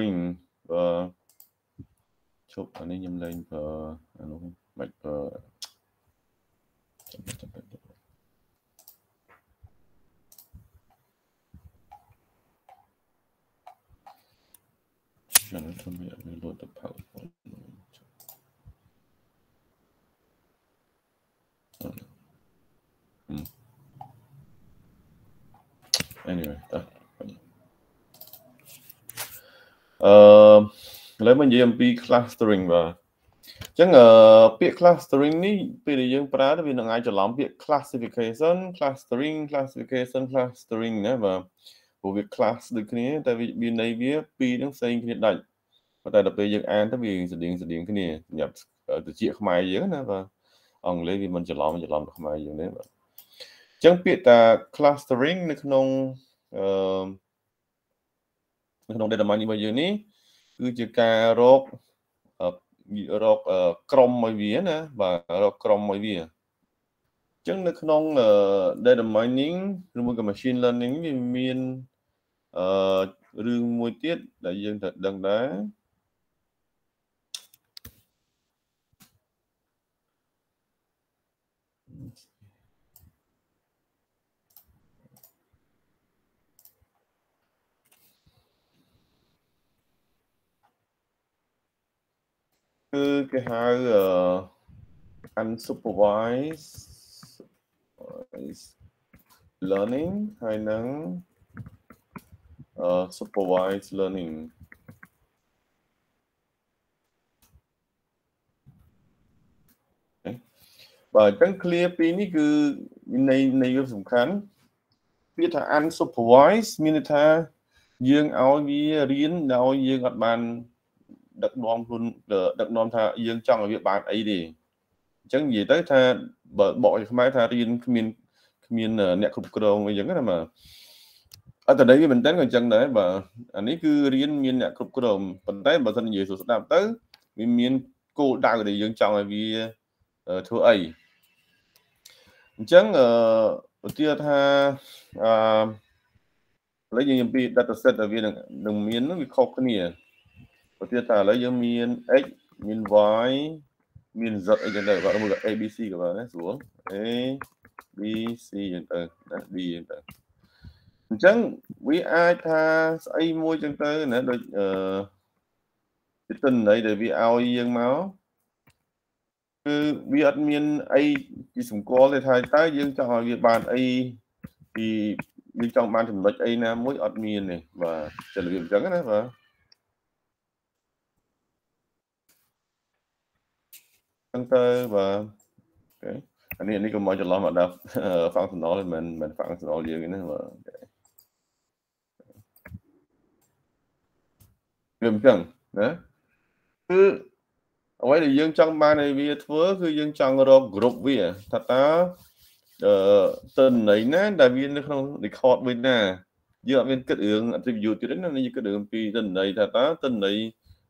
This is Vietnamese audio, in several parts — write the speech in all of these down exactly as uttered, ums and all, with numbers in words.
string và chụp ở đây nhầm lên và mạch và chẳng hạn cho mình lên luôn tập hợp anyway đó. Uh, lấy mình dùng p clustering và chẳng uh, p clustering ní p để dùng para đó vì nó ngay cho lắm p classification clustering classification clustering nè và của việc class được cái này tại vì bên này biết p nó xây cái này và tại đọc về dựng an tại vì sự điện sự điện cái này nhập từ chia không ai dễ nè và ông lấy vì mình cho lắm cho lắm không ai dễ đấy chẳng biết ta clustering nó không uh, nó đây là máy như bây giờ ní cứ chỉ ca rock rock crom mọi vía nè và rock crom mọi vía chứ nó không là đây là máy nín rồi một cái machine learning vì miền rừng muối tiết đại dương thật đằng đá cứ cái hai uh, unsupervised learning hay năng uh, supervised learning và chẳng clear pin này cứ này này rất sủng khán biết là unsupervised mình ta dương áo với riêng áo dương gặp bàn đặc đoan luôn đặc đoan tha dương trong ở việc bạn ấy đi chẳng gì tới tha bởi bội máy tha riêng miền miền nẹt cục cầu người dân đó mà ở từ đấy mình đến còn chân đấy và anh ấy cứ riêng miền nẹt cục cầu phần đấy bản thân nhiều số đạp tới miền cô đào để dương trong là vì thua ấy chẳng tia tha lấy những cái dataset ở vì đồng miền nó bị khâu cái này có thể là lấy những miền x miền y miền z cái này bạn muốn a b c các bạn nhé xuống a b c hiện tại đi hiện tại chẳng với ai tha ai mua chẳng tới nữa rồi cái tuần này để vì ao riêng máu cứ vì admin a chỉ sủng có để thay tái riêng cho việc bàn a thì riêng trong ban thẩm lệch a là mỗi admin này và trả lời chẳng cái này và Enter và okay. Anh ấy anh cũng mới cho lắm mà đọc phản thân nó lên mình mình phản thân nó liền cái này mà gần chẳng đó cứ ở đây dương trong ba này vì thứ cứ dương trong group group vì thật đó tên này nè đại viên nó không record bên nè dựa bên kết ứng attribute cho đến nó như cái đường pi tên này thật đó tên này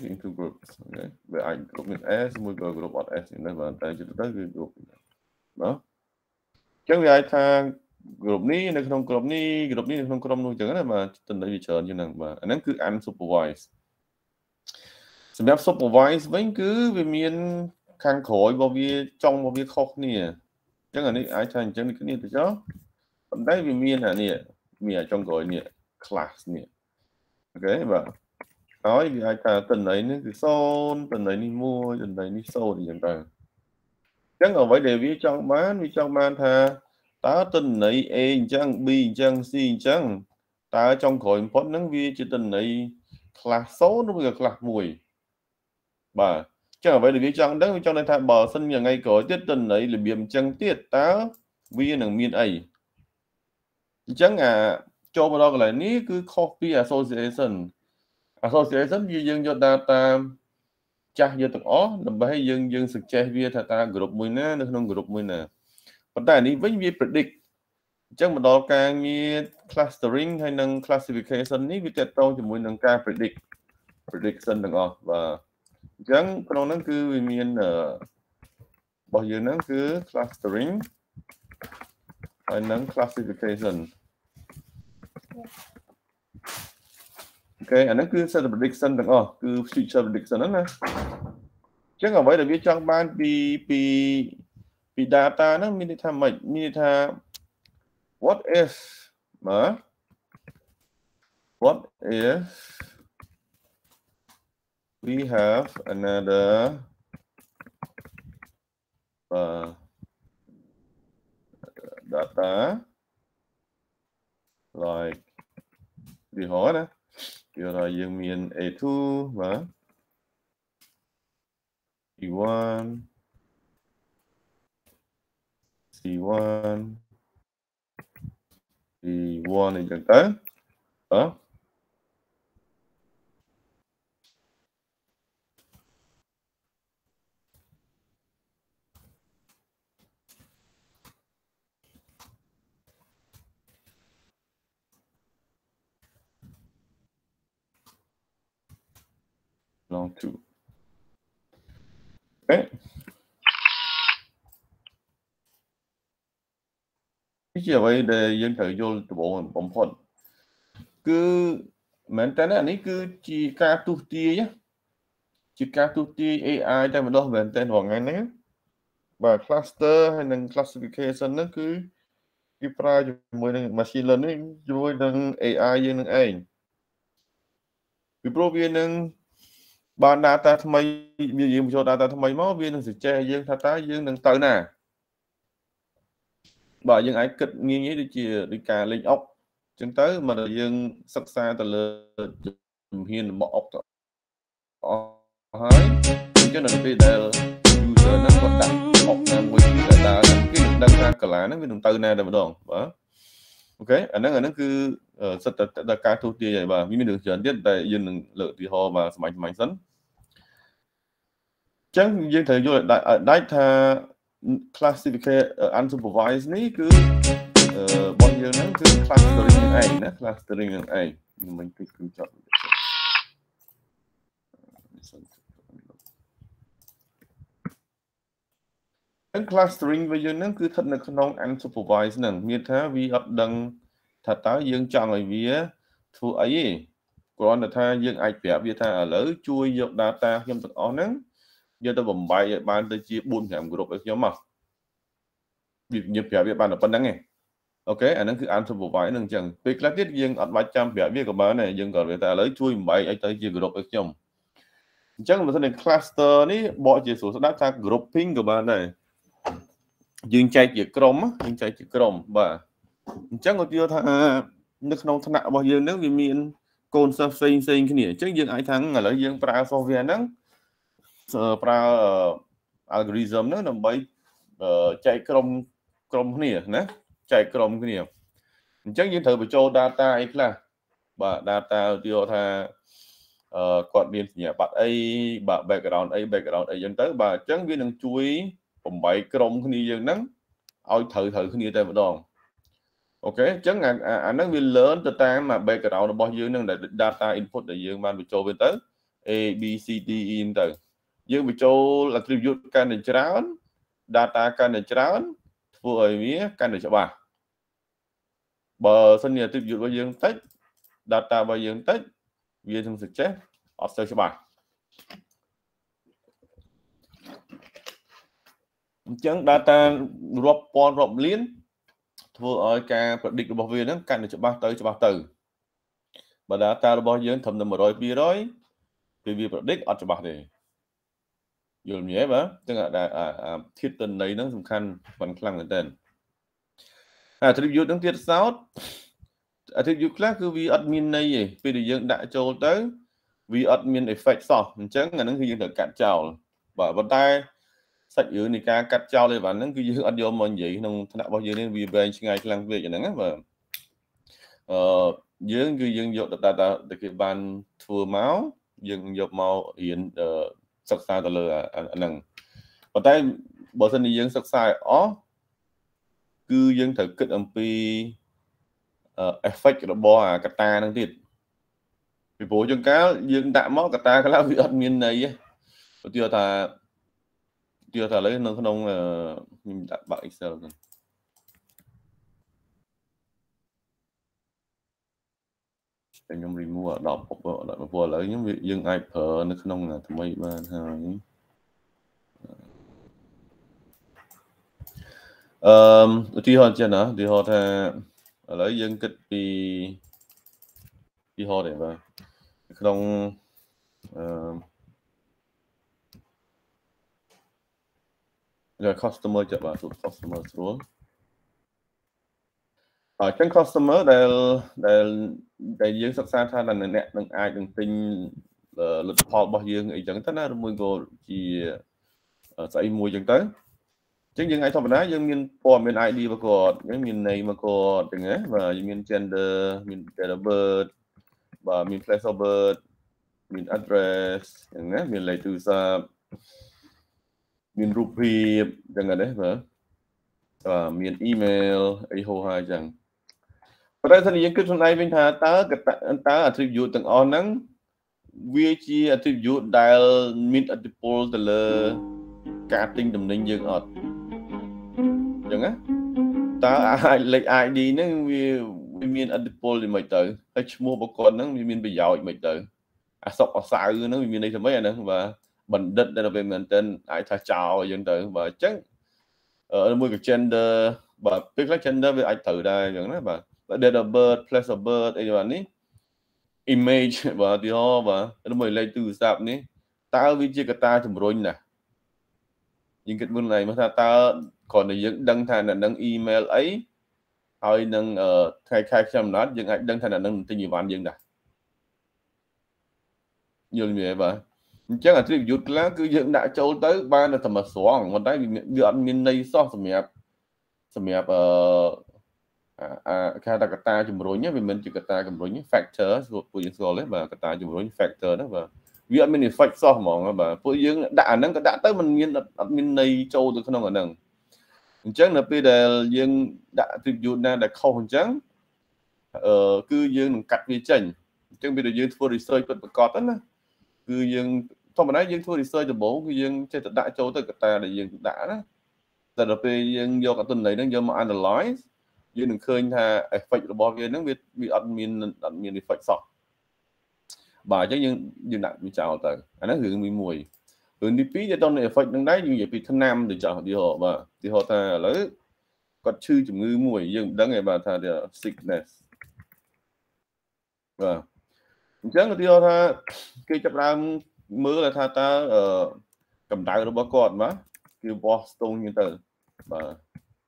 S into groups, okay. Về ảnh group S, mỗi group S này và tại chúng ta group group đó. Chẳng vì ai thang group ní, này không group ní, group ní không group luôn chẳng là mà tình đấy bị chờ như nào mà anh cứ ăn supervise. Xem đẹp supervise vẫn cứ về miền khang khối bao nhiêu trong bao nhiêu khóc nè, chẳng là đấy ai thang chẳng được cái này từ đó. Còn đấy về miền là nè, miền trong gọi nè class nè, ok và nói vì ai cả tuần ấy nữa thì son tuần ấy đi mua tuần ấy đi sâu thì hiện tại chẳng ở vậy để vì trong bán vì trong bán tha tá tuần ấy a chẳng b chẳng c chẳng tá trong khỏi import nắng vi chỉ tuần ấy class số nó bây giờ class mùi bà chẳng ở vậy để vì trong đấy vì trong này tha bờ sân nhà ngay cõi tiết tuần ấy là biếm chẳng tiết tá vi nằng miền ấy chẳng à cho vào đó lại ní cứ copy association association dương cho data ចាស់ យើង ទាំង អស់ ដើម្បី យើង យើង suggest វា ថា តា group មួយ ណា នៅ ក្នុង group មួយ ណា ប៉ុន្តែ នេះ វិញ វា predict អញ្ចឹង មក ដល់ ការ ងារ clustering ហើយ និង classification នេះ វា ទាក់ទង ជាមួយ នឹង ការ predict prediction ទាំង អស់ បាទ អញ្ចឹង ក្នុង ហ្នឹង គឺ វា មាន របស់ យើង ហ្នឹង គឺ clustering ហើយ និង classification ok, anh ấy cứ set the prediction được không? Cứ future prediction đó nè. Chắc là vậy là biết trong ban vì vì vì data nó mình tham mệnh mình tham what if mà what if we have another uh, data like vì hỏi nè. Điều là dương miền a hai và b một c một b một này chẳng tới đó long two. Okay. Cái gì vậy để dân thời vô bộ bóng phận. Cứ mến tên là này cứ chỉ ca tu tia nhé. Chỉ ca tu tia a i ta mà đó về tên hoàng anh ấy. Và cluster hay là classification nó cứ cái pra mới machine learning với đằng a i với đằng anh. Vì pro viên đằng bạn data tham mấy bây giờ cho data tham mấy máu viên sẽ che dương thà tá dương đừng tới nè bởi dương ấy kịch nghiêng ấy đi chìa đi cà lên ốc chân tới mà dương sắc xa từ lượm hiền bỏ ốc rồi cho nên bây giờ user nó còn đặt ốc đang quay data cái đang ra cả lá nó đừng tới nè được không đó ok anh nói nó cứ rất là cá thu tia vậy và mình được chuyển tiếp tại dân lợi thì họ và mạnh mạnh dẫn chắc như thế rồi đại đại tha classification unsupervised này cứ bao nhiêu nó cứ clustering này nè clustering này mình cứ cứ chọn clustering bây giờ nó cứ thật là không unsupervised nè như thế vì ấp đằng thật táo dương chọn người vía thu ấy còn là tha dương ai vẽ vía tha lỡ chui dọc data trong thực on nắng giờ tôi bấm bài ban tôi chia buôn giảm group ở nhóm mà việc nhập vẽ vía ban ở bên đó nghe ok anh nó cứ ăn thua bài nâng chừng việc là tiết dương ở ba trăm vẽ vía của bạn này dương còn người ta lỡ chui bài anh tới chia group ở nhóm chắc là cái cluster này bỏ chỉ số data grouping của bạn này dương chạy chỉ crom dương chạy chỉ crom và chắc ngồi tiêu thà nước nông thà nạo bao nhiêu nước vì miền cồn sập xây xây cái nỉa trước dương ai thắng là lấy dương pra so về nắng pra algorithm nó nằm bấy chạy crom crom nỉa nè chạy crom cái nỉa chắc như thời buổi cho data ấy là bà data tiêu thà quạt điện nhỉ bạn ấy bạn background ấy background ấy dân tới bà chắc viên đang chui cùng bảy crom cái nỉa dương nắng ao thử thử cái nỉa tại một đòn ok chắc là anh nó viên lớn từ ta mà background nó bao nhiêu năng là data input để dương ban bị trôi về tới a b c d e từ dương bị trôi là attribute can để cháo data can để cháo phụ ấy vía can để cho bà bờ sân nhà attribute bao dương tách data bao dương tách viên trong thực chất offset cho bà chẳng data drop pon drop liên thưa ơi ca predictរបស់វាហ្នឹងកាន់តែច្បាស់ទៅច្បាស់ទៅបើdata របស់យើងធំតែmột trăm hai mươiគឺវា predict អត់ច្បាស់ទេយល់មែនបាទទាំងអាធាតុទិន្នន័យហ្នឹងសំខាន់ប៉ុនខ្លាំងមែនតើ attribute ហ្នឹងទៀតសោត attribute ខ្លះគឺវាអត់មានន័យទេពេលដែលយើងដាក់ចូលទៅវាអត់មាន effect សោះអញ្ចឹងអាហ្នឹងគឺយើងត្រូវកាត់ចោលបាទប៉ុន្តែសាច់រឿងនៃការកាត់ចោលឯវ៉ាន់ហ្នឹងគឺយើងអត់យកមកនិយាយក្នុងថ្នាក់របស់យើងនេះវាវែងឆ្ងាយខ្លាំងពេកអាហ្នឹងណាបាទអឺយើងគឺយើងយក data ដែលគេបានធ្វើមកយើងយកមករៀន ศึกษาตัวเลืออันหนึ่งปัจจัยบทสนทนายังศึกษาอ๋อคือยังถือกิจอันปีเอฟเฟกต์ระบอบตานั่นติดไปโผล่จนก้าวยังด่ามอกตาก็แล้ววิอัดมินในอ่ะตัวเดียวแต่เดียวแต่เลยน้องขนมมินด่าบักอีกเซลล์เป็นยังรีมัวดอกปกเบอร์ดอกมาพัวเลยยังยังไอเพอนึกขนมน่ะทำไมบ้านเฮ้ยเอ่อที่ฮอดเจนนะที่ฮอดท่าแล้วยังกิดปีที่ฮอดเองว่าขนมเอ่อเรื่อง customer จะแบบสุด customer สุดở trên customer để để để dương sắp xa tha là nè đừng ai đừng tin lực họ bao nhiêu người chẳng thế nào mình có chỉ sẽ mua chẳng tới chính những ai thọ đó dương miền qua miền ai đi mà còn những miền này mà còn từng ấy và miền gender miền birth và miền place of birth miền address chẳng ấy miền lại từ xa miền rupee chẳng ấy đấy mà và miền email ấy hô hai chẳng đây thân những cái trong này mình thà ta ta attribute từng on nắng vg attribute dial min attribute từ lơ cá tinh tầm ninh dương ọt chẳng á ta ai lấy ai đi nó min attribute thì mày tự hay mua một con nó min bây giờ mày tự à sọc ở xa nó min đây thì mấy anh đó và bình định đây là về mình tên ai thà chào dân tự và chắc ở môi cái gender và biết là gender với ai tự đây chẳng đó và date of birth, place of birth, ấy bạn ní image và thì ho và nó mới lấy từ sạp ní ta với chia cái ta chấm rồi nè những cái vấn này mà ta ta còn là những đăng thành là đăng email ấy hay đăng ở khai khai xem nó những cái đăng thành là đăng tin gì bạn dừng nè nhiều như vậy và chắc là tiếp dụt lá cứ dựng đại châu tới ba là thầm mà xóa còn đây bị ăn miền này so sánh mẹp sánh mẹp cái ta cái ta chấm rồi nhé vì mình chỉ cái ta chấm rồi nhé factor của của những số đấy và cái ta chấm rồi nhé factor đó và vì mình thì factor so mỏng và của những đã nâng cái đã tới mình miền miền này châu từ không còn nâng chắc là bây giờ những đã tiếp dụt na đã không trắng cứ những cắt vi chỉnh chắc bây giờ những for research vẫn còn đó cứ những thông báo những thua thì sơi từ bố cứ những chơi từ đại châu tới ta để những đã đó giờ là về những do cả tuần này đang do mà analyze những đừng khơi là phải là bỏ về nó bị bị admin admin thì phải sọt bà chắc những như nặng bị chào tới anh nó hưởng bị mùi hưởng đi phí cho tao này phải đang đấy như vậy vì thân nam để chào thì họ mà thì họ ta lấy có chư chủng ngư mùi nhưng đáng ngày bà ta để sickness và chắc là tiêu tha cái chấp làm mới là tha ta cầm tay nó bao cọt mà kêu Boston như từ mà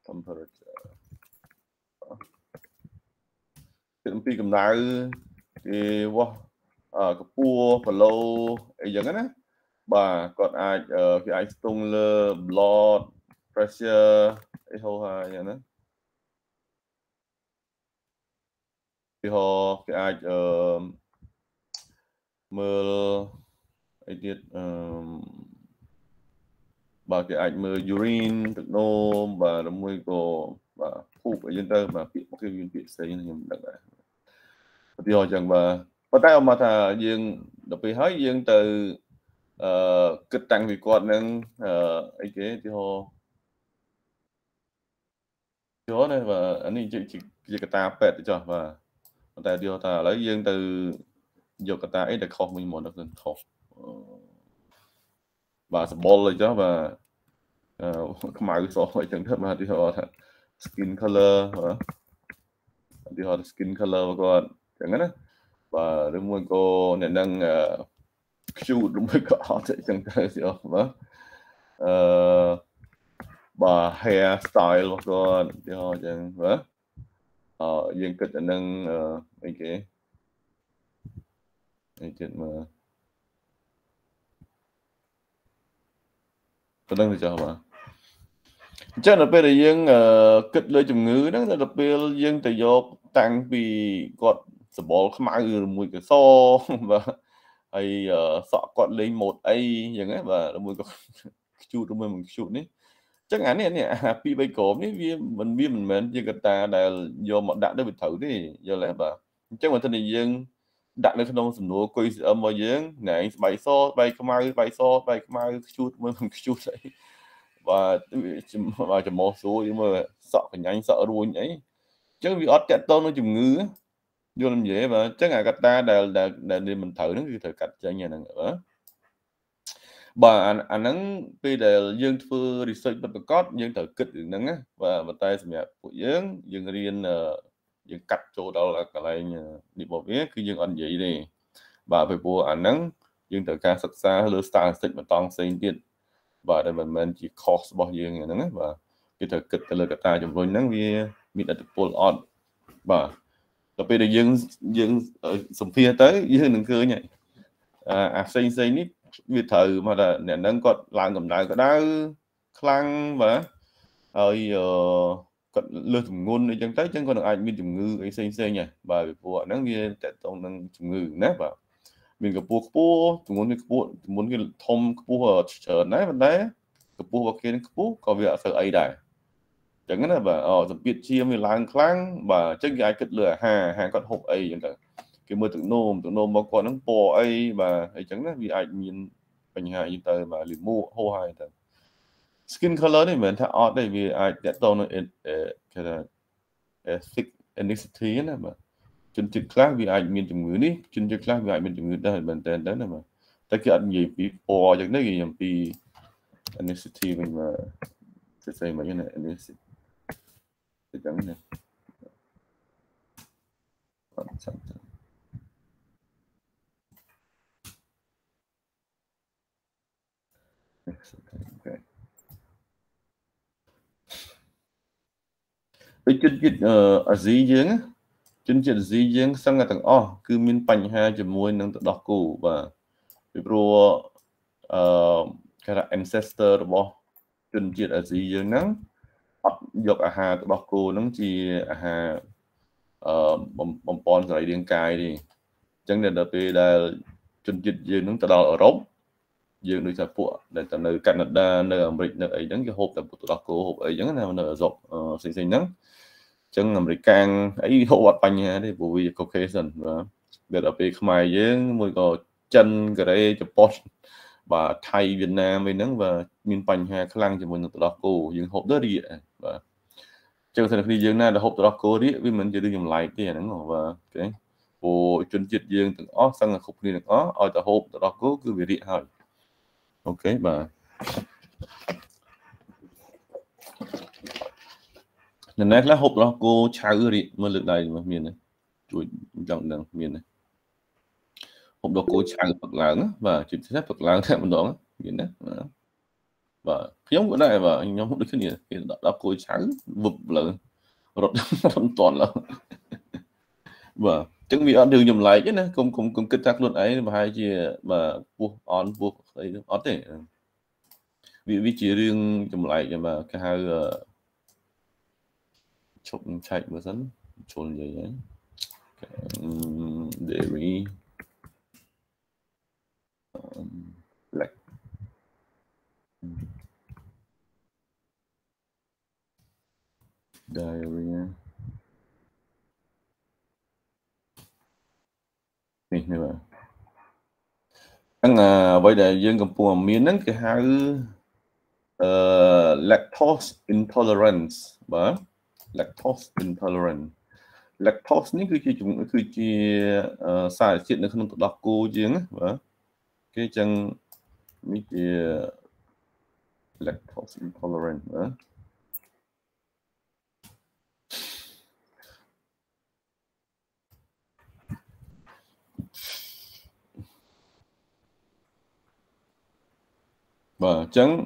temperature cái cầm tay thì wow ở cái pua phần lâu ấy giống đấy bà còn ai cái ai tung lơ blood pressure ấy hầu hai vậy đó thì họ cái ai mơ ấy tiết bà cái ảnh mơ urine thực nô và nó môi cổ và phụ ở dân tơ mà bị một cái viên bị xây nên đặc đại thì họ chẳng bà bắt tay mà thà riêng đọc về hết riêng từ cực tăng vì quạt năng ấy kế thì họ đó này và anh ấy chỉ chỉ cái ta pet cho và tại điều ta lấy riêng từ giờ cái ta ấy đã không mình muốn được nên không và ball rồi chứ và màu số vậy chẳng thơm mà thì họ skin color hả thì họ skin color và còn chẳng hết á và đúng rồi cô này đang cute đúng với họ sẽ chẳng thấy gì không và hairstyle và còn thì họ chẳng hả ở riêng cái đang cái cái cái chuyện mà tôi đang được chào mà chắc là bây giờ riêng kết lời chủng ngữ đó là bây giờ riêng tự do tăng vì còn sờ bò không ai mùi cái so và ai sọ cọt lên một ai chẳng ấy và nó mới có chu trong mình một chút đấy chắc ngắn này nè pi bay cốm đấy mình biết mình mình như ta là do một đạn đã bị thử đi do lẽ bà chắc mình thân này dân đạn được không sủng nô quay âm vào giếng này bay so bay mai bay so bay mai chút mình một chút đấy và và chỉ một số nhưng mà sợ phải nhanh sợ luôn ấy chứ vì ót chạy to nó chùm ngứa vô làm dễ mà chắc là cắt ta là là là mình thử nó cứ thử cắt cho nhà nữa bà anh anh nắng bây giờ dương phơi research bắt cót dương thử kịch nắng á và và tay xem nhạc của dương dương riêng dương cắt chỗ đâu là cái này đi bộ vía cứ dương ăn vậy đi bà phải bùa anh nắng dương thử ca sạch xa lơ sang xịt mà toàn xịn tiền và đây mình mình chỉ cost bao nhiêu người nắng và cái thử kịch cái lời cắt ta chúng tôi nắng vì mình đã được pull on và bây giờ dương dương sùng phia tới dương đừng cười nhỉ à xây xây nít vì thử mà là nền đang còn làm cầm đại có đá khăn và ơi còn lừa thủng ngôn để chẳng tới chẳng còn được ai mình chủng ngư cái xây xây nhỉ và của nó kia tại trong đang chủng ngư nét vào mình gặp buộc buộc chúng muốn cái buộc muốn cái thông buộc trở nấy vấn đấy gặp buộc và kia cái buộc có việc sợ ấy đại chẳng là bà ở tập biệt chia mình làng khăn và chắc cái ai cất lửa hà hàng con hộp ấy chẳng cái mưa tự nôm tự nôm mà còn nó bò ấy và ấy chẳng là vì ai nhìn bình hài như tờ mà liền mua hô hài tờ skin color này mình thay odd đây vì ai đã tao nó cái là thick ethnicity này mà chân trực class vì ai miền chủng ngữ đi chân trực class vì ai miền chủng ngữ đây mình tên đấy này mà tại cái anh gì bị bò chẳng đấy gì nhầm pi ethnicity mình mà sẽ xây mà như này ethnicity chẳng này với chân dịch ở dưới giếng chân dịch dưới giếng sang ngày tầng o cứ miên pành hai chấm môi nâng tự đọc cụ và pro cái là ancestor bo chân dịch ở dưới giếng nắng dọc à hà tự đọc cụ nắng chỉ hà bom bom pon rồi điên cài đi chẳng để đợt về là chân dịch dưới nắng tự đọc ở rộng dương đối sản phụ để tận nơi Canada nơi Mỹ nơi ấy những cái hộp là tụi đọc của hộp ấy những nào nơi rộng xinh xinh lắm chẳng làm Mỹ càng ấy hộp bạch bành nha đấy bởi vì Caucasian và để đọc về Khmer với môi cò chân cái đấy Japan và Thái Việt Nam với những và miền bành ha khăn cho mình tụi đọc của những hộp đó đi và chẳng thể khi dương này là hộp tụi đọc của đấy vì mình chỉ được dùng lại tiền đúng không và cái bộ chuyên dịch dương từng ó sang là khúc đi được ó ở tại hộp tụi đọc của cứ về địa hỏi ok bà lần này là hộp đó cô cháu đi mà lực này mà miền này chuối dòng đằng miền này hộp đó cô cháu Phật láng và chính sách Phật láng theo một đó miền đấy và nhóm của này và nhóm hộp được cái gì cái đó cô cháu vụt là rột rầm toàn là và chứng vì ăn đường nhầm lại chứ nè không không không kết tác luôn ấy mà hai chị mà buộc on buộc ấy on để vì vì chỉ riêng nhầm lại nhưng mà cái hai chụp chạy mà dẫn trốn vậy đấy để vì lại diarrhea này nữa, anh à vậy đại dương cầm buồn miền nắng cái hai lactose intolerance, bả lactose intolerant, lactose này cứ chỉ chúng cứ chỉ xài chuyện nó không được đọc cô riêng á, bả cái chân này chỉ lactose intolerant, bả và chẳng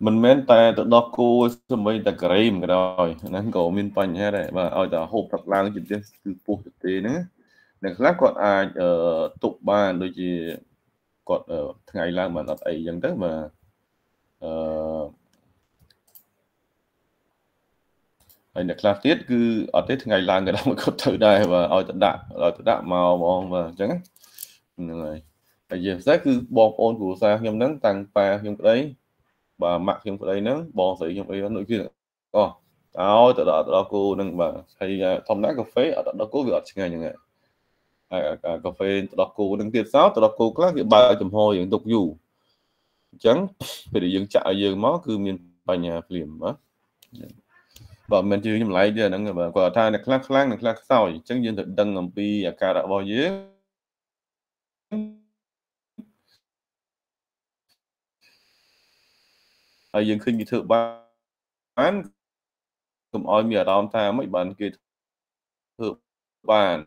mình men ta tự đọc cô xong bây ta cream rồi nắng cổ miên pành ha này và ở đó hộp thật lang chụp trên từ phụ thực tế nữa để khác còn ai ở tụ ba đôi gì còn ở ngày lang mà nó ấy dần tới mà Hay là class tiết cứ ở tết ngày là người ta mới có thử đây và ở tận đạn ở tận đạn màu bom và trắng người tại giờ sẽ cứ bom ôn của sao nhom nắng tăng pa nhom đấy và mặc nhom đây nắng bò sử nhom ấy nội kia còn áo tận đó đó cô đang mà hay thông nát cà phê ở tận đó cô việc ngày như vậy cà phê đó cô đang tiệt sáu tận đó cô class hiện bài chấm hồi vẫn tục dù trắng về để dựng chạy dựng máu cứ miền bài nhà phim á và mình chưa nhầm lại giờ nó người vợ thai là class class là class sau chẳng dân thực đăng làm pi à cả đã bao nhiêu ở dân khi bị thượng bán cùng oi mìa đòn ta mấy bạn kia thượng bàn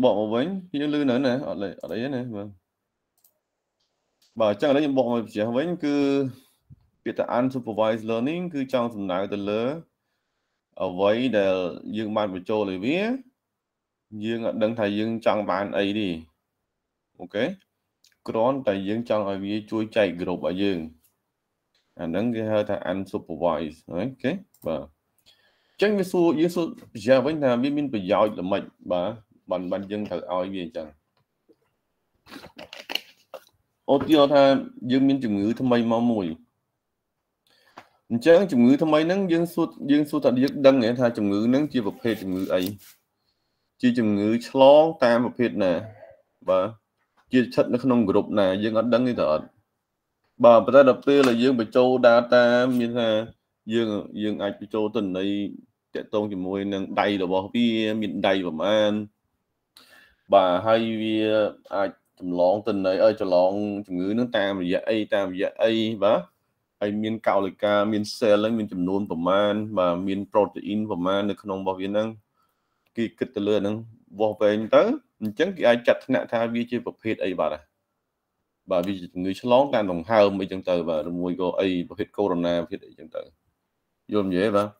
bộ bánh như lư nữa này ở đây ở đấy này vâng bảo chắc là những bộ mà chỉ bánh cứ việc ta unsupervised learning cứ trong tuần này tuần lứa ở với để dương ban buổi trưa để viết dương đăng thầy dương trong bàn ấy đi ok còn thầy dương trong ở với chuối chạy group ở dương à nâng cái hơi thầy unsupervised ok vâng chẳng biết số những số giờ bánh nào biết mình phải giỏi là mạnh bà bạn bạn dân thử ao gì chẳng ô tiêu tha dân miễn chủng ngữ tham mây mau mùi chẳng chủng ngữ tham mây nắng dân suốt dân suốt thật dân đăng nghĩa tha chủng ngữ nắng chia vật phê chủng ngữ ấy chia chủng ngữ lon tam vật phê nè và chia chất nó không group nè dân ở đăng cái thật bà ta đập tư là dân bị châu data miễn ha dân dân ai bị châu tình này chạy tôn chủng mùi nắng đầy đồ bò vì miễn đầy và man bà hay vì ai chủng lõng tình này ơi chủng lõng chủng ngữ nước ta mà dạ ấy ta mà dạ ấy và hay miền cao lịch ca miền xe lấy miền chủng nôn phẩm man và miền protein phẩm man được không bảo viên năng kỳ kịch từ lừa năng vô về anh tới chẳng kỳ ai chặt nạn tha vi chơi vật hết ấy bà này bà vì người lõng ta đồng hao mấy chân tờ và mùi cô ấy vật hết corona hết ấy chân tờ dồn dễ và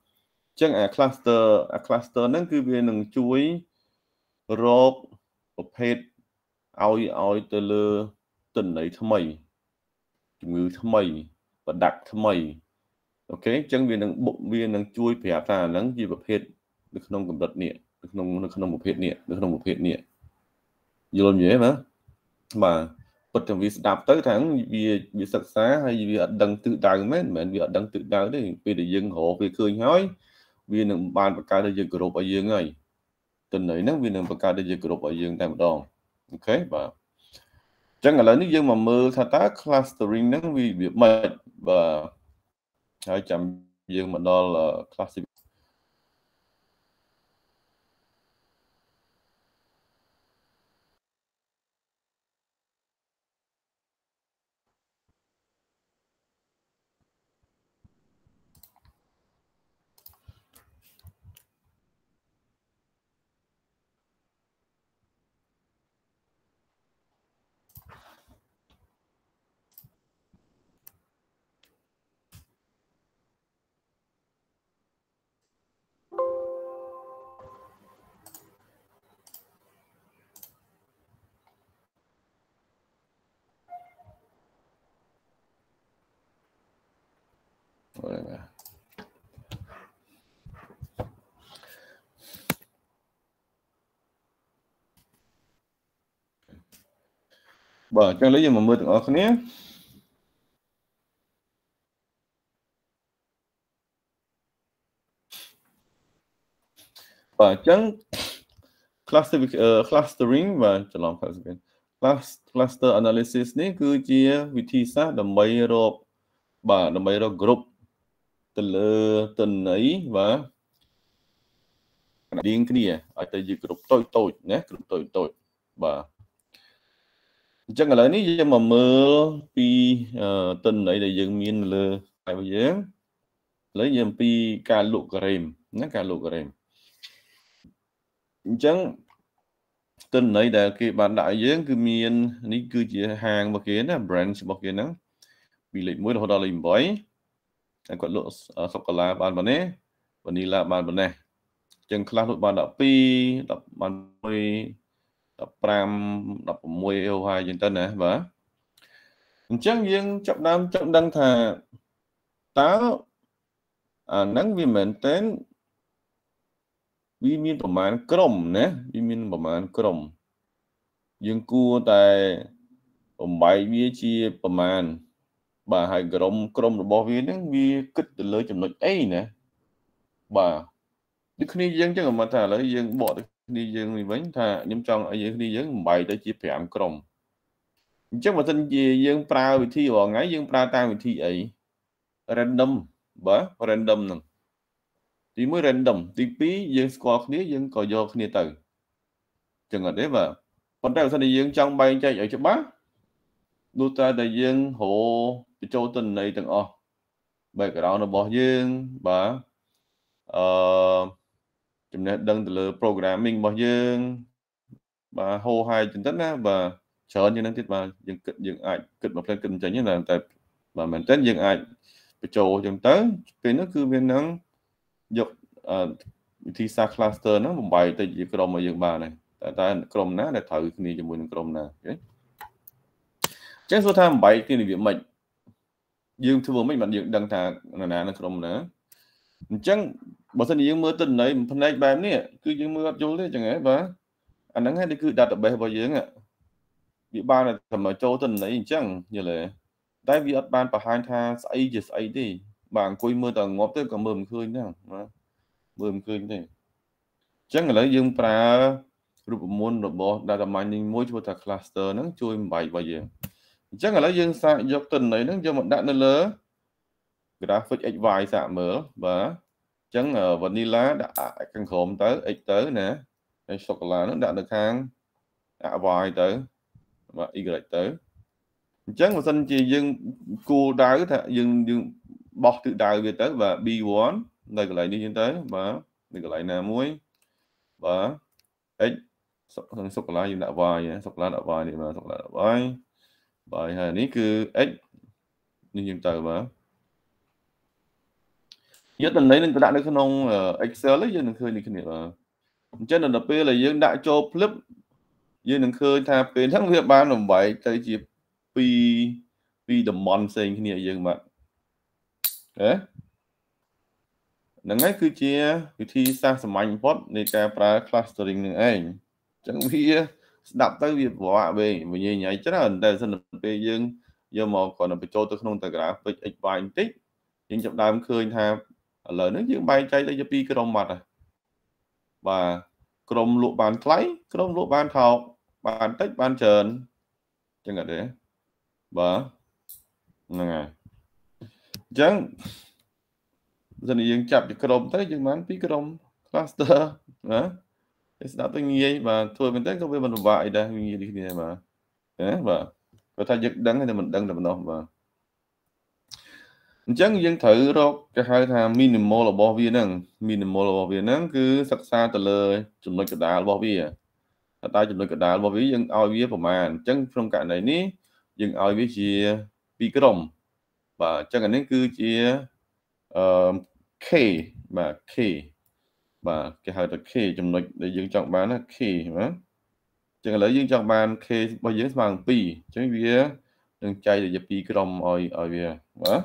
chẳng à cluster à cluster nó cứ về năng chuối rốt tập hết ai ai từ lừa tình này tham mày chủng ngữ tham mày và đặc tham mày ok chẳng viên năng bộ viên năng chui phải ta năng gì tập hết được không cầm đợt nè được không được không tập hết nè được không tập hết nè nhiều lắm dễ mà mà bất thường vì đạp tới tháng vì vì sạch xá hay vì đăng tự đăng mấy mẹ vì đăng tự đăng đấy vì để dân hộ vì cười nhói vì năng ban và cái để dân group ở dương này tình này nó vì năng và cái để dân group ở dương tại một đòn ok và chẳng hạn là những dân mà mơ thao tác clustering nó vì việc mệt và hai trăm dương mà đó là classic whatever. Bởi cho lấy gì mà mưa từng ở cái này. Và chẳng clustering và chờ lòng clustering cluster analysis này cứ chia vị trí sát đầm bay rồi và đầm bay rồi group từ từng ấy và điên cái này ở tại vì group tối tối nhé group tối tối và chẳng là này nhưng mà mơ pi từng ấy để dừng miên lơ tại bây giờ lấy dừng pi cả lục rem nhé cả lục rem chẳng tên này là cái bản đại diện cứ miền ní cứ chỉ hàng bậc kiến á branch bậc kiến á bị lệ mũi hồ đào lìm bói anh quật lộ sọc cả lá bàn bàn này bàn đi là bàn bàn này chẳng class hội bàn đập pi đập bàn mui đập pram đập mui eo hai trên tên này và chắc riêng trọng nam trọng đăng thà táo à nắng vì mền tên vì miền Bắc Man Krom nè, vì miền Bắc Man Krom, riêng cua tại ông bảy vị trí Bắc Man, bà hai Krom Krom được bảo vệ nên vì kích từ lưới chấm lưới ấy nè, bà đức khi dân chắc là mà thà lấy dân bỏ đi dân mình vẫn thà nhâm trong ở dân đi dân bảy tới chỉ phèm Krom, chắc mà thân gì dân pra vị thi ở ngay dân pra ta vị thi ấy random, bả random nè. Thì mới random, tí phí dân score khía dân có do khía từ chẳng ở đấy mà còn đây là dân trong bay chạy ở chỗ bác đô ta đại dân hộ châu tình này từng o bởi cái đó nó bỏ dân và chúng ta đang từ programming bỏ dân và hô hai chính tích và chờ như năng thiết mà dân kịch dân ai kịch một lên kinh chẳng như là tại mà mình tên dân ai châu chúng tới vì nó cứ viên nắng dục thì sa cluster nó một bài tại vì Chrome ở dương ba này tại ta Chrome nó để thử này cho mình Chrome nè chắc số tham bảy cái này việc mình dương thưa mình bạn dương đăng thà là nè Chrome nữa chắc bản thân dương mưa tình này hôm nay bạn nè cứ dương mưa vô đấy chẳng hạn và anh nắng hay đi cứ đặt ở bề bao dương ạ bị ba là thầm ở châu tình này chắc như là tại vì ở ban và hai tha say giờ say đi bạn quay mưa tầng ngóp tới cả mờm khơi nhá mờm khơi này chắc là lấy dương pra rụp môn rụp bò data mining mỗi chỗ ta cluster nó chui bảy bao giờ chắc là lấy dương sa dọc tuần này nó cho một đạn nó lớn graphic x vài xạ mở và chắc là vanilla đã căn khổm tới x tới nè sọc là nó đã được hàng đã vài tới và y tới chắc là xanh chỉ dương cô đá dương dương bọc tự đào về tới và bê một đây lại đi đến tới và đây lại là muối và x sọc lá như đã vài sọc lá đã vài mà sọc lá đã vài bài hà ní cứ x như hiện tại mà nhất là lấy nên tôi đã được không Excel lấy dân khơi như thế này mà trên là p là dân đã cho flip dân khơi thà p tháng việc ban đồng bảy tới chỉ p p đồng mon sinh thế này dân mà đấy ngay cứ chia vị thi sang sầm anh post này cái pra clustering này anh chẳng vì đập tới việc vợ về mình như nhảy chắc là đây dân về dương do mà còn là bị cho tôi không tài graph với x vài tích nhưng trong đám khơi tham lời nước những bay chạy tới cho pi cái đồng mặt à và crom lụa bàn lấy crom lụa bàn thọc bàn tích bàn trần chẳng là đấy và này chẳng dân yên chạp cái chrome tới nhưng mà cái chrome cluster đó đã tôi nghe và thôi mình tới có về mình vài đây như thế này mà đấy và có thay dựng đăng thì mình đăng được đâu và chẳng dân thử rồi cái hai thằng minimal là bao nhiêu năng minimal là bao nhiêu năng cứ sạch xa từ lời chúng nó cả đá bao nhiêu ta chúng nó cả đá bao nhiêu dân ao vía của màn chẳng trong cả này ní dân ao vía gì pi chrome và chắc là nên cứ chia uh, k mà k và cái hai từ k trong lịch để dương trọng bán là k mà chắc là lấy dương trọng bán k bao nhiêu bằng pi chứ vì đừng chạy để dập pi cái đồng ở ở về mà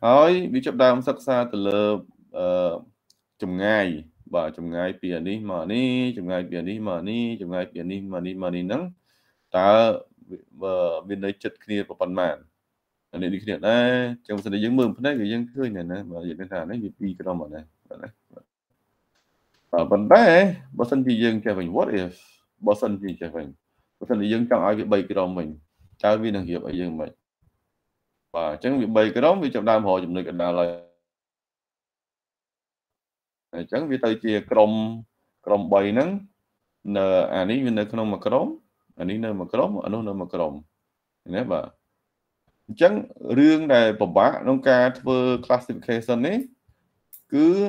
Hỏi bị chấp đào sắc xa từ lớp chồng ngày và chồng ngày tiền đi mà đi chồng ngày tiền đi mà đi chồng ngày tiền đi mà đi mà đi nắng ta bên đấy chật kia của phần mềm để đi kiện đấy trong sẽ những mương đấy người dân khơi này nè và những cái thằng đấy bị pi cái đó mà này và vấn đề bớt sân thì dân trẻ mình what is bớt sân thì trẻ mình bớt sân thì dân chẳng ai bị bay cái đó mình ta vì năng hiệp ở dân mình và chẳng bị bay cái đó vì trong đam họ chúng tôi cần đào lại chẳng vì tay chia crom crom bay nắng nè anh ấy mình không mà crom anh ấy nơi mà crom anh ấy nơi mà crom nè bà chẳng riêng này bẩm bá nông ca thơ classification ấy cứ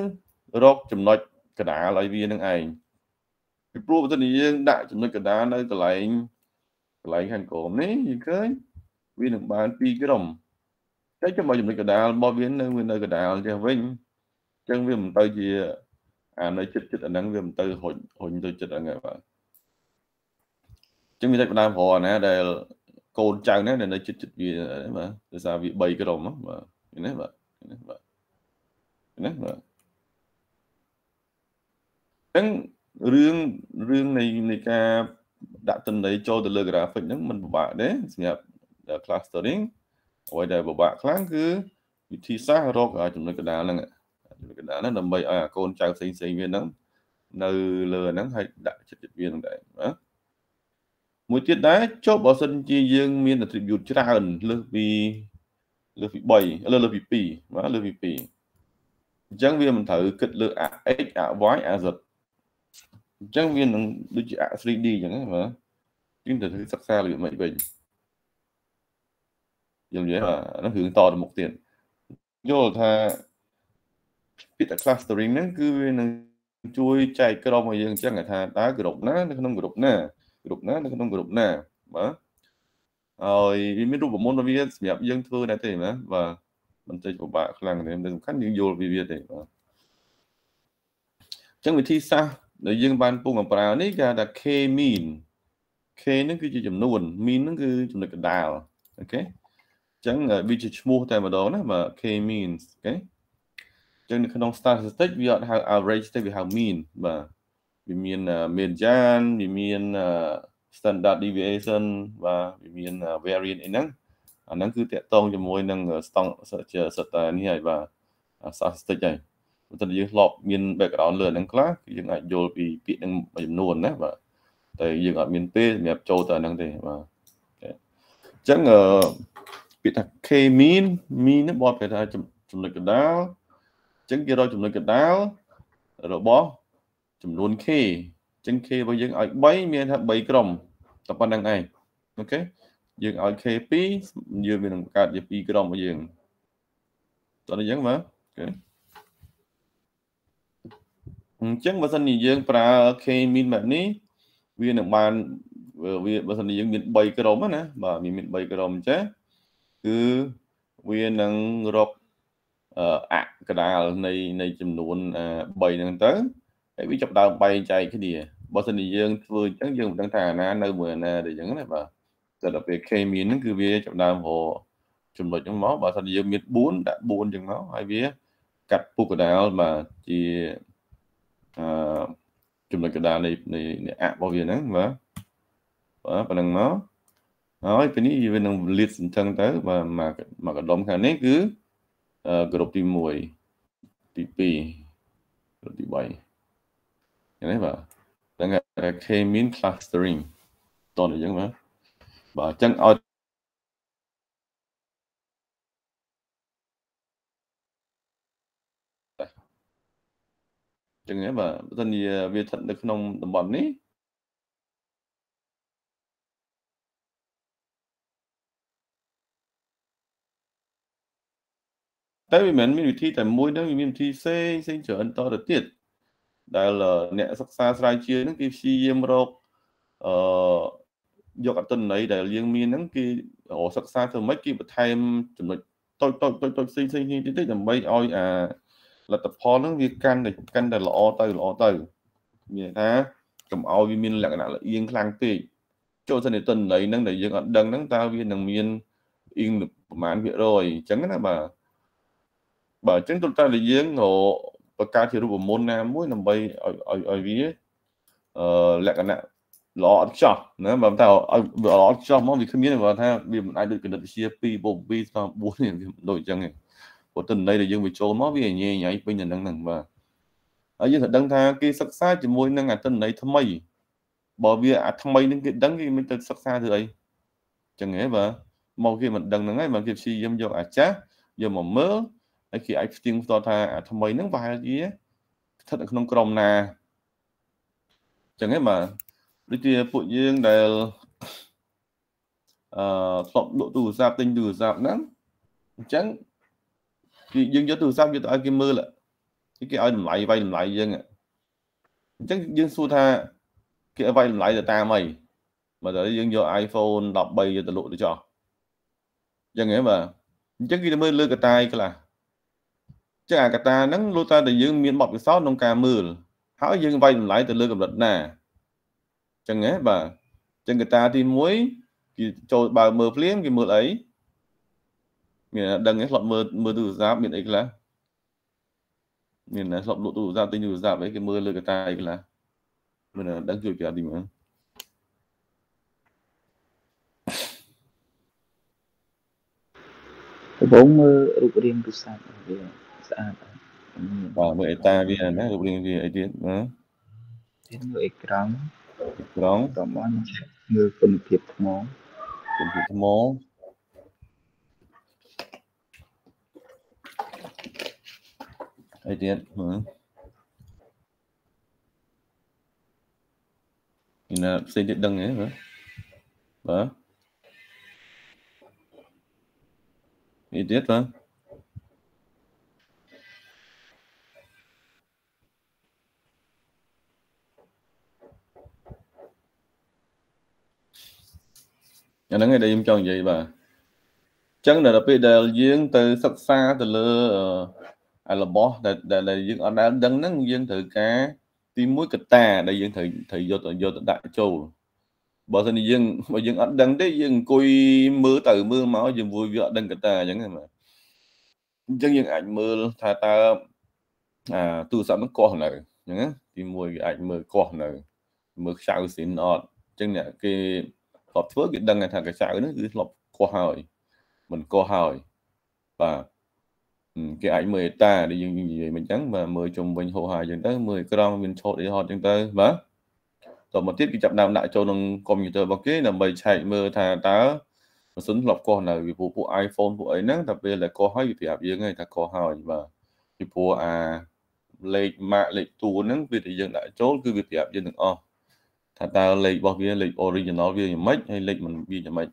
rock chấm nói cả đá lại viên năng ảnh cái pro dân riêng đại chấm nói cả đá nơi cả lại cả lại hành cổ ấy gì cái viên năng bán pi cái đồng cái chấm nói chấm nói cả đá bao viên nơi nguyên nơi cả đá là vinh chẳng vì mình tới gì à nơi chết chết ở nắng vì mình tới hồi hồi tôi chết ở ngày vậy chúng mình tại Việt Nam họ này đây côn trăng đấy là nó chích chích gì đấy mà tại sao bị bay cái đầu mất mà cái đấy vậy cái đấy vậy cái riêng riêng này này ca đã từng đấy cho từ lời graphic những mình bảo đấy nhập clustering ngoài đây bảo bạn khác cứ vị trí xa rồi cả chúng nó cái đá là cái đá nó nằm bay à côn trăng xinh xinh viên nắng nơi lờ nắng hay đã chích chích viên đấy đó một tiết đá cho bảo sân chi dương miền là thịt bột chả ẩn lơ vì lơ vì bảy lơ lơ vì pì má lơ vì pì chẳng viên mình thử kết lơ à x à y à giật chẳng viên được chữ à ba D chẳng hạn mà chúng ta thấy sắc xa là mệnh bình giống vậy mà nó hướng to được một tiền vô là biết là clustering nó cứ viên chui chạy cái đó mà dương chẳng là tha đá cửa đục nó nó không cửa đục nè group nè nó không group nè mà rồi vì mấy của môn nó biết nhập dân thưa này thì mà và mình chơi của bạn làng thì em đang khá nhiều vô vì việc đấy chẳng vì thi sao để dân ban cùng ở vào đấy ra là k min k nó cứ chỉ chấm luôn min nó cứ chấm được đào ok chẳng ở vị trí mua tại mà đó mà k min ok chẳng được không statistic vì họ hàng average tại vì hàng min mà vì miền median, vì miền standard deviation và vì miền variance ấy nắng, nắng cứ tẹt tông cho mỗi năng tông sợ sợ như vậy và statistic này, chúng ta dùng lọp miền background lừa năng class, dùng lại vô vì bị năng điểm nuồn đấy và, tại dùng ở miền p nhập châu tại năng thế và, chắc ở bị thằng k min min nó bỏ phải là chấm chấm được cái đáo, chắc kia rồi chấm được cái đáo, rồi bỏ chấm luôn k chân k bao giờ ở bảy miền hạt bảy crom tập ban đăng này ok dừng ở k pi dừng về đường cát dừng pi crom bao giờ tao nói mà ok chân bớt sân thì dừng pra k min bạn ní viên đường bàn viên bớt sân thì dừng miền bảy crom á nè mà miền bảy crom chứ cứ viên đường rock à cái đà này này chấm luôn bảy đường tới bị chọc đào bay chạy cái gì bớt sân thì dương vừa trắng dương đang thả na nơi mùa na để những này và giờ đặc biệt khi miến nó cứ về chọc đào hồ chuẩn bị trong máu bớt sân dương miệt bốn đã bốn trong máu hai vía cắt buộc đào mà chỉ chuẩn bị cái đào này này ạ bao nhiêu nắng mà và bằng máu nói cái này về năng liệt thân tới và mà mà cái đống hàng này cứ group đi mùi đi pi đi bay cái này và cái k-min clustering toàn là giống vậy và chẳng ở chẳng lẽ mà dân thì việc thận được nông đồng bằng ấy tại vì mình mình thi tại môi đó mình thi c sinh trở ăn to được tiệt đây là nẹt sắc xa sai chia những cái xiêm rọc do cả tuần này để liên miên những cái ổ sắc xa thường mấy kia bật thêm chuẩn bị tôi tôi tôi tôi xin xin như thế đấy làm bay oi à là tập phó nó việc căn để căn để lọ từ lọ từ như thế cầm oi miên là cái nào là yên lang tì cho nên tuần này năng để dương đằng đằng ta viên đằng miên yên được mãn việc rồi chẳng là mà Bởi chứng chúng ta là giếng ngộ và ca thiểu của môn nam mũi nằm bay ở ở ở vía lại cả nè lọ chọc nữa mà tao lọ chọc mong vì không biết là tha vì ai được cái đợt chia pi bộ pi sao bốn nghìn đổi chẳng này của tuần đây là dương bị trốn nó vì nhẹ nhảy bây giờ đang nặng và ở dưới thật đang tha kia sắc xa chỉ môi năng ngàn tuần này thâm mây bởi vì à thâm mây nên cái đắng cái mấy tên sắc xa thì ấy chẳng nghĩa và mau khi mình đằng nắng ấy mà kịp si dâm dầu à chát giờ mà mớ ấy khi ấy tiếng to tha à thâm mây nắng vài gì ấy thật là không còn nà chẳng nghĩa mà đôi khi phụ dương để phỏng độ từ giáp tinh từ giáp nắng trắng thì dương cho từ giáp cho tới cái mưa lại cái cái ai làm lại vay làm lại dương ạ chắc dương su tha kia vay làm lại là ta mày mà tới dương cho iPhone đọc bay cho lộ để cho chẳng nghĩa mà chắc khi mưa lưa cái tay cái là chắc à cái ta nắng lô ta để dương miền bọc cái sót nông ca mưa hỏi dương vay làm lại từ lưa cầm lật nè chẳng nghe bà chẳng người ta thì muối thì cho bà mờ phím cái mưa ấy miền đằng ấy lọt mưa mưa từ giáp miền ấy là miền này lọt lộ từ giáp tinh từ giáp với cái mưa lơ cái tai là mình là đang chơi cả gì mà cái bóng rụp riêng từ sáng về sáng bảo người ta bây giờ nó rụp riêng gì ấy tiếng nữa tiếng người trắng đó còn anh người phân biệt món phân biệt món ai tiền hả là xây điện đăng ấy hả hả ai tiền hả anh nói ngay đây em cho vậy bà chẳng là bây giờ dương từ sắp xa từ lơ à là bó để để để dương ở đã đăng nắng dương thử cá tim muối kịch ta để dương thử thử vô vô đại châu bảo thân dương mà dương ở đăng đấy dương cùi mưa từ mưa máu dương vui vợ đăng kịch ta chẳng hạn mà chẳng dương ảnh mưa thà ta à tu sắm nó còn này nhá tim muối ảnh mưa còn này mưa sao xịn ọt chẳng là cái lọc phước cái đăng này thằng cái sao nó cứ lọc co hời mình co hời và cái ảnh mười ta để dùng gì mình trắng và mười chồng mình hộ hài chúng tới mười gram mình cho để họ chúng tới và rồi một tiếp cái chậm nào lại cho nó còn như tôi vào cái là mày chạy mưa thà tá mà súng lọc co này vì phụ phụ iPhone phụ ấy nắng đặc biệt là co hơi thì hạp dương này thằng co hời và thì phụ à lệch mạ lệch tù nắng vì thì dân lại chốt cứ việc thì hạp dương được o thà ta lịch bao kia lịch original kia mấy hay lịch mình bị cho mấy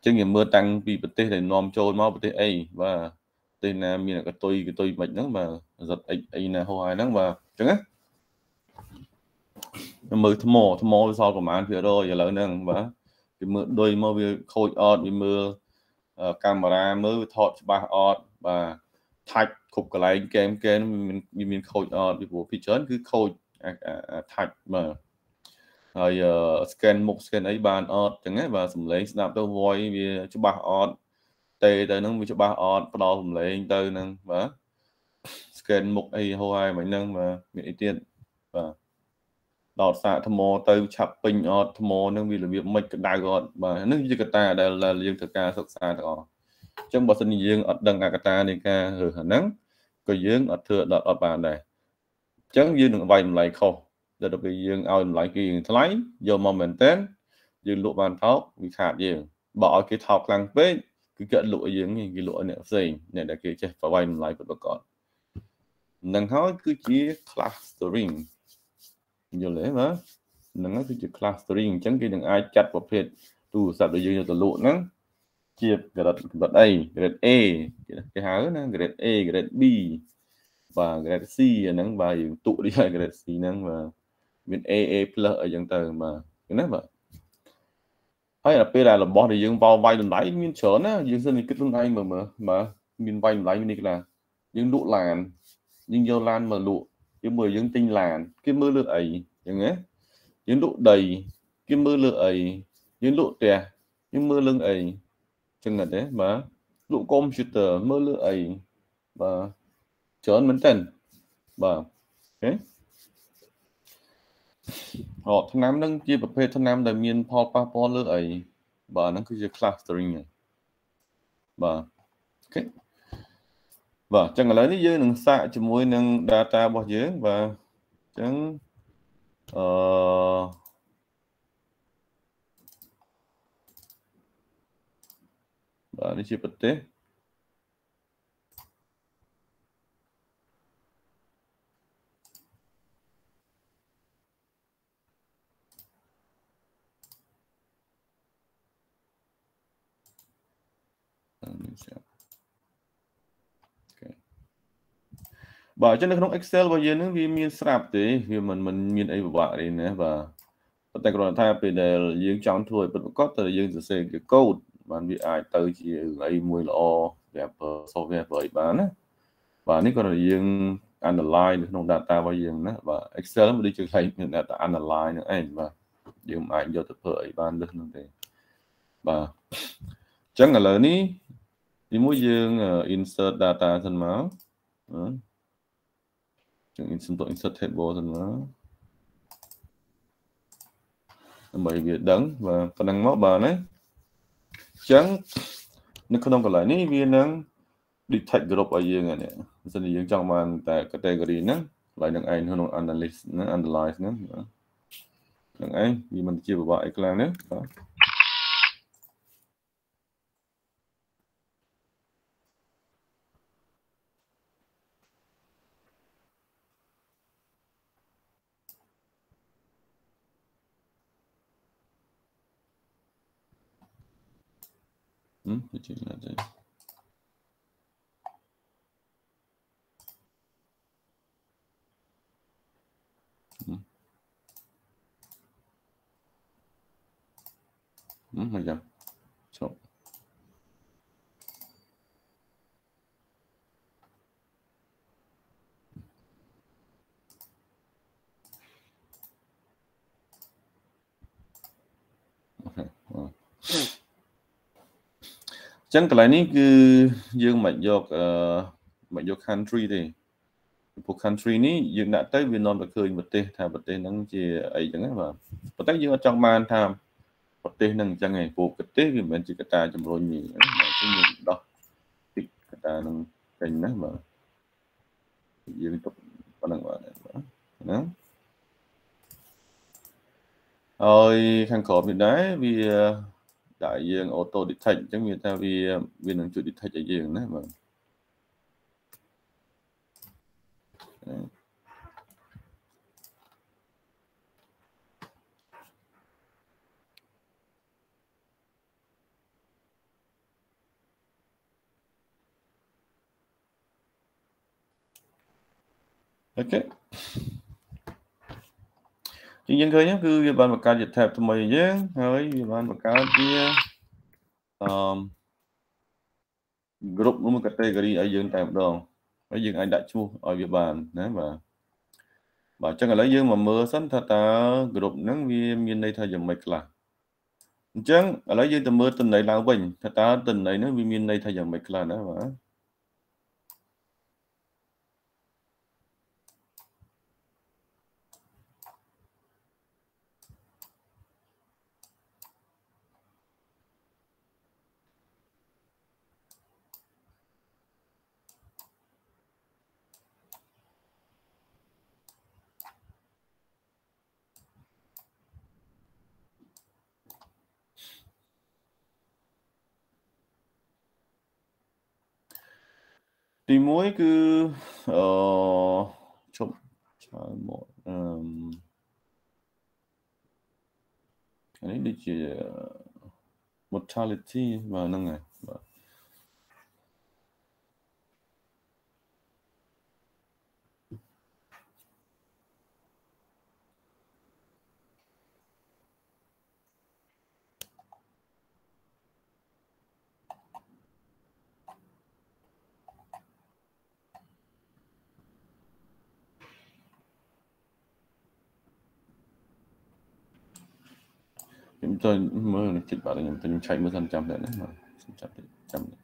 chứ nghiệm mưa tăng vì bật tê này nom trôi máu bật tê ấy và tên là mình là cái tôi cái tôi mệnh nó mà giật ấy ấy là hồ ai nó mà chẳng á mưa thấm mồ thấm mồ sau của màn phía rồi giờ lớn nâng và thì mưa đôi mưa về khôi ọt thì mưa camera mưa thọt ba ọt và thạch khục cái lái kem kem mình mình khôi ọt thì của phía chớn cứ khôi thạch mà rồi uh, scan một scan ấy bàn ọt chẳng ấy và sầm lấy snap tôi voi về cho ba ọt tê tới nâng với cho ba ọt bắt đầu sầm lấy tơ nâng và scan một ấy hô hai mấy nâng và miễn tiền và đọt xạ thầm mô tơ chập pin ọt thầm mô nâng vì là việc mệt cái đại gọn và nước như cái ta đây là riêng thực ca thực xa đó trong bao sinh riêng ọt đằng cái ta này ca hử hả nắng có riêng ọt thừa đọt ọt bàn này chẳng riêng được vay lại không giờ được bị dương ao lại kia lấy giờ mà mình tên dương lụa bàn tháo bị khạt dương bỏ cái thọc lăng bếp cứ cỡ lụa dương cái lụa này gì này là kia chơi và vay lại vật vật còn nâng hói cứ chỉ clustering nhiều lẽ mà nâng hói cứ chỉ clustering chẳng kia đừng ai chặt vào phết tù sập được dương cho lụa nó chia grade grade A grade E cái háo nó grade E grade B và grade C nâng và dương tụ đi lại grade C nâng và mình e plus ở dân từ mà cái nét vậy hay là bây giờ là bỏ thì dương vào vay lần lại mình chở nó dương dân thì cứ tuần hai mà mà mà mình vay lại mình là dương lụ làn nhưng do lan mà lụ cái mưa dương tinh làn cái mưa lựa ấy chẳng nhé dương lụ đầy cái mưa lựa ấy dương lụ tè nhưng mưa lưng ấy chẳng là thế mà lụ computer mưa lựa ấy và Trớn mến tình. Vâng. Ok. Rồi, thằng nam nâng chia bậc phê thằng nam đời miên Paul Paul lựa ấy. Bà nó cứ clustering này. Vâng. Ok. Vâng, chẳng lấy dưới nâng xạ cho mối nâng data bỏ dưới và chẳng ờ và đi chụp tế. Và cho nên trong Excel bây giờ nó vì miền sạp thì vì mình mình miền ấy vạ đi nè và tại còn thay vì để dương chọn thôi vẫn có từ dương sẽ cái code bạn bị ai tới chỉ lấy mùi lo đẹp so với với bán và nếu còn là dương analyze được trong data bao giờ nữa và Excel nó đi chơi thấy data analyze nữa anh và dương ảnh do tập hợp ban được như thế và chẳng là lớn đi thì mỗi dương insert data thân máu chúng insert tội insert table thân máu bởi vì đắng và phần năng máu bà đấy chẳng nó không còn lại ní vì năng detect group ở dương này dân dương trong màn tại category nó lại năng anh hơn analyze nó analyze nó năng anh vì mình chia vào bài clan nữa ừ, chính là đây. Ừ. Ừ, rồi dạ. Chọn. Okay. Wow. Chẳng cái này cứ dương mệnh dọc mệnh dọc country thì của country ní dương đã tới Việt Nam và khơi bật tê thà bật tê nắng chia ấy chẳng mà bật tê dương ở trong ban tham bật tê nắng chẳng ngày buộc bật tê vì mình chỉ cái ta chầm rồi nhỉ đó cái ta nắng cảnh nắng mà dương tốc ban nắng mà nắng rồi thằng cọp thì đấy vì đại dương auto detect chẳng như ta vì vì năng chịu detect đại dương đấy mà ok chính nhân thôi nhé cứ bàn một cái dịch thẹp tụi mày nhé hơi bàn một cái kia group nó một category ở dương tạm đồng ở dương anh đại chu ở địa bàn đấy mà bảo chắc là lấy dương mà mưa sẵn thật ta group nắng vì miền đây thời dòng mạch là chắc ở lấy dương từ mưa tuần này là bình thật ta tuần này nó vì miền đây thời dòng mạch là đấy mà thì mỗi cứ chụp một cái đấy đi chỉ mortality và năng này chúng tôi mới kịch bản là chúng tôi chạy mới thành trăm đấy mà trăm đấy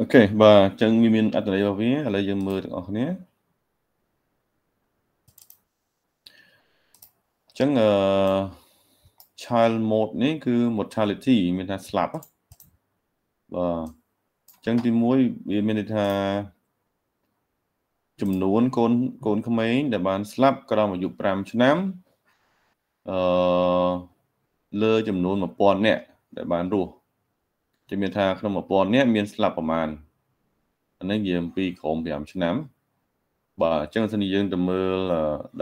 โอเคบ่จึงมีอัตราរបស់វាឥឡូវយើងមើលទាំងអស់គ្នាចឹងអឺ child mode នេះគឺ mortality មានថាស្លាប់បាទចឹងទីមួយវាមានន័យថាចំនួនកូនកូនក្មេងដែលបានស្លាប់ក្រោមអាយុfiveឆ្នាំអឺលើចំនួនone thousandនាក់ដែលបានរស់ជាមានថាក្នុងone thousandនាក់មានស្លាប់ប្រមាណអានេះវាអំពីក្រោមfiveឆ្នាំបាទអញ្ចឹងសិនយើងទៅមើល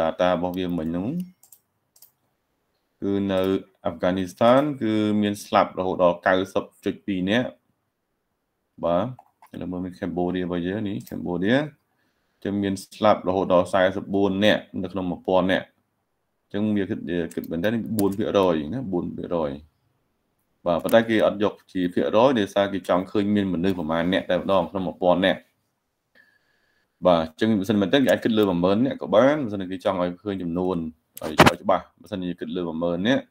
data របស់វាមិញហ្នឹងគឺនៅ Afghanistan គឺមានស្លាប់រហូតដល់ ninety point two នាក់បាទឥឡូវមើល Cambodia របស់យើងនេះ Cambodia គឺមានស្លាប់រហូតដល់forty-fourនាក់នៅក្នុងone thousandនាក់អញ្ចឹងវាគិតគិតមែនតើ four percent ណា four percent và bắt tay kia ẩn dục chỉ phía đó để xa cái trong khơi miên một nơi của màn nẹt đẹp đỏ trong một bọn nẹt và chân sân mình tất cả kết lưu và mớn nè có bán sân cái trong này khơi nhầm luôn ở cho bà sân như kết lưu và mớn nhé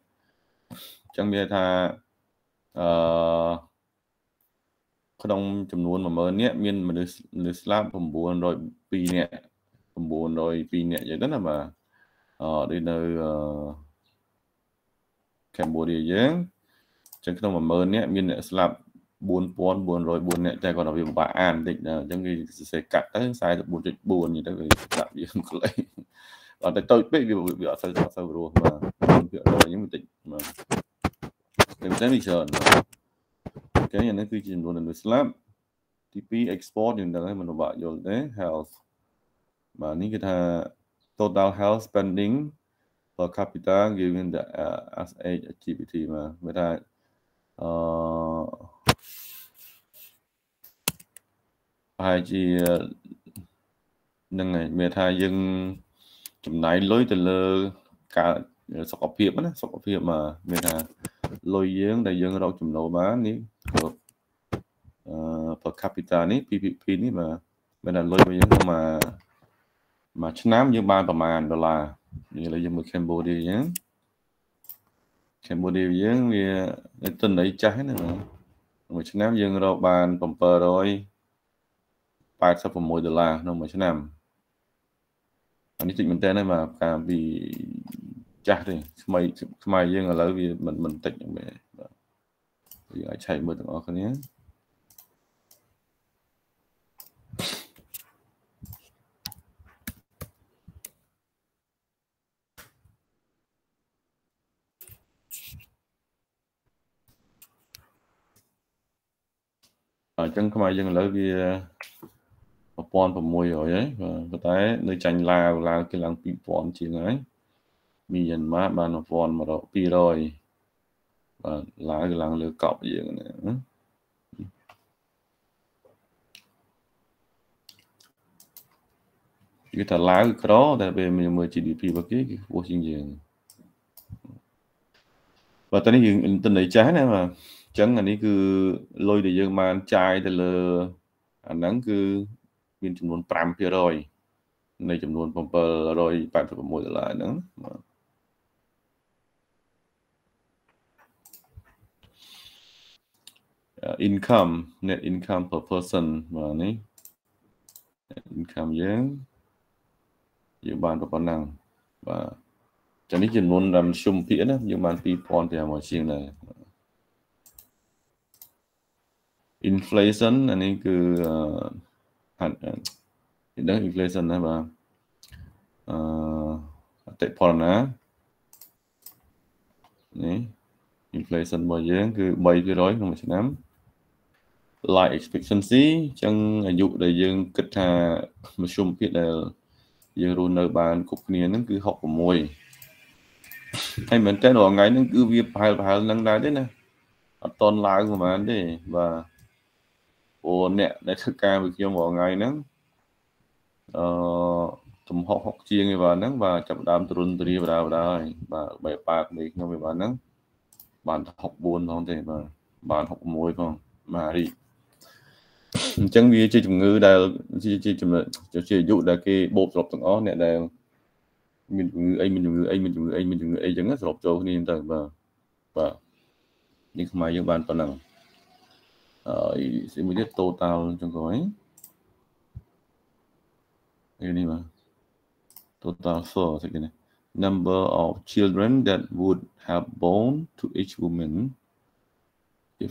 chẳng biết là có đông chùm luôn mà mớn nhé miên mà được slap phòng buồn rồi pin nhẹ phòng buồn rồi pin nhẹ vậy đó là mà ở đây nơi Cambodia chứ chẳng không mà mơ nhé miền này slap buồn buồn buồn rồi buồn này tại còn là việc bà an định trong khi sẽ cắt tới sai được buồn dịch buồn như thế vì làm gì không lấy còn tại tôi biết vì việc sao sao rồi mà việc rồi những một tỉnh mà mình sẽ bị sờn cái này nó quy trình buồn là người slap tê pê export nhưng đang mình bảo rồi đấy health mà những cái thà total health spending per capita given the as a activity mà người ta hai chị nâng này mẹ thai dân chụm nãy lối từ lơ cả sọc cọp hiệp á sọc cọp hiệp mà mẹ thai lôi dân đại dân đâu chụm nấu bán ní per capita ní ppp ní mà mẹ thai lôi bây giờ mà mà chín nám như ba tầm ngàn đô la như là dân người Cambodia nhé Cambodia dương về tin đấy trái này mà một trăm năm dương rồi bàn phòng pờ rồi ba sắp phòng mồi đô la nó một trăm năm anh ấy mình tên này mà cả vì chắc thì mày mày dương là lỡ vì mình mình tịch về vì ai chạy mưa từng ở cái nhé chẳng có ai dân lỡ vì một con và môi rồi ấy và có thể nơi tranh là là cái làng bị bọn chỉ nói mình dần má bàn một con mà đọc đi rồi và là cái làng lửa cọp gì nữa cái thật lá cái đó tại vì mình mới chỉ đi phi vào cái vô sinh diện và tới những tình này trái này mà chẳng là ní cứ lôi để dương man trai từ lờ anh nắng cứ biên chủng luôn pram kia rồi này chủng luôn pumper rồi bạn phải mồi lại nữa income net income per person mà ní income dương dương bàn và bản năng và chẳng ní chủng luôn làm sum phía đó dương man pi pon thì mọi chuyện này inflation อันนี้คือเอ่ออันเรื่อง inflation นะบ่าเอ่อเตะพอนะนี่ inflation บ่เยอะคือ three percent ក្នុងមួយឆ្នាំ life expectancy ចឹងអាយុដែលយើងគិតថាមធ្យមភាពដែលយើងរស់នៅបានគ្រប់គ្នាហ្នឹងគឺsixty-sixហើយមែនតើរាល់ថ្ងៃហ្នឹងគឺវាប្រហែលប្រហែលនឹងដែរទេណាអត់តន់ឡើងប្រហែលទេបាទអូអ្នកដែលធ្វើការជាមួយខ្ញុំរាល់ថ្ងៃហ្នឹងអឺទំហកហុកជាងឯបានហ្នឹងបាទចាប់ដើមទ្រុនទ្រាបដាបដាហើយបាទបែបប៉ាគ្នាខ្ញុំឯបានហ្នឹងបានsixty-fourផងទេបាទបានsixty-oneផងបាទរីអញ្ចឹងវាជាជំងឺដែលជាចំណុចជាអាយុដែលគេបូកសរុបទាំងអស់អ្នកដែលមានជំងឺអីមានជំងឺអីមានជំងឺអីមានជំងឺអីចឹងសរុបចូលគ្នាទៅបាទបាទនេះខ្មែរយើងបានប៉ុណ្ណឹង Ờ, sẽ mới biết total trong gói. Đây này mà. Total for cái này. Number of children that would have born to each woman if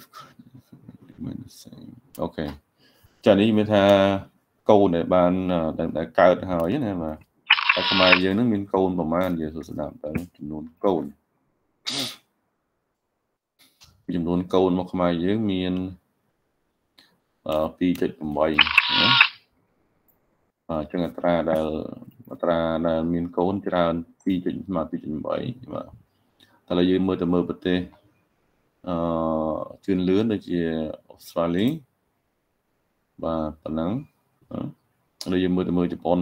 ok. Cho nên mình tha câu này bạn đã cài được hỏi này mà. Tại sao mà giờ nó mình câu mà mà giờ số sản phẩm chúng nó câu. Chúng nó câu mà mà giờ mình two point eight អញ្ចឹង អត្រា ដែល អត្រា ដែល មាន កូន ច្រើន two point eight បាទឥឡូវ យើង មើល ទៅ មើល ប្រទេស អឺ ជឿន លឿន ដូច ជា អូស្ត្រាលី បាទ ប៉ុណ្ណឹង ឥឡូវ យើង មើល ទៅ មើល ជប៉ុន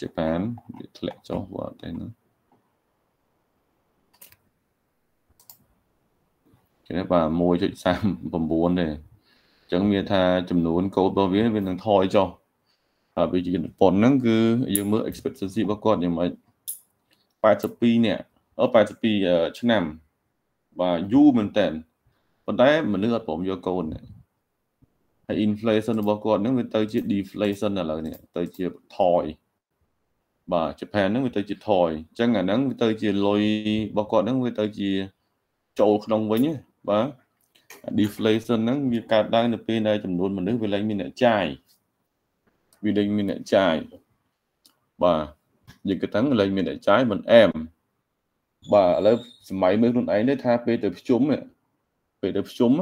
ជប៉ុន វា ធ្លាក់ ចុះ បាទ ទេ គេ បាទ one point three nine ទេ អញ្ចឹង មាន ថា ចំនួន កូន របស់ វា វា នឹង ថយ ចុះ à bây giờ còn năng cứ dùng mưa expectancy bao quát nhưng mà bài tập pi nè ở bài tập pi chấm năm và u mình tên còn đấy mình nước bổn vô câu này inflation bao quát năng người ta chỉ deflation là lời nè tới chỉ thòi và Japan năng người ta chỉ thòi chẳng hạn năng người ta chỉ lôi bao quát năng người ta chỉ trộn đồng với nhé và deflation năng việc cả đang được pi này chấm luôn mình nước về lấy mình lại chai vì đây mình lại trái và những cái thắng lên mình lại trái mình em và lớp máy mới lúc ấy đấy tha về tập chúng này về tập chúng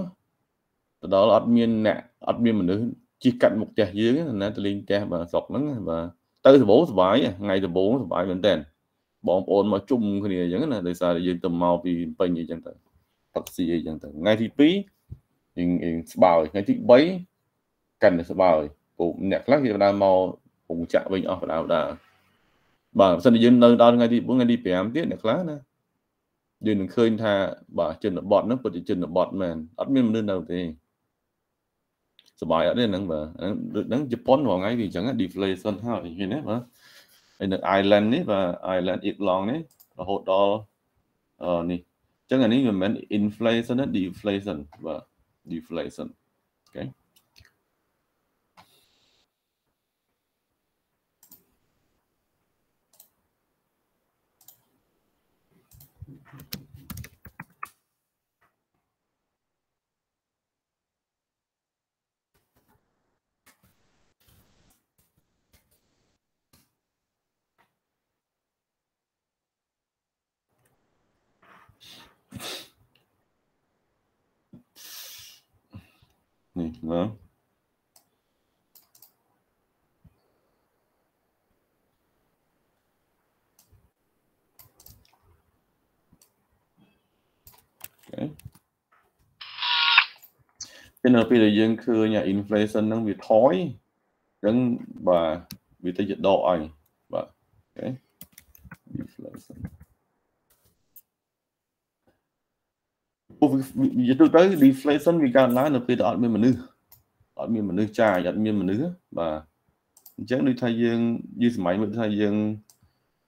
đó là admin nè admin mình nữa chỉ cạnh một trẻ dưới là tôi lên trẻ và sọc nó và tới bố vải ngày từ bố vải mình đèn bọn ổn mà chung cái này giống là tại sao để tầm màu vì bệnh gì chẳng thật gì chẳng ngay thì phí hình bảo ngay thì bấy cần sẽ bảo nhạc lắc thì là màu cũng chạm bình ở đảo đà bảo sân dân nơi đó ngay đi bốn ngày đi phải em tiết nhạc lá nè đừng khơi tha bà chân là bọt nó có thể chân là bọt mềm ắt miên lên đầu thì sợ bài ở đây nắng và nắng Japan vào ngay vì chẳng là deflation ha thì như thế mà anh được Ireland đấy và Ireland ít lòng đấy và hột đó ờ này chắc là ní mình mình inflation đó deflation và deflation ok. Này, đó. Ok. Thế nào bây giờ dân khưa nhà inflation nó bị thói dân bà vì ta dịch độ ảnh bà. Ok. Inflation. Giờ tôi tới deflation vì cả lá là vì đó mình mình nữ, đó mình mình nữ trai, đó mình mình nữ và chắc đi thay dương như máy mình thay dương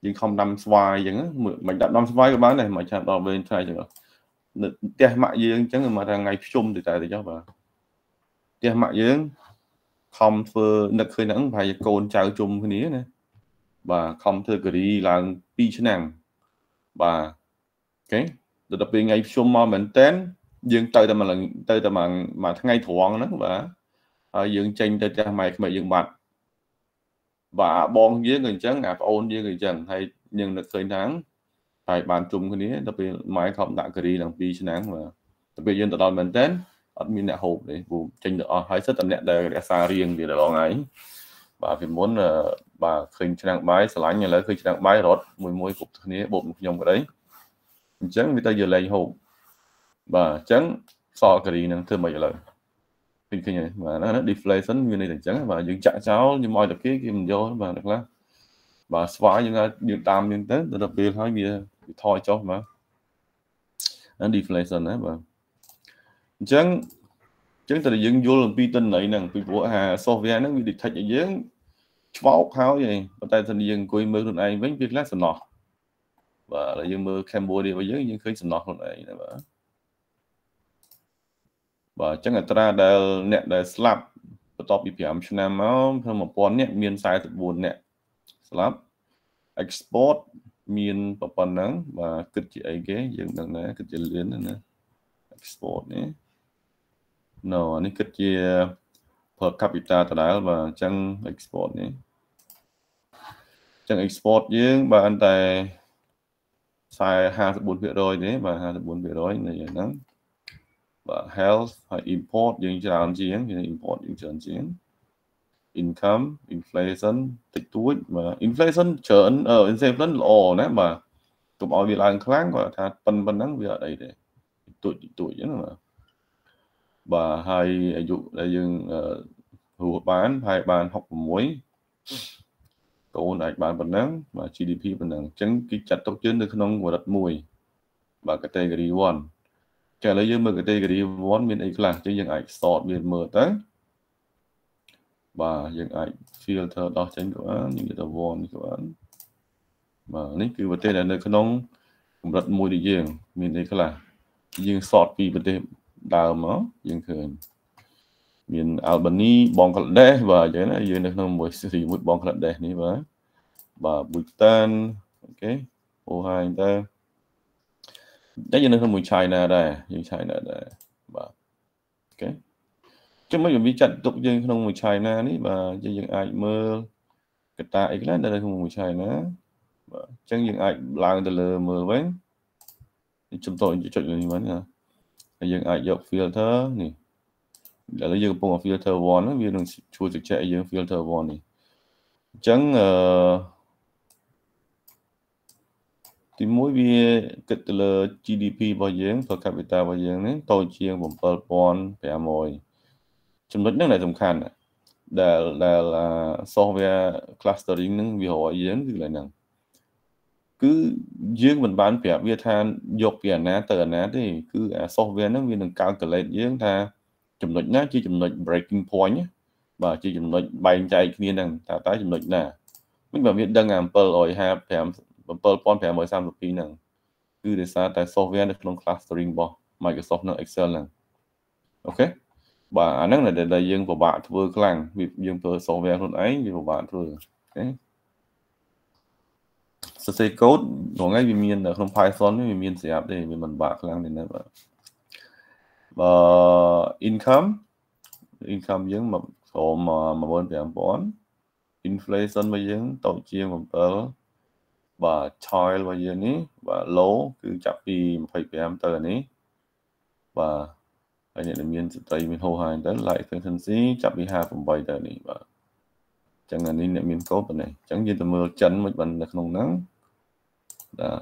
nhưng không nằm xoay vậy á, mình đặt nằm xoay các bạn này mà chạm vào bên trai rồi, tiền mạng dương chắc mà thằng ngày chung thì tại thì cho và tiền mạng dương không phơ đặt khơi nắng phải cồn trào chung cái ní này và không thưa cái đi là pi chữ nàng và cái đặc biệt ngày xung mà mình tên dương tới tầm là tới tầm mà mà ngày thoáng đó và à, dương tranh tới cha mày mày dương mặt và bon với người trắng ngạp ôn với người trần hay nhưng được thời nắng tại bàn chung cái này đặc biệt máy không đã cái đi làm vi nắng mà đặc biệt dân tộc đoàn mình tên admin đã hộp để vụ tranh được hãy rất tầm nhẹ đời đã xa riêng vì là lo ấy và vì muốn là bà khinh trang máy sẽ lái nhà lấy khinh trang máy rót mùi môi cục thế này bụng nhông cái đấy chẳng người ta giờ lấy hộp và chẳng so cái gì năng thêm bây giờ lời thì khi này mà nó deflation như này thì chẳng và những chạm cháo như mọi tập kia khi mình vô mà được lắm và xóa những điều tam những tết đặc biệt hai bia thôi cho mà nó deflation đấy mà chẳng chẳng tại dân vô làm pi tin này nè pi của Hà Soviet nó bị địch thạch dưới bao háo vậy và tại thành dân quê mưa tuần này với việc lát sờ nọ và là dân mưa Cambodia và dưới những khơi sầm nọ này này mà và chắc người ta đã nẹt đã slap top bị phèm cho nên máu hơn một con nẹt miền sai từ buồn nẹt slap export miền bắp bẩn nắng và cực chỉ ấy cái dừng đằng này cực chỉ liên này nè export này nó này cực chỉ per capita từ đó và chẳng export này chẳng export nhưng và anh tài sai hai bốn việc rồi đấy và hai bốn việc rồi này nắng và health và import những cái làm gì ấy, import những chuyện gì ấy. Income inflation tích túi mà inflation trở ở inflation lò đấy mà tụi bảo việc làm khác và thà phần phần nắng việc ở đây để tụi tụi chứ mà và hai ví dụ là dừng hùa bán hai bàn học muối cậu này bàn phần nắng và giê đê pê phần nắng tránh cái chặt tóc chân được không của đặt mùi và cái tay cái one trả lời dương mình cái tê cái vốn bên ấy là chứ dừng ảnh sọt bên mở tới và dừng ảnh filter đó tránh của án những cái tờ vốn của án mà nếu cứ vấn đề là nơi cái nông cũng rất mùi để dừng mình ấy là dừng sọt vì vấn đề đào mà dừng thường mình Albany bóng cận đế và dễ là dừng được không mùi thì mùi bóng cận đế này và và bụi tên ok ô hai ta đấy nên không muốn chạy nè đây những chạy nè đây và ok chứ mấy chuẩn bị chặt tục nhưng không muốn chạy nè đấy và cho những ai mơ cái ta ấy là đây không muốn chạy nữa chẳng những ai làm từ lờ mờ với chúng tôi chỉ chọn như vậy nè những ai dọc filter này là lấy dọc phong filter one vì đường chua trực chạy dọc filter one này chẳng thì mỗi việc kịch là giê đê pê bao nhiêu per capita bao nhiêu đấy tôi chia một per point về mồi chúng nó này tầm khăn là là là so với clustering những việc hỏi diễn thì lại nặng cứ riêng mình bán về việc than dọc về ná từ ná thì cứ so với nó vì đừng cao từ lên riêng tha chúng nó nhá chỉ chúng nó breaking point nhé và chỉ chúng nó bay chạy kia rằng ta tái chúng nó là mình bảo viện đang làm per rồi ha Apple con phải mới sang một tí nè cứ để xa tại software được trong clustering bỏ Microsoft nó Excel nè ok và anh năng là để đại dương của bạn vừa cái làng việc dương từ software luôn ấy của bạn vừa đấy sơ code của ngay vì miền ở trong Python với miền sẽ áp để mình bạn làng đến đây và income income dương mà số mà mà muốn phải bốn inflation bây giờ tàu chia một tờ và toil bây giờ ní và lố cứ chặt đi phải phải em tờ ní và anh nhận miền tây miền hồ hai đến lại phần thân sĩ chặt đi hai phần bảy tờ này và chẳng là nên miền cốt bên này chẳng như tầm mưa chấn một bần là không nắng đã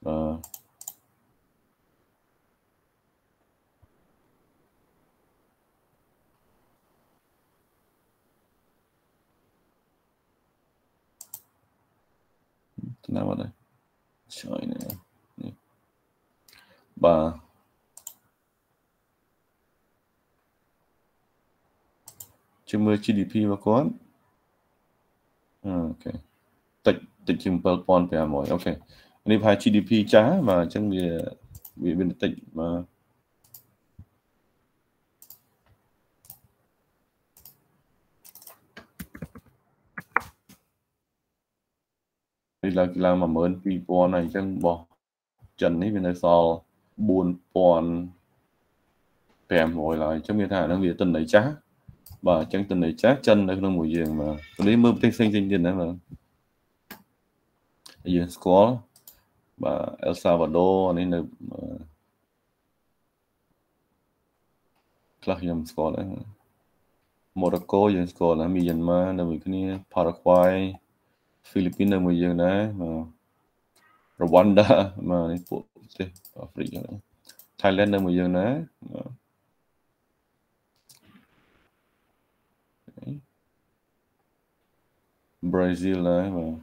và nào đây trời này và chưa mưa giê đê pê và con ok tịch tịch chừng bờ con về mọi ok đi phải giê đê pê trá mà chẳng vì vì bên tịch mà là làm mà mới vì con này chẳng bỏ trần ấy bên này sau buồn còn kèm hồi lại trong cái thả đang bị tình đấy chá và chẳng tình đấy chá chân đây không mùi giềng mà lấy mơ tinh xanh tinh tiền đấy mà giờ có và El Salvador nên là là hiểm có đấy Morocco giờ có là Myanmar là mình cái này Paraguay Philippines là mùi dương đấy mà Rwanda mà phụ thế Africa đấy Thailand là mùi dương đấy Brazil đấy mà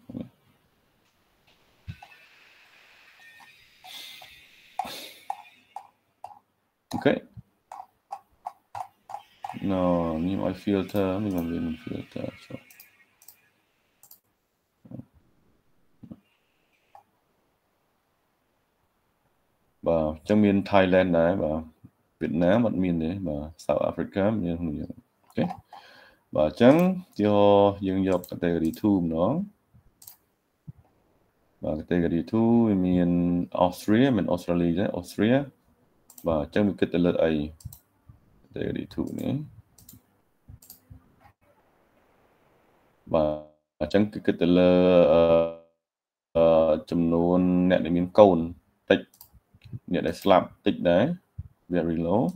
ok no như mọi filter mình làm gì mình filter so. và trong miền Thailand đấy và Việt Nam vẫn miền đấy và South Africa miền không nhiều ok và chẳng cho dương dọc cái tê đi thu nó và cái tê đi thu miền Austria miền Australia đấy Austria và chẳng được cái tê lợt ấy tê đi thu nữa và chẳng cái tê lợt chấm luôn nẹt miền cồn tích nẹt đấy slab tích đấy very low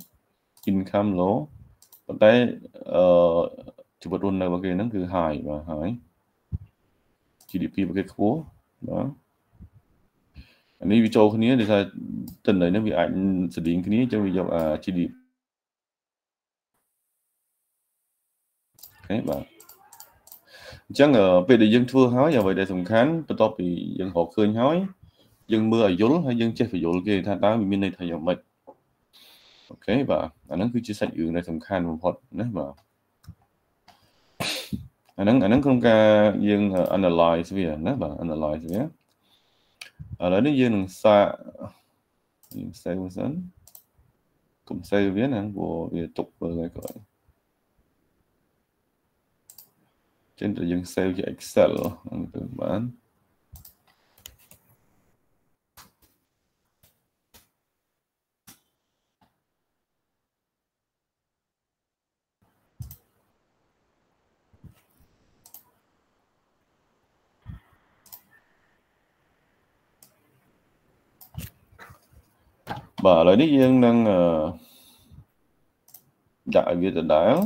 income low còn đây chụp vật luôn là cái nó cứ hài và hài giê đê pê và cái khố đó anh đi video cái này thì sao tuần đấy nó bị ảnh xử lý cái này trong video à chỉ đi thế và chẳng ở về để dân thưa hói và về để sùng kháng tôi to bị dân họ khơi hói dân mưa ở dốn hay dân chết phải dỗ kia tha tá mình này thầy dòng mệt ok và anh nó cứ chia sẻ chuyện này sùng kháng một hột đấy và anh nó anh nó không ca dân analyze về nó và analyze nhé ở đó nó dân xa dân xe vô sân cũng xe viết anh của về tục vừa rồi trên tự dân sale cho Excel từ bán và lại đi dân đang đại việt đảo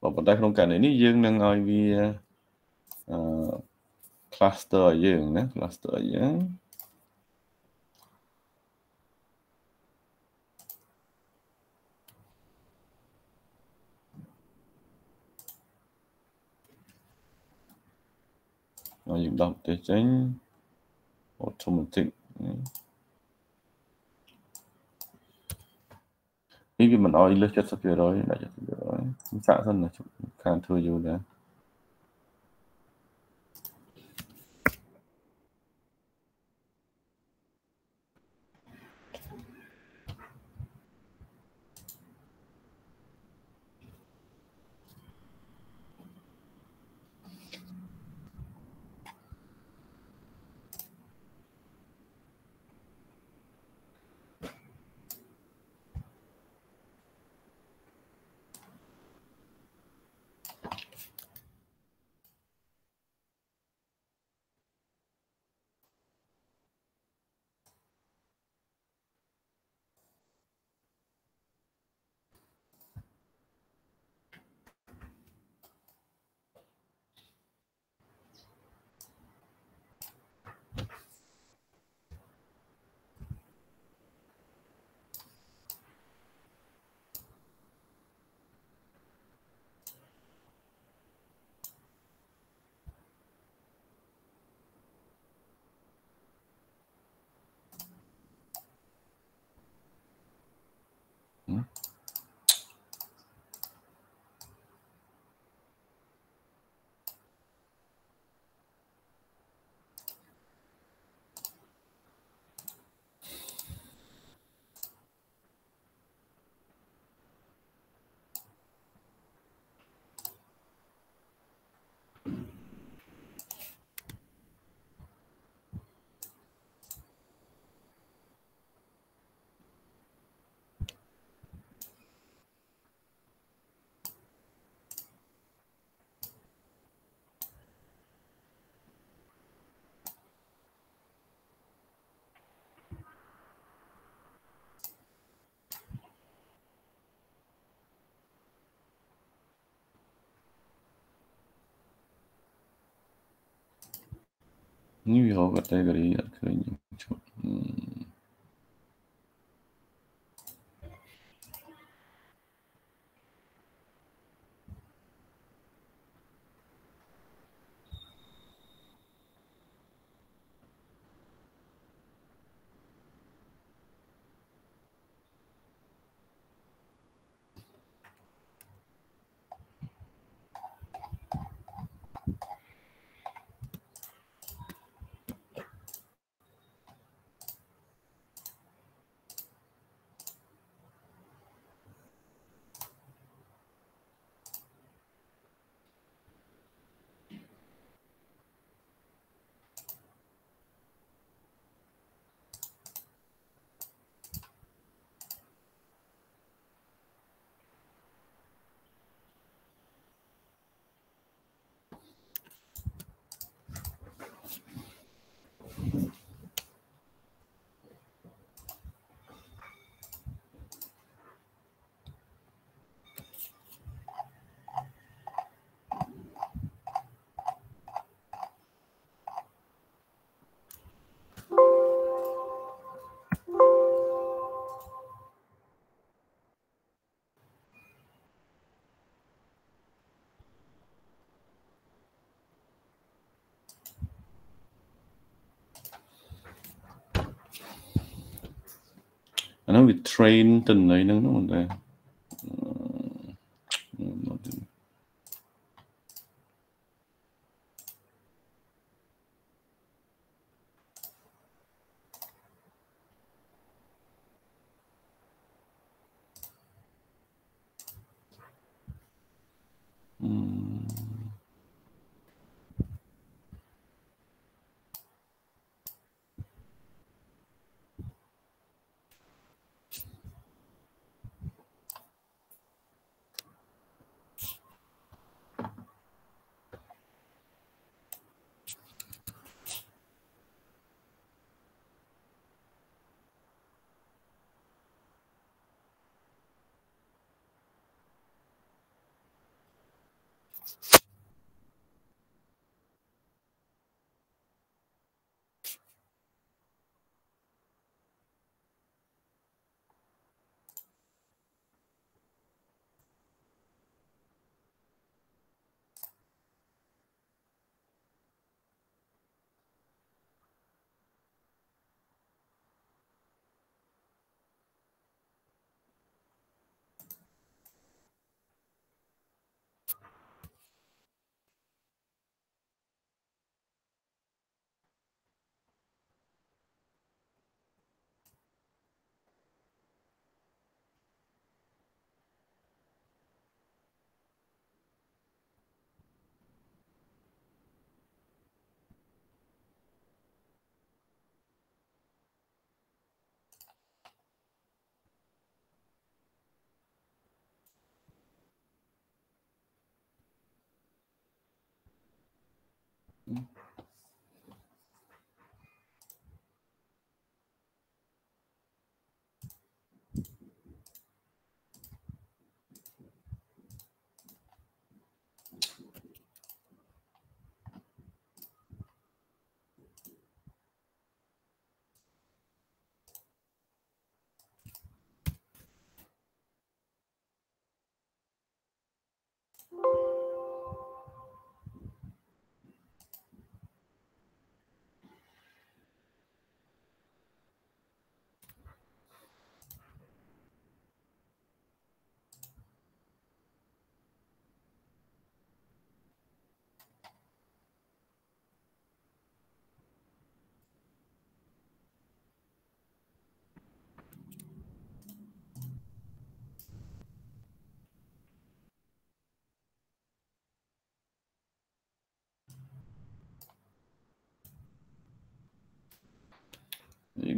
và bọn ta không cần đến những dương đang ngồi vì uh, cluster dương đó cluster dương nó dùng đọc để tránh automatic vì mình nói lướt chất sắp rồi đã chất rồi xạ thân là càng thừa dù đấy như họ có gửi ở cái chút I know we train the nine there.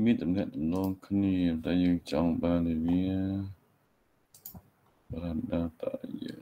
Biết tầm hệ tầm non cái này tại vì chọn ba này với ba đa tại giờ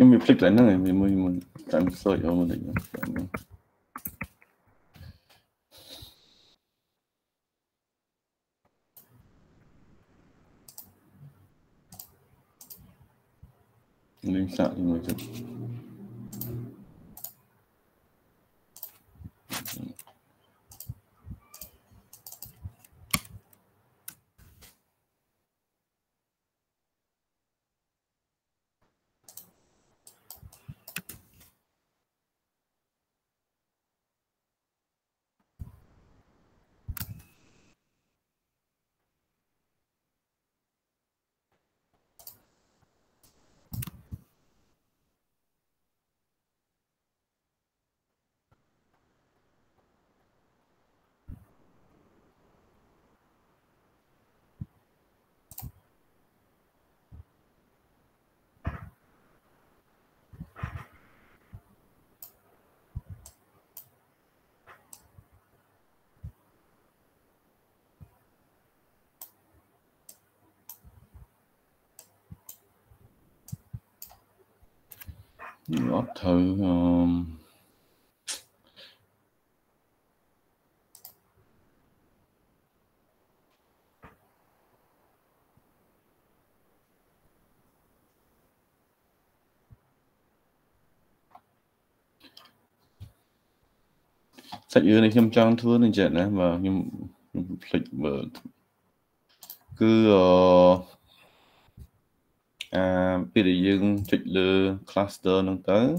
Yung may flick lang na eh. May mo yung time story. Huwag mo na yun. Ano yung sa akin mo dyan? Nó thử um... sách dưới này trong trang thưa nên chuyện đấy mà nhưng lịch mà cứ uh... à bây giờ dừng chụp lừa cluster nâng tới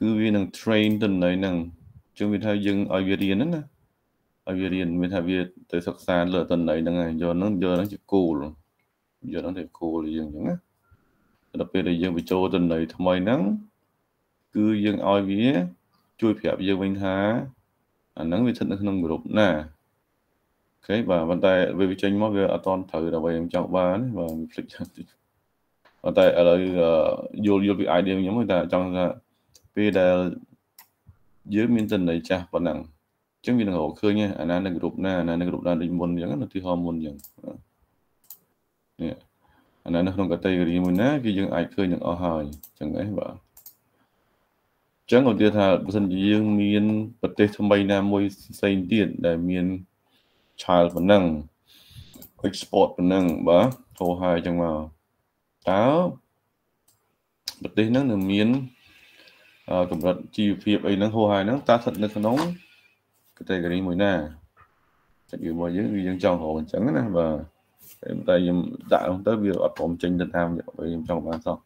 cứ vì nâng train tuần này nâng chúng mình theo dừng ở việt nam nữa ở việt nam mình theo việt tới sắp xa lừa tuần này nâng này giờ nó giờ nó chỉ cool rồi giờ nó thì cool rồi dừng á đặc biệt là dừng bị trôi tuần này tham mai nắng cứ dừng ở việt chui phèp dừng bên há à nắng vì thân nó không gục nè cái và vấn đề về tranh móc về toàn thử là về em chào ba đấy và ở tại ở đây vô vô bị ai điều nhóm người ta trong là vì là dưới miền tây này cha vẫn nặng chứ vì là hậu khơi nha anh đang group na anh đang group na đi môn những là tùy hormone những anh đang không có tay rồi mình á khi dương ai khơi những ở hơi chẳng ấy vợ chẳng còn tiền thà dân dương miền bật tê tham bay nam môi xây tiền để miền child vẫn nặng export vẫn nặng và thô hai chẳng vào đó bật đây nó là miếng cầm đặt chi phim ấy nó hô hài nó ta thật là nóng cái tay cái này mới nè chạy nhiều mọi những người dân trong hồ trắng nè và em tay em đại ông tới việc ở phòng tranh thật tham vậy trong bàn xong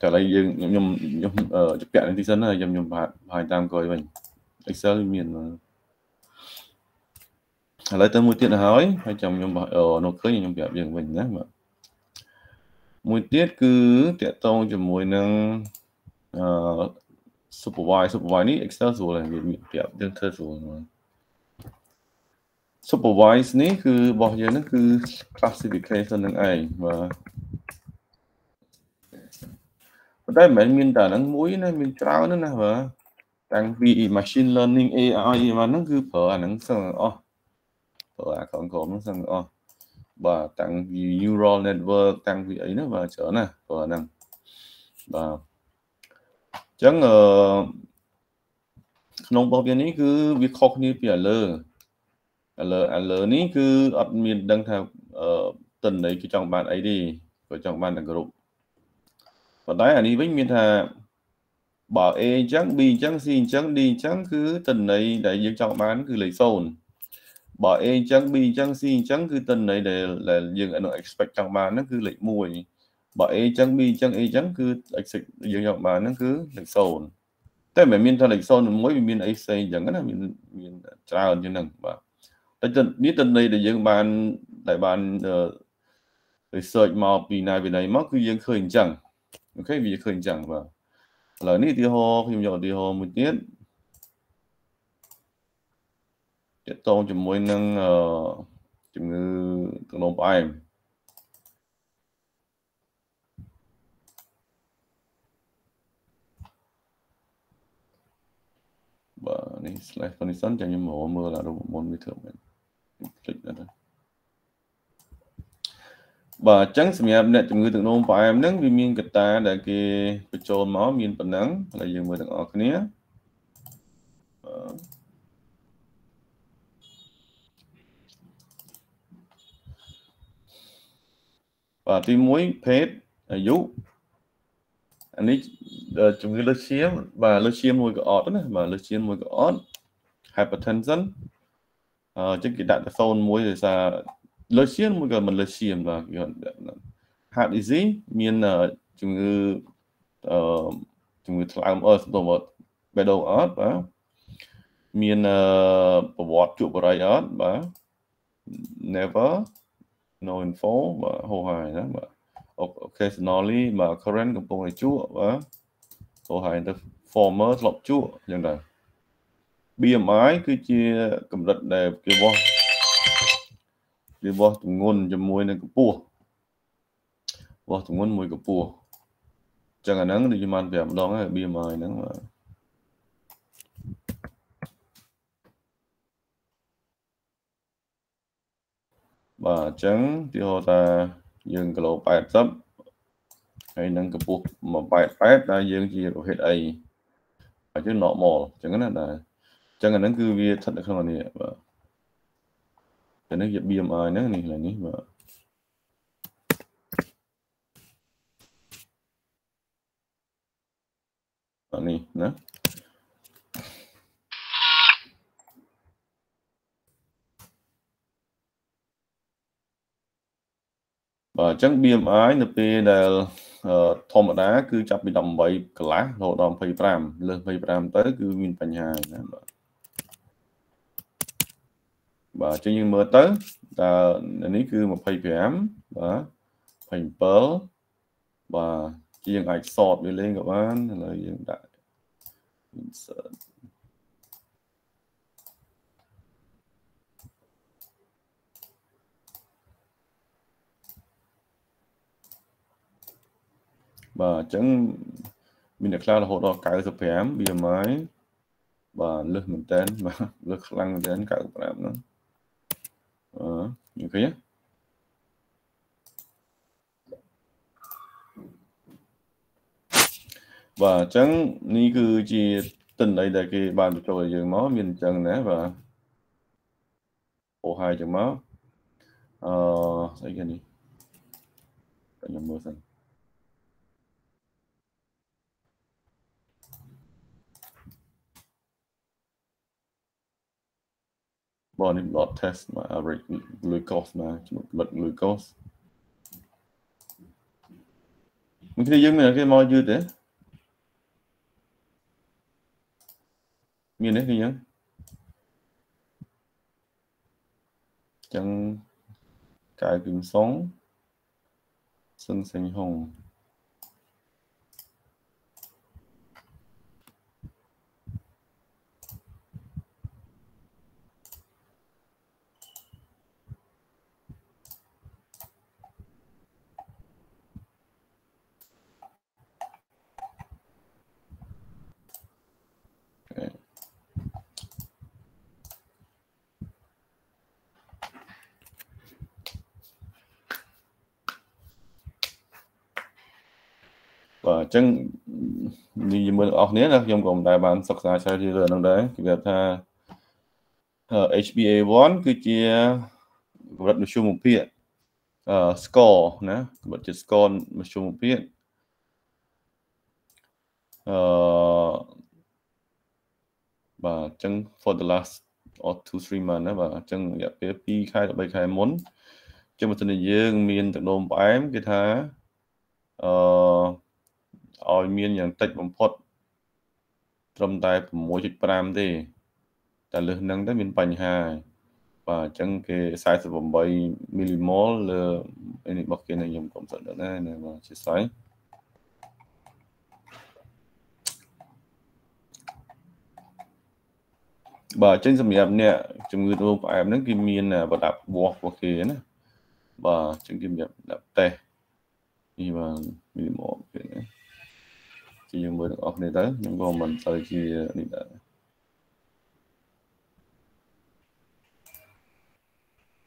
cả đây nhưng nhầm nhầm ở chấp nhận thì sẵn là nhầm nhầm hạt hai tam coi mình Excel miền lấy tới mua tiền hỏi hay chồng nhầm ở nó cưới nhầm đẹp riêng mình nhé mà mùi tiết cứ tiện tông cho mùi nâng uh, supervise supervise ní Excel rồi là việc tiệm đơn thơ rồi supervise ní cứ bỏ giờ nó cứ classification nâng ai và ở đây mình mình đã nâng mũi này mình trao nữa nè và đang vì machine learning a i mà nó cứ phở nâng xong rồi phở còn còn nó xong rồi và tặng vì neural network tăng vị ấy nó và trở nè và năng và chẳng ở nông bao tiền ấy cứ việc học như bây giờ lờ lờ ní cứ ập miền đang theo tuần đấy cái chồng bạn ấy đi của chồng bạn là group và đấy anh đi với miền hà bảo e chẳng bi chẳng xin chẳng đi chẳng cứ tuần đấy đại dương chồng bạn cứ lấy phone bỏ e chẳng bi chẳng xin chẳng cứ tuần này để là dừng anh expect chồng bạn nó cứ lệ mùi bỏ e chẳng bi chẳng e chẳng cứ expect dừng chồng bạn nó cứ lệ sồn thế mà miền tây lệ sồn mỗi miền ấy xây chẳng cái nào miền miền trào như nằng và tại tuần biết tuần này để dừng bạn đại bạn search màu vì này vì này mắc cứ dừng khởi chẳng ok vì khởi chẳng và là ní thì ho phim nhỏ thì ho một tiết tiếp tục cho mỗi năng chụp ngư từ lâu bài và này slide phần sẵn cho những mẫu mưa là đồ môn với thượng mình click ra đây Bà chẳng xem nhập nét người từng nôn phải em nắng vì miền kịch ta đã kê petrol máu miền phần nắng là dừng mười từng ở cái nhé. Và tìm muối phết ở dụ anh ấy chúng người lơ và lơ xiêm mùi cái ọt này mà lơ xiêm mùi cái ọt hypertension trên cái đạn phone muối rồi xa lơ xiêm mùi cái mình lơ xiêm và hạt gì miền là chúng người chúng người làm ở tổ một bề đầu ọt và miền bọt trụ bờ ray ọt và never no info và hồ hài đó mà occasionally mà current công công này chúa và hồ hài the former lọc chúa chẳng là bê em i cứ chia cầm đặt để kêu bo kêu bo tụng ngôn cho môi này cái pua bo tụng ngôn môi cái pua chẳng là nắng đi man về một đón là bê em i nắng mà và trắng thì họ ta dừng cái lỗ bài tập hay nâng cái buộc mà bài bài ta dừng chỉ có hết ấy và chứ nọ mò chẳng là là chẳng là nó cứ việc thật là không này và cái nó việc bê em i nó này là như vậy và này nữa và chẳng bê em i nó về là thom đá cứ chập bị đầm bậy lá lộ đầm phây pram lên phây pram tới cứ viên phần hai và cho như mưa tới là nếu cứ một phây pram và phây pớ và chỉ những ảnh sọt đi lên các bạn là hiện tại và chẳng mình được là hộ đo cái tập phém bìa máy và lực mình tên và lực lăng đến cả các bạn nữa à, như thế và chẳng ní cứ chỉ tình đây để cái bàn trồi dường máu miền chân nè và ô hai dường máu cái gì cái nhầm mưa xanh bỏ đi blood test mà average glucose mà blood glucose mình thấy giống như là cái màu dư thế miền đấy thì nhá chẳng cái kim sống sân xanh hồng và chẳng như mình học nhé là trong cùng đại bản sạc xa sao thì rồi nông đấy việc tha hát bê a one cứ chia vật một chung một phiền score nè vật chia score một chung một phiền và chẳng for the last or two three months đó và chẳng gặp cái pi khai là bảy khai muốn cho một tuần riêng miền tận đồn bãi cái tha ôi miền những tách bấm phốt trong tay mỗi chiếc pram thì ta lượng nâng tới miền bành hai và chẳng cái size bấm bay milimol là anh bọc kia này dùng cộng sản đó này mà chia sẻ và trên dòng nhập nè chúng người đâu phải em nâng kim miền là và đạp buộc và kia nè và trên kim nhập đạp tè thì mà milimol kia này chỉ mới được học này tới nhưng còn mình tới khi đi đã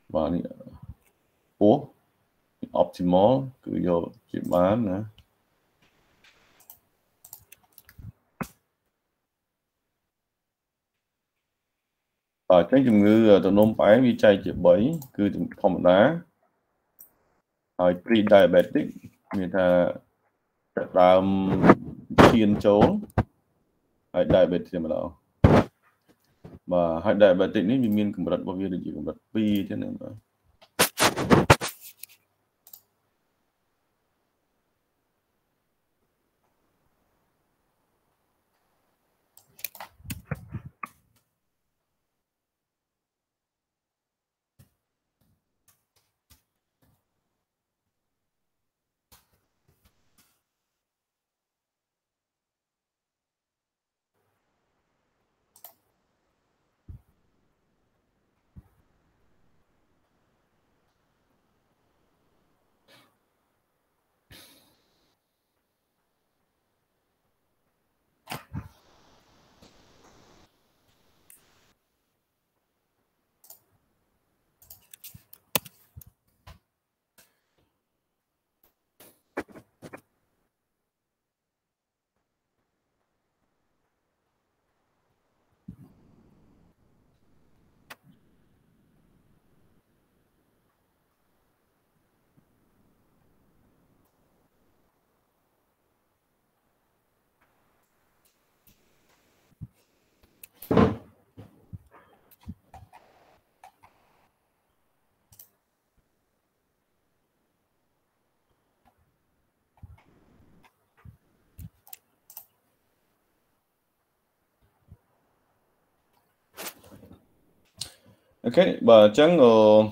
và đi ố optimal cứ vô chị bán nữa. Ở cái dùng ngư tụi nôm phải vi chạy chị bấy cứ không đá hỏi pre-diabetic người ta làm chiên chốn hãy diabetic mà đâu mà hãy diabetic này mình cũng đặt bao nhiêu được gì cũng đặt pi thế này nữa. Ok, bà chẳng uh,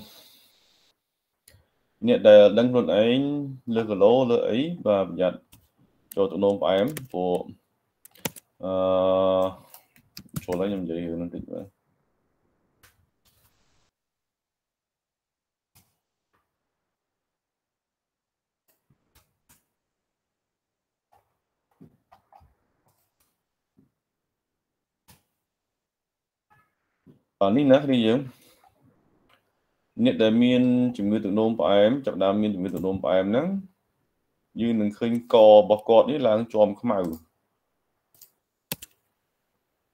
nhận đề đăng luận ấy lựa cái lô lựa ấy và nhận cho tụi nôm phải em của số lấy nhầm gì nó tịch vậy. Ở ní nát đi chứ. Nhất là miền chủng ngư tự nôm bà em, chậm đà miền chủng ngư tự nôm bà em nắng như mình khinh cò bọc cọt ấy là chòm không màu.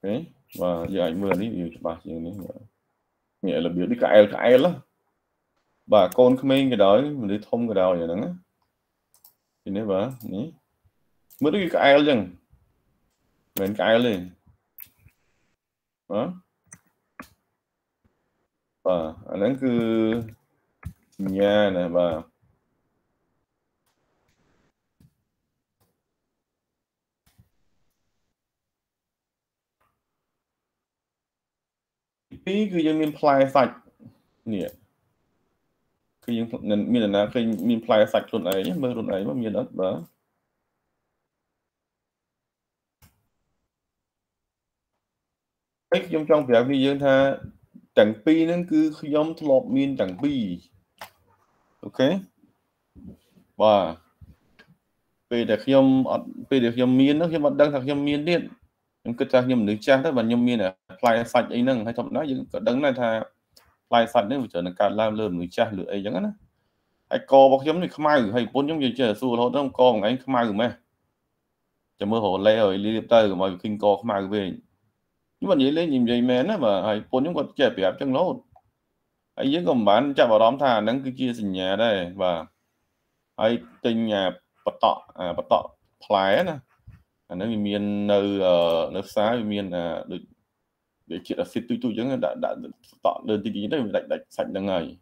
Đấy, và giờ ảnh mưa đi điều cho bà chị này. Nghĩa là biểu đi cãi cãi lắm. Bà con không cái đó, mình đi thông cái đào vậy đó. Thì nếu bà, ní. Mới đi cãi chẳng. Mình cãi lên. Đó. Và anh ấy cứ nhà này và cái cứ dân miền Ply sạch nè cứ dân miền nào cái miền Ply sạch luôn ấy mới luôn ấy mà miền đất đó. Cái trong trong việc thì dân tha chẳng pi nên cứ nhóm lọt miền chẳng pi, ok, và về để nhóm về để nhóm miền nó khi mà đăng thằng nhóm miền điện, em cứ trang nhóm nữ trang đó bạn nhóm miền này, play sạch ấy năng hay thằng nói những cái đấng này thà play sạch đấy trở thành cả lao lơm nữ trang lựa ấy chẳng á, ai co bọc nhóm này không ai hay bốn nhóm gì chơi xu nó không co bằng anh không ai mày, chờ mơ hồ lê rồi liên tiếp tới mọi kinh co không ai về. Nhưng mà vậy lên nhìn vậy mẹ nó mà hãy bốn chúng con trẻ đẹp chân lốt ấy dưới còn bán chạy vào đóm thà nắng cứ chia sinh nhà đây và ấy tình nhà bật tọ à bật tọ phái nè nó bị miền nơi ở nước xa bị miền là được để chuyện là xịt tui tui chứng đã đã tọ đơn tí tí đây mình đạch đạch sạch ra ngày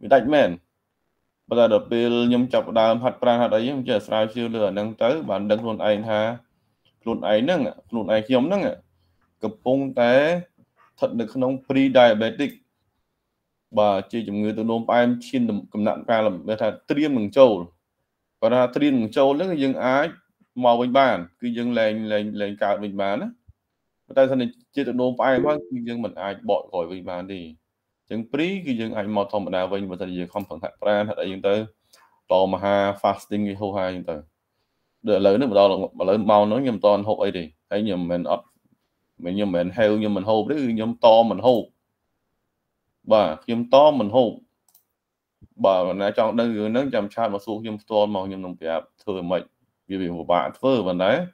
mình đạch mẹn bây giờ được bên nhóm chọc đàm hạt pra hạt ấy không chờ sao siêu lửa nâng tới bạn đăng luôn anh ha luôn ấy nâng luôn ấy nhóm nâng ạ cập phong té thật được không pre diabetic và chỉ chủng người tự nôm em xin đầm cầm nặng ca làm người ta triên mừng châu còn là triên mừng châu nước dân ái màu bình bàn cứ dân lành lành lành cả bình bàn á tại sao này chỉ tự nôm em quá dân mình ai bỏ khỏi bình bàn đi chẳng pre cứ dân ai màu thòng đào bình và thời giờ không phản hại ra thật đấy chúng tới to mà ha fasting hô hai chúng tới đợi lớn nữa mà đo là lớn màu nói nhầm toàn hộ ấy đi thấy nhầm mình up mình nhưng mình heo nhưng mình hô đấy nhưng to mình hô và nhưng to mình hô Bởi nó trong đơn gửi nâng chăm chát mà xuống nhưng tôi mong nhưng nông tiệp thử mệnh vì việc của bạn thơ vấn đấy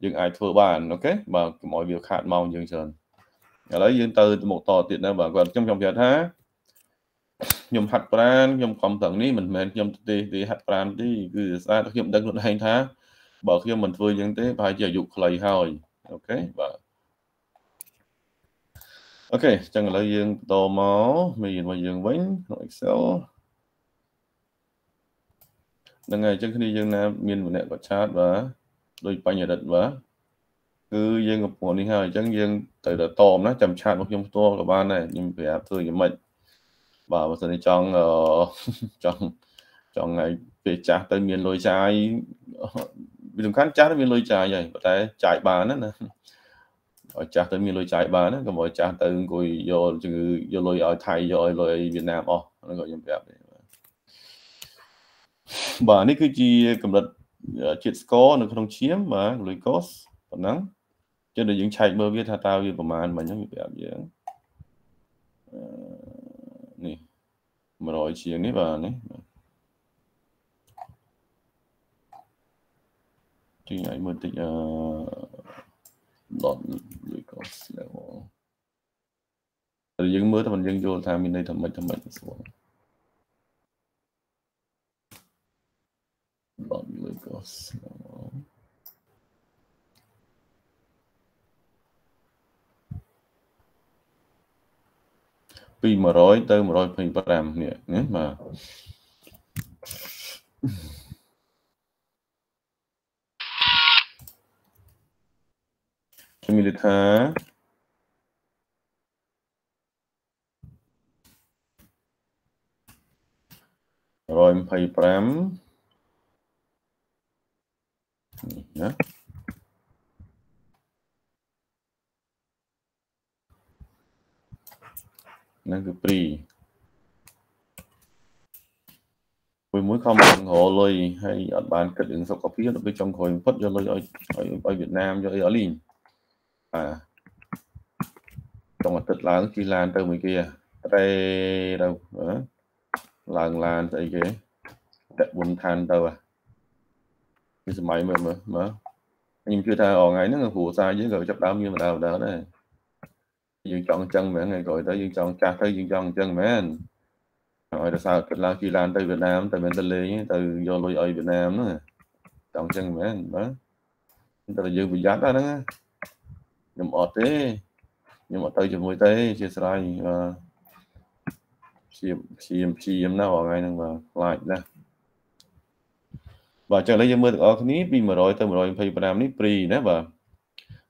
nhưng ai thơ bàn ok và mọi việc hạn mong nhưng trần ở đấy dân từ một tòa tiện là bảo trong trong việt ha nhầm hạt plan nhầm phòng tầng ní mình mệt nhầm thì thì hạt plan thì cứ ra thực hiện đơn luận hành thá bởi khi mình vừa những thế phải sử dụng lời hỏi ok và ok chẳng là dương tô máu mình và dương bánh nội xấu là ngày trước khi dương nam miền một nẹt của chat và đôi ba nhà đất và cứ dương gặp một đi hai chẳng dương từ đợt tòm nó chậm chat một trong to của ba này nhưng phải áp thôi như mình và một tuần trong trong trong ngày về chat tới miền lôi trái vì đừng khán chat miền lôi trái vậy có thể chạy bà nữa nè ở chat tới miền lôi trái bà nữa còn mọi chat từ ngồi vô vô lôi ở Thái vô lôi Việt Nam ó nó gọi như vậy bà này cứ chi cầm đặt chuyện score nó không chiếm mà lưới cost còn nắng cho nên những chạy mơ viết tao vì của màn mà những việc gì nè mà rồi chuyện đấy bà này chuyện này mới tích đọt lưới cost là những mới thằng dân vô tham bên đây thằng mình thằng mình xuống bọn người có vì mà rồi tới mà rồi phải làm nè nếu mà cho mình được hả rồi phải làm nhá. Năng cứ pri. Với mỗi không hộ lôi hay ở bàn kết ứng sau có phía được với trong khối phất cho lôi ở, ở, ở Việt Nam cho ở liền. À. Trong mặt thật là chi lan từ mấy kia. Đây đâu đó. Làng lan tại kia. Đất buồn than đâu à. Cái máy mà mà mà nhưng chưa thay ở ngày nó phụ sai với người chấp đám như mà đào đá này dương chọn chân mẹ ngày gọi tới dương chọn cha tới dương chọn chân mẹ rồi là sao kết lan khi lan tới Việt Nam từ bên Italy từ do lôi ở Việt Nam nữa chọn chân mẹ đó chúng ta là dương bị giáp đó đó nhưng mà thế nhưng mà tới chụp môi tế chia sẻ và chìm chìm chìm nào ở ngày mà lại ra và chẳng lấy mưa ở ní vì mà rồi tới mà rồi phải làm ní pri đấy và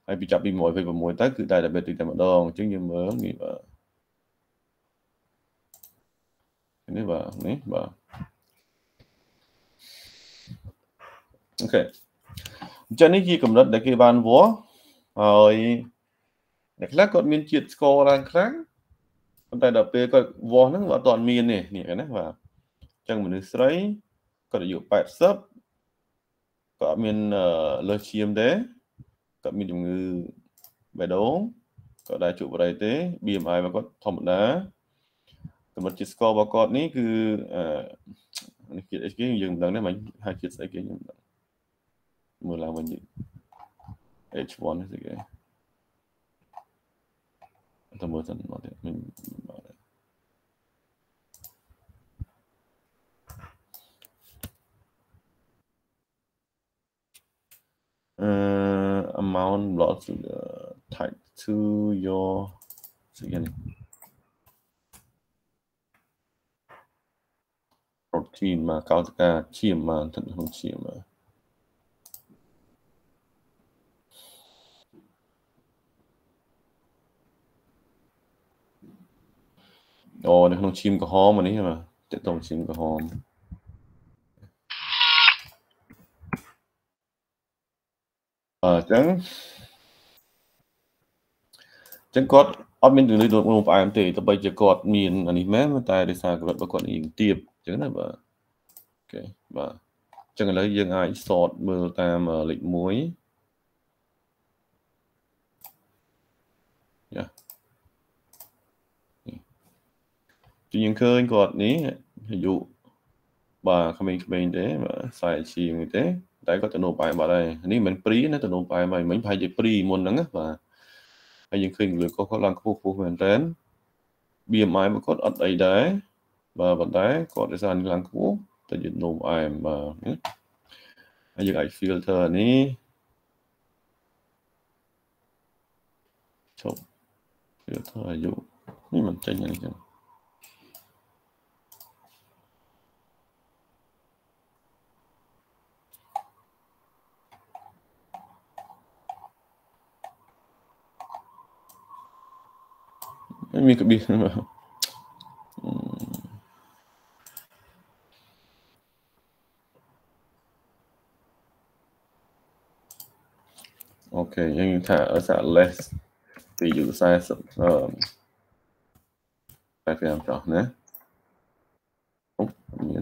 ai bị chập bị mồi phải vào mồi tới cứ đại đặc biệt từ tầm đòn chứ như mớ nghĩ và đấy và đấy và ok cho nên khi cầm đất để cái bàn vúa rồi để khác còn miền triệt score là khác còn tại đặc biệt còn vúa nó vào toàn miền này nè cái này và chẳng mình được sấy còn được bảy sấp có miền lơ chiêm thế có miền dùng ngư về đố có đại trụ vào đây thế bìm ai mà có thòng đá còn một chiếc score bao cọt ní cứ cái dừng đằng đấy mình hai chiếc sẽ cái mùa là mình gì H một hay gì cái tao mới dần nói mình bảo đấy Uh, amount lots of uh, type to your again protein mà cao cả chiêm mà thận không chiêm mà ồ oh, không chim có hóm mà đấy mà tiếp tục chim có hóm ờ chẳng chẳng có âm mình từ nơi được một vài tỷ tập bây giờ cọt miền anh em mà tại để xài cọt và cọt in tiệp chẳng là vợ ok và chẳng lấy riêng ai sọt mờ ta mà lịch muối yeah. Tuy nhiên khơi cọt ní ví dụ bà không biết bên đấy mà xài chi người thế đấy có tự nộp bài bà đây nên mình free nó tự nộp bài mà mình phải dịch free môn nắng và hay những khi người có khó làm khu phố mình đến bìa máy mà có ở đây đấy và bạn đấy có để sàn làm khu tự dịch nộp bài mà hay những cái filter này chụp filter dụ nhưng mình tranh này chẳng mình có biết nữa. Ok, nhưng thả ở dạng less thì dùng size um, phải làm rõ nhé. Không, không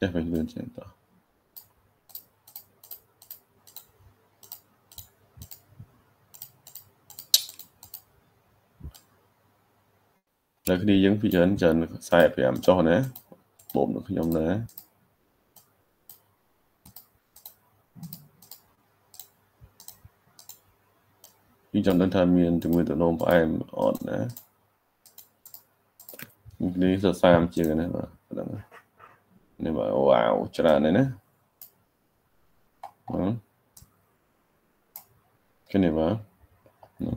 để mình lên trên đó. Đây khi đi những phi chấn trần sai phải làm cho nè, bổn được cái nhóm nè. Khi chọn đơn thân miền từ người tự nộp của em ổn nè. Đi giờ sai làm chuyện này mà. Nên mà wow cho ra này nè đó. Cái này mà đó.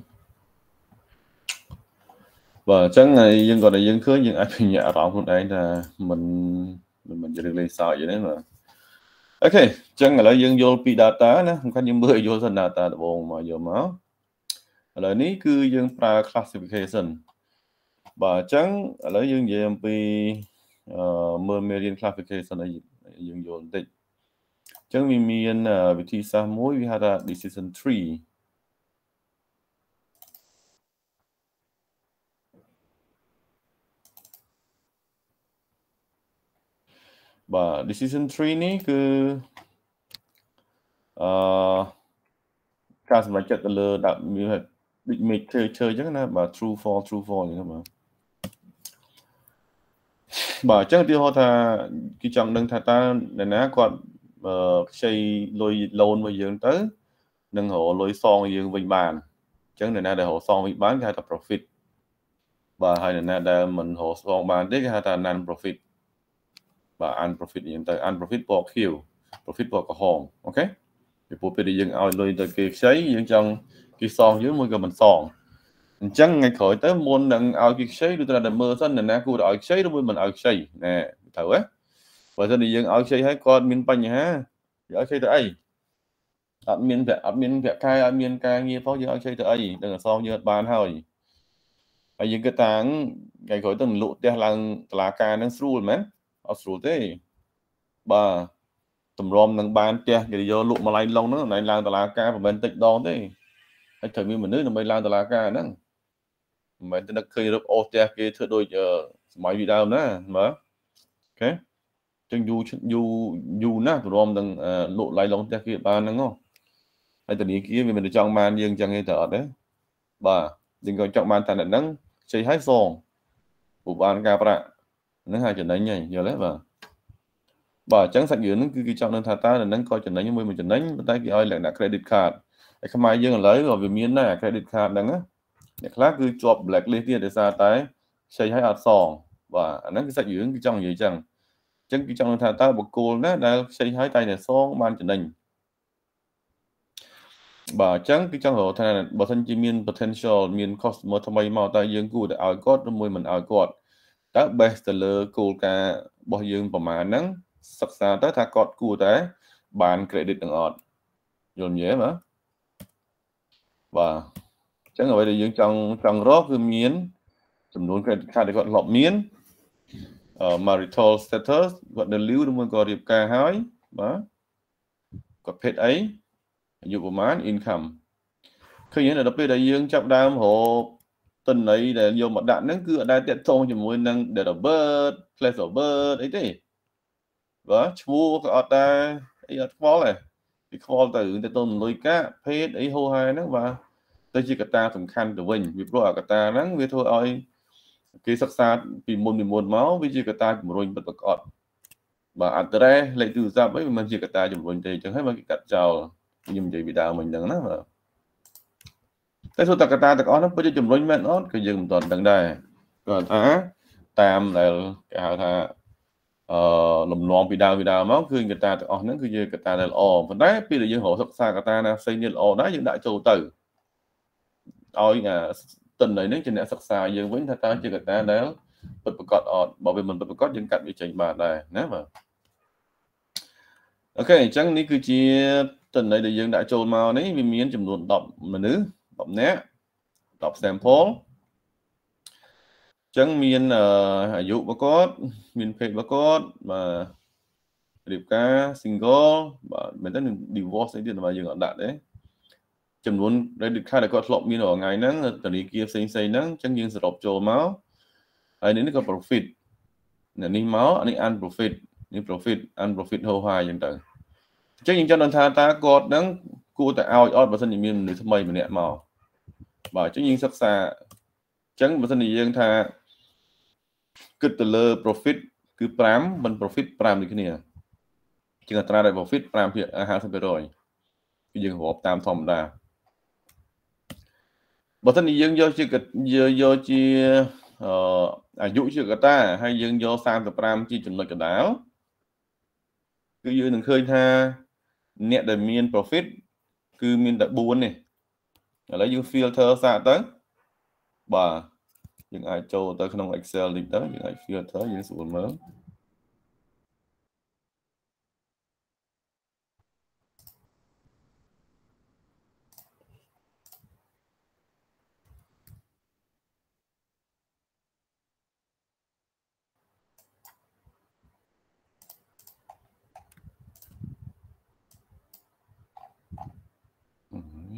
Và chắc này dân gọi là dân khứa nhưng ai bị nhả rõ hôm nay là mình mình sẽ được lên sợi vậy đấy mà. Ok chắc là dân vô bị data nè không có những bữa vô dân data bồn mà vô máu lời ní cứ dân pra classification và chắc là dân giê em pê mơ merian classification này dùng dồn tích chẳng vì miền vị trí xa mối vì hạt decision tree và decision tree này cứ các sản phẩm chất lơ đặt như là định mịch chơi chơi chắc là bà true for true for như thế mà bà chắc tiêu hoa thà khi chọn nâng thà ta để ná còn xây lôi lôn và dương tới nâng hộ lôi son dương bình bàn chẳng để ná để hộ son bị bán hay là profit và hay là để mình hộ son bán đấy hay là non profit và ăn profit dương tới ăn profit bỏ kill profit bỏ cả hòn ok thì phụ đi dương ao lôi tới kia sấy dương trong kia son dưới môi của mình son chẳng ngày khởi tới môn đằng ao kịch xây được là mơ thân là na cụ đòi xây đối với mình ao xây nè thử á và dân thì dân ao xây hay con miền Bắc nhá ao xây tới ai ở miền vẹt ở miền vẹt cai ở miền cai nghe phó dân ao xây tới ai đừng ở sau như bàn thôi ở những cái tháng ngày khởi từng lụt đe lăng lá cà đang sưu mến ao sưu thế bà tầm rom đang bàn kia thì do lụt mà lại lâu nữa này làng lá cà và bên tịch đo thế hay thời miền nước là bên làng lá cà đó mình đã khơi được ô tê kia thưa đôi giờ máy bị đau nữa mà ok chân du du du nè tụi rom đang lộ lại lòng tê kia ba nắng không hay từ kia vì mình được chọn màn riêng chẳng nghe thở đấy bà đừng còn chọn màn thành là nắng xây hái sòn của ban cà bạ nắng hai trận đánh nhảy giờ đấy bà bà trắng sạch dưới nó cứ chọn nên thà ta là nắng coi trận đánh nhưng mình trận đánh tay kia ơi lại là credit card cái không ai riêng lấy rồi vì miếng này credit card đang á để khác cứ chụp black lên tiền để ra tới xây hai ạt sòng và nó cứ sạch dưỡng cái trong gì chẳng chẳng cái trong thà ta bật cô đó đã xây hai tay này xong ban trận đình và chẳng cái trong hộ thà bản thân chỉ miền potential miền cost một thằng bay màu tay dưỡng cù để áo cốt đôi môi mình áo cốt đã best lơ cù cả bỏ dưỡng và mà nắng sắp xa tới thà cốt cù tới bàn credit đừng ọt dồn dễ mà và chẳng ở đây là dương trong trong rót cứ miến chấm đốn cái khai để gọi lọp miến uh, marital status gọi là lưu đúng không có điệp ca hói đó có phết ấy dụ của mán income khi nhớ là đặc biệt là dương trong đam hộ tuần ấy để vô mặt đạn nắng cửa đai tiện thông cho mối năng để là bird place of bird ấy thế Và chú có ta ấy ở khó này cái khó từ để tôm lôi cá phê ấy hô hai nó và tới chỉ cả ta thủng khăn từ mình vì có cả ta nắng với thôi ơi cái sắc xa vì môn vì môn máu với chỉ cả ta một mình bật bật ọt và ăn tới lại từ ra với mình chỉ cả ta chụp mình thì chẳng hết mà cái cắt chào nhưng chỉ bị đau mình đằng đó mà cái số ta cả ta nó bây giờ chụp mình mẹ nó cái dừng toàn đằng đây còn á tam là cả thà lồng lồng bị đau bị đau máu cứ người ta nó cứ như người ta là ồ phần đấy bây giờ dân hộ xa người ta là xây như ồ đó dân đại châu tử ôi à tình này nếu trên đã sắc xa dân với người ta chứ người ta đã bật bật cọt ồ bảo vệ mình bật bật cọt dân cạnh bị chỉnh bà này nếu mà ok chẳng ní cứ chỉ tình này để dân đại châu màu đấy vì miếng chùm luôn đọc mà nữ đọc né đọc xem phố chẳng miền ở dụ bà cốt miền phê bà cốt mà điệp ca single và mình đã divorce ấy tiền mà dừng ở đạt đấy chấm luôn đây được khai là có lộn miền ở ngày nắng từ đi kia xây xây nắng chẳng riêng sọp trồ máu ấy đến cái profit là ní máu anh ăn profit ní profit ăn profit hô hoài chẳng tận chắc những cho nên tha ta cột nắng cua tại ao ở bản thân những miền người mây mà nhẹ màu và chắc những sắc xa chẳng bản thân thì dân tha cứ từ lơ profit cứ pram mình profit pram như thế này chứ người ta đại profit pram thì hàng xong rồi cái dân hộp tam thòng là bản thân thì dân do chi do do chi à dụ chi người ta hay dân do sam tập pram chi chuẩn mực cả đảo cứ dân đừng khơi tha nhẹ đời miên profit cứ miên đại buôn này lấy dân filter xa tới bà những ai châu tới không Excel đi tới những ai chưa tới những sự mới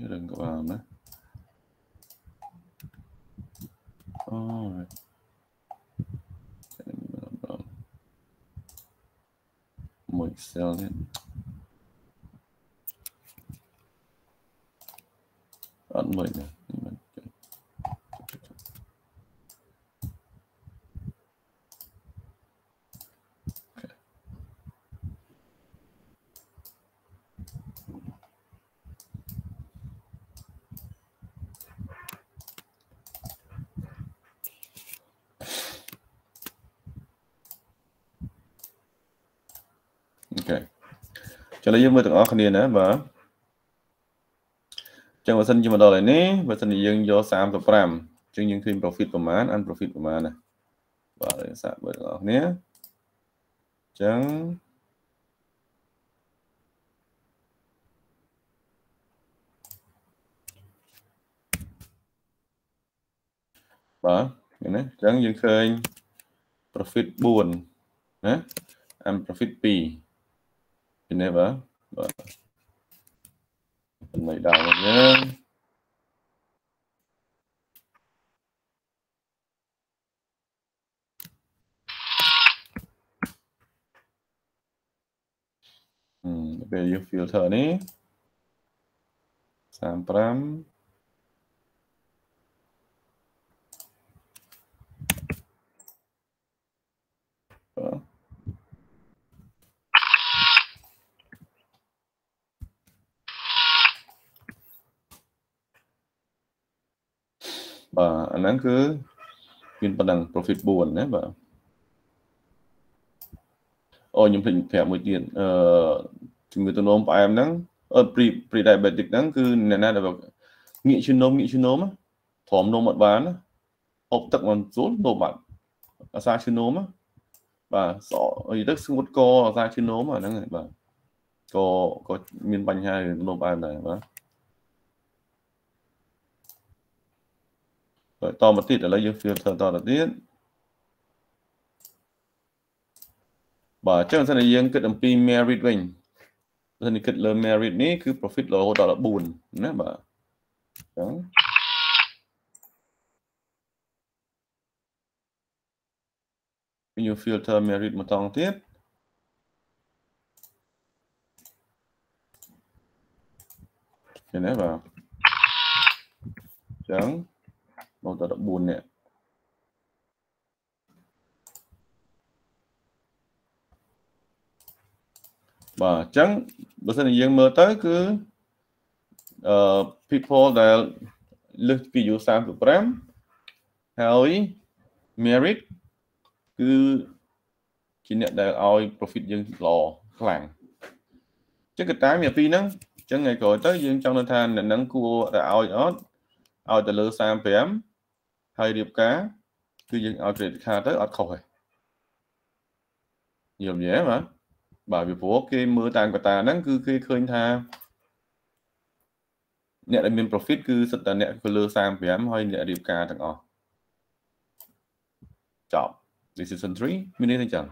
đừng có vào nữa. All right. Một Excel lên. Ấn mười này. Cho nên mới được ở cái nữa mà chẳng sinh nhưng mà đòi lại ní và sinh dân do sam tập ram chương những phim profit của mán ăn profit của mán này và để sạc bởi ở nhé chẳng và này chẳng dân khơi profit buồn nhé ăn profit pi cái này vợ phần này đào nhé ừ bây giờ filter này sampram và anh ấy cứ viên phần đằng profit buồn đấy và ôi những hình thẻ một tiền chúng người tôi nôm phải em nắng ở pre pre đại bệnh dịch nắng cứ nè na được nghị chuyên nôm nghị chuyên nôm á thòm nôm mật bán á học tập còn rốt đồ mặt ở xa chuyên nôm á và sọ ấy đất xung quanh co ở xa chuyên nôm mà nó người và có có miền bành hai nôm bán này và rồi to một tí để lấy những filter to là tiết và chắc là dân kết đồng pin merit mình dân thì kết lên merit ní cứ profit lỗ đó là buồn nè bà đó nhiều filter merit một tòng tiết thì nếu vào trắng một tờ đọc buồn nè và trắng bữa sau này dân mơ tới cứ uh, people that look to you sang to program hay merit cứ chỉ nhận đại oi profit dân lò làng chứ cái trái miệt phi nắng chẳng ngày cội tới dương trong đơn than là nắng cua đã oi ớt oi từ lửa sang phém hay điệp cá cứ dương oi trệt kha tới ớt khỏi nhiều nhé mà bởi vì phố cái mưa tàn của ta nắng cứ khi khơi tha nhận là miền profit cứ sự tàn nhận của lửa sang phém hay nhận điệp cá thằng o chọn decision tree mình nên chẳng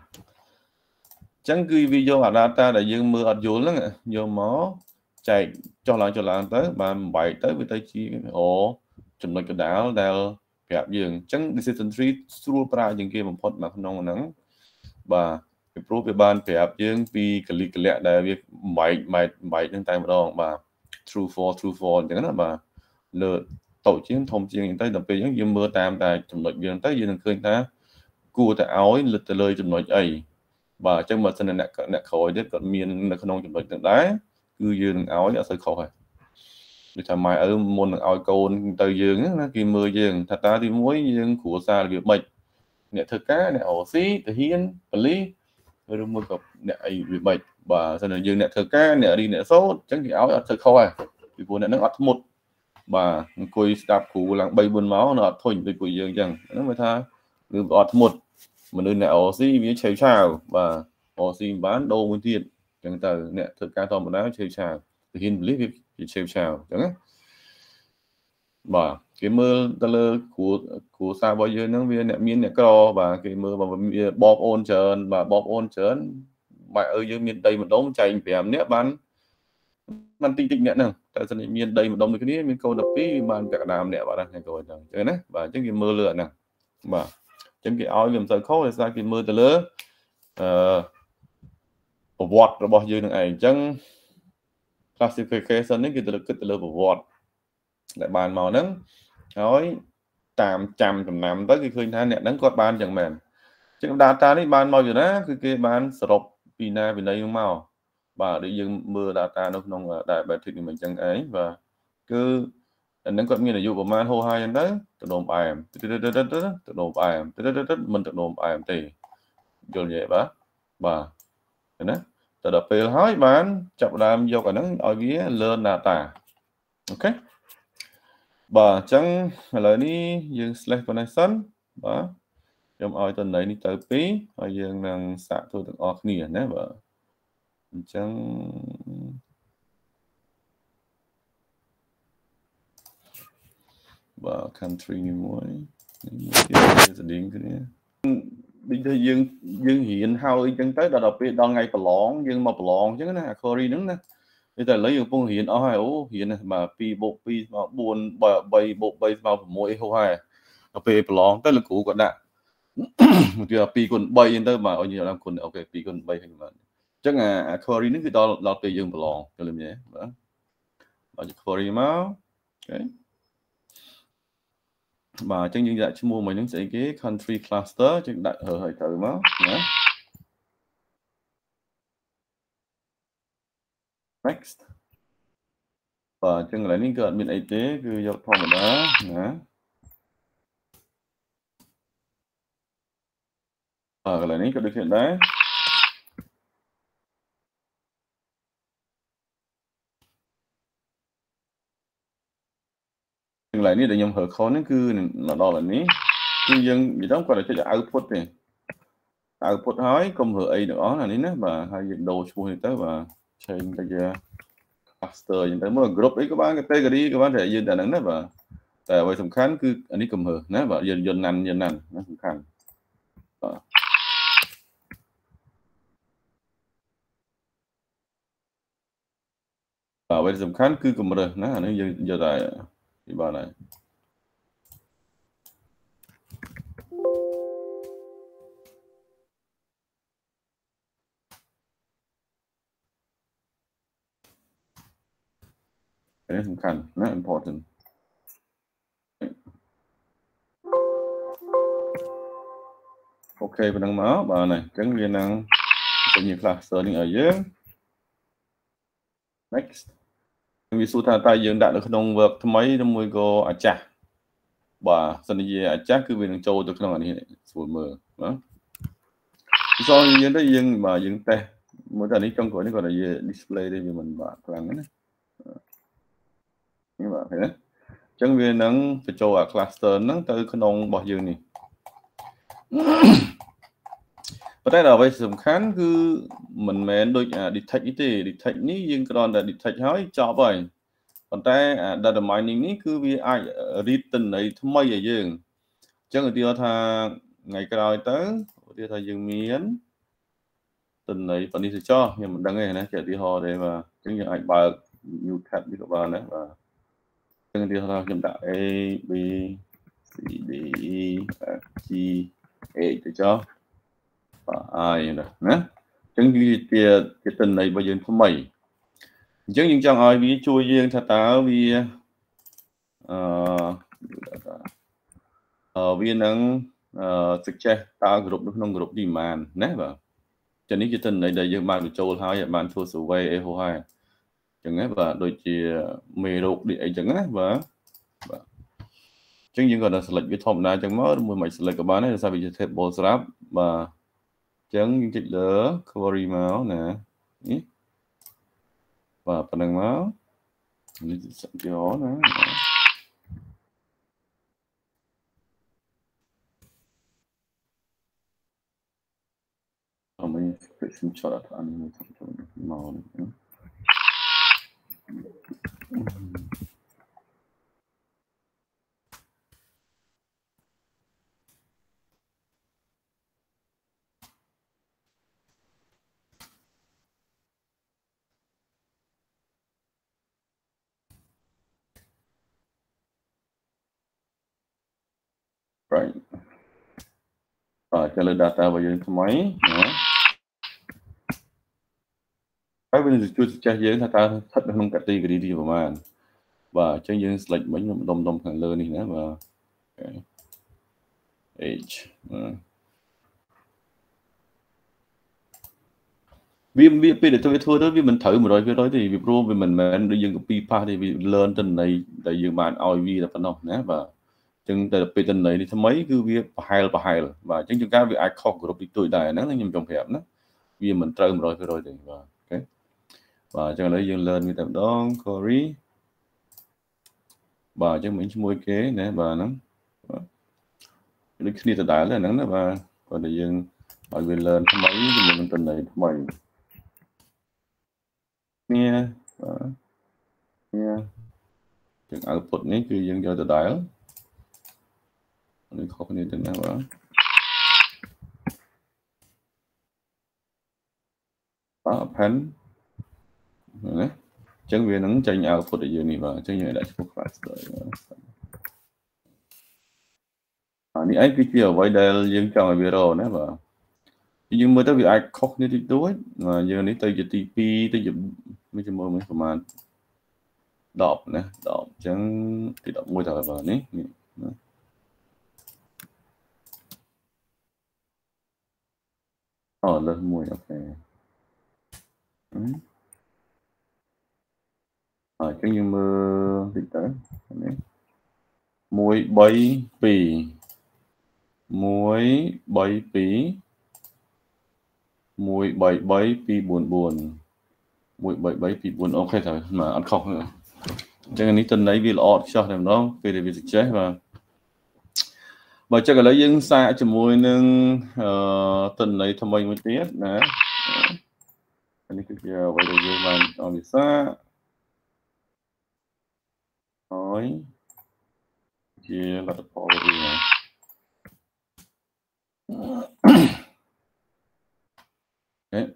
chẳng cứ video ở data là dương mưa ở vốn lắm nhiều máu chạy cho lại cho lại tới và bảy tới với tới chi ổ chuẩn lệch cái đảo đào gặp dương chẳng decision tree through pra dương kia một phút mà không nông nắng và proof về ban gặp dương vì cái lý cái lẽ đại việc bảy bảy bảy trên tay một đồng và true for true for chẳng là mà lựa tổ chiến thông chiến tới tập viên dương mưa tam tại chuẩn lệch dương tới dương khơi ta cua ta áo lật từ lời chuẩn lệch ấy và trong một sân này đã khỏi đến cận miền là không chuẩn lệch tượng đá cứ dương áo đã sôi khỏi rồi thằng mai ở môn áo cồn từ dương là kỳ mưa dương thật ta thì muối dương của xa là việc bệnh nè thực cá nè ổ xí từ hiên từ lý rồi mua cặp nè việc bệnh và sân này dương nè thực cá nè đi nè sốt chẳng thì áo đã sôi khỏi thì vốn nè nó ắt một và cùi đạp cù làng bay buồn máu nó thổi từ cùi dương chẳng nó mới tha cứ ọt một mà nơi này oxy với chảy trào và oxy bán đô nguyên tiền chẳng từ nè thực ca to một đá chảy trào thì hiện lý việc chảy trào chẳng và cái mưa ta lơ của của sao bao nhiêu nắng viên nè miên nè co và cái mưa và bọp ôn trơn và bọp ôn trơn mày ơi dưới miền tây một đống chảy về em nét bán bán tinh tinh nè nè tại sao miền tây một đống cái này miền câu đập tí bàn cả đàm nè bạn đang rồi chẳng đấy và cái mưa lửa nè mà chẳng cái áo làm sao khó là sao cái mưa từ lứa vọt rồi bao nhiêu này chẳng classification đấy cái từ cái từ lứa vọt lại bàn màu nắng nói tạm chằm tầm nằm tới cái khơi than nè nắng có bàn chẳng mềm chẳng data đấy bàn màu rồi đó cái cái bàn sọp pina bên đây màu và để dừng mưa data nó không đại bài thuyết mình chẳng ấy và cứ nắng có như là dụ của man hô hai anh đấy tự động bài tự động bài mình tự động bài thì rồi vậy bá bà thế đó tự đập về hỏi bán chậm làm do cả nắng ở vía lên là tả ok bà chẳng lời đi dương slash connection bà trong ai tuần đấy đi tới phí ở dương đang xả thôi được off nè nè bà chẳng và country như mỗi đến cái này bình thường dương dương hiện hơi chân tới đã đọc biết đo ngày lon dương mà lon chứ nè curry đứng nè bây giờ lấy dương phong hiện ở hai ô hiện này mà pi bộ pi mà buồn bờ bay bộ bay vào mỗi hô hai đọc biết lon tới là cũ còn đạn một giờ pi còn bay tới mà ở nhiều năm còn ok pi còn bay thành mà chắc là curry đứng thì đo đọc biết dương lon cho nên nhé đó đọc curry máu okay. Và chẳng những dạy chứ mua mình những sẽ cái country cluster chẳng đại hở hơi thử máu yeah. Next và chẳng lấy những cận bên y tế cứ dọc thông ở đó yeah. Và lấy những cận được hiện đấy lại ní để nhầm hở khó nó cứ là đó là ní cư dân bị đóng qua là cho output này output hỏi công hở ấy đó là ní nó và hai dựng đồ xu thì tới và trên cái cluster những tới mỗi group ấy các bạn cái tê đi các bạn thể dựng là nó và tại vậy sầm khán cứ anh ấy cầm hở nó và dựng dựng nành dựng nành nó sầm khán và vậy sầm khán cứ cầm rồi nó là nó giờ tại thì bà này อันนี้สำคัญนะ important ok và đăng máu bà này tránh liên năng tự nhiên là sơ định ở dưới next vì số thà tay dương đạt được đồng vật mấy đồng mười cô à chà bà sân đi à chà cứ vì đường châu được không này sủi mờ đó do như thế dương mà dương tè mỗi lần đi trong cửa nó gọi là display đây vì mình bảo rằng đấy nhưng mà thế tránh liên năng phải châu à cluster nó từ khung đồng bỏ dương này và đây là với sầm khán cứ mình mẹ đôi à detect ý thì detect ní riêng cái là detect hỏi cho vậy còn tay à data mining ní cứ vì ai written này thấm mấy vậy riêng chắc người tiêu tha ngày cái đòi tới tiêu tha riêng miến tình này còn đi sẽ cho nhưng mình đang nghe này chạy đi hò để mà chứng nhận ảnh bài nhiều thật với các bạn đấy và chắc người tiêu tha hiện tại A B C D E F G để cho và ai nữa nè chẳng như tia cái tình này bây giờ không mày chẳng những chẳng ai vì chui riêng thật táo vì ở viên năng thực chất ta group nó không group đi màn nè và cho nên cái tình này đây giờ màn của châu hai màn thua số vay eho hai chẳng ấy và đôi chia mê đục địa chẳng ấy và chứng những gọi là select với thom na chẳng mới mười mấy select các bạn ấy là sao bị table wrap và chứng những dịch lỡ query máu nè và phần năng máu đó nè và mình phải xin cho đặt ăn màu này right và trả lời data bây giờ không mấy cái bên dịch chui chạy dưới là ta thật không cả tí cái đi vào màn và chân dưới lệch mấy đồng đồng đồng thằng lơ này nữa và age vì vì để tôi thua đó vì mình thử một rồi cái đó thì việc luôn vì mình mà anh đưa dân cái pipa thì bị lên trên này tại dương màn i vê là phần nào nhé và chừng từ từ tuần này thì thấm mấy cứ việc hai là hai rồi và chính chúng ta việc ai khó của đội tuổi đại nó nhưng trong hẹp nó vì mình trơ rồi rồi thì và cái và cho lấy dương lên như tầm đó Corey và cho mình môi kế nè và nó lúc đi từ đại là nó và còn để dương mọi người lên thấm mấy thì mình tuần này thấm mấy nghe nghe chừng output này cứ dương cho từ đại nó khó như thế nào đó đó pen đấy chẳng về nắng tranh áo phụt ở dưới này và tranh nhảy đại phục lại rồi anh ấy cái kiểu vậy đây dương chào ở video này và nhưng mới tới việc ai khóc như thế đối mà giờ này tới giờ tê pê tới giờ mấy trăm mấy phần màn đọc nè đọc chẳng thì đọc môi thời vào đấy ở lớp mùi ok ở cái như mưa thì tới muối bay pì muối bay pì muối bay bay pì buồn buồn muối bay bay pì buồn ok thôi mà ăn không nữa cho nên tin đấy vì lọt cho thằng đó vì để bị dịch chết mà và cho cái lấy dân xa cho môi nâng tình lấy thầm mình mới tiết nè anh ấy cứ giờ vậy rồi giờ mà ở bị xa nói kia là tập bỏ đi này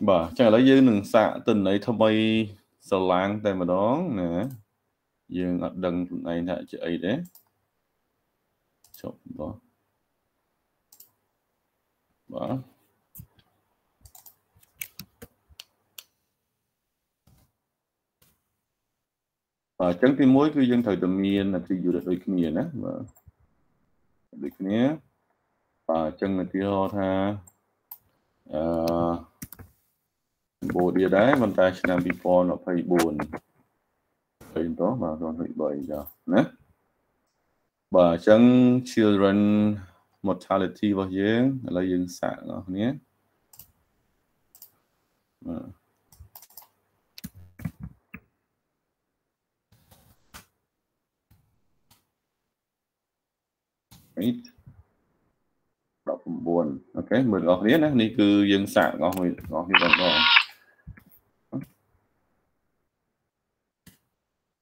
bà cho lấy dân nâng xa tình lấy thầm mình sờ lang tay mà đó nè dân ở đằng này là chị ấy đấy chụp đó và và chẳng tìm mối cứ dân thời tự nhiên là thì dù được đôi kia nữa mà được nhé và chân là tiêu tha bộ địa đá vận tải làm bị phòn nó phải buồn phải đó mà còn phải bởi giờ nè và chẳng children mortality bao nhiêu là dân xã nó nhé ít đọc buồn ok mình gọi biết nè này cứ dân xã nó hồi nó thì vẫn còn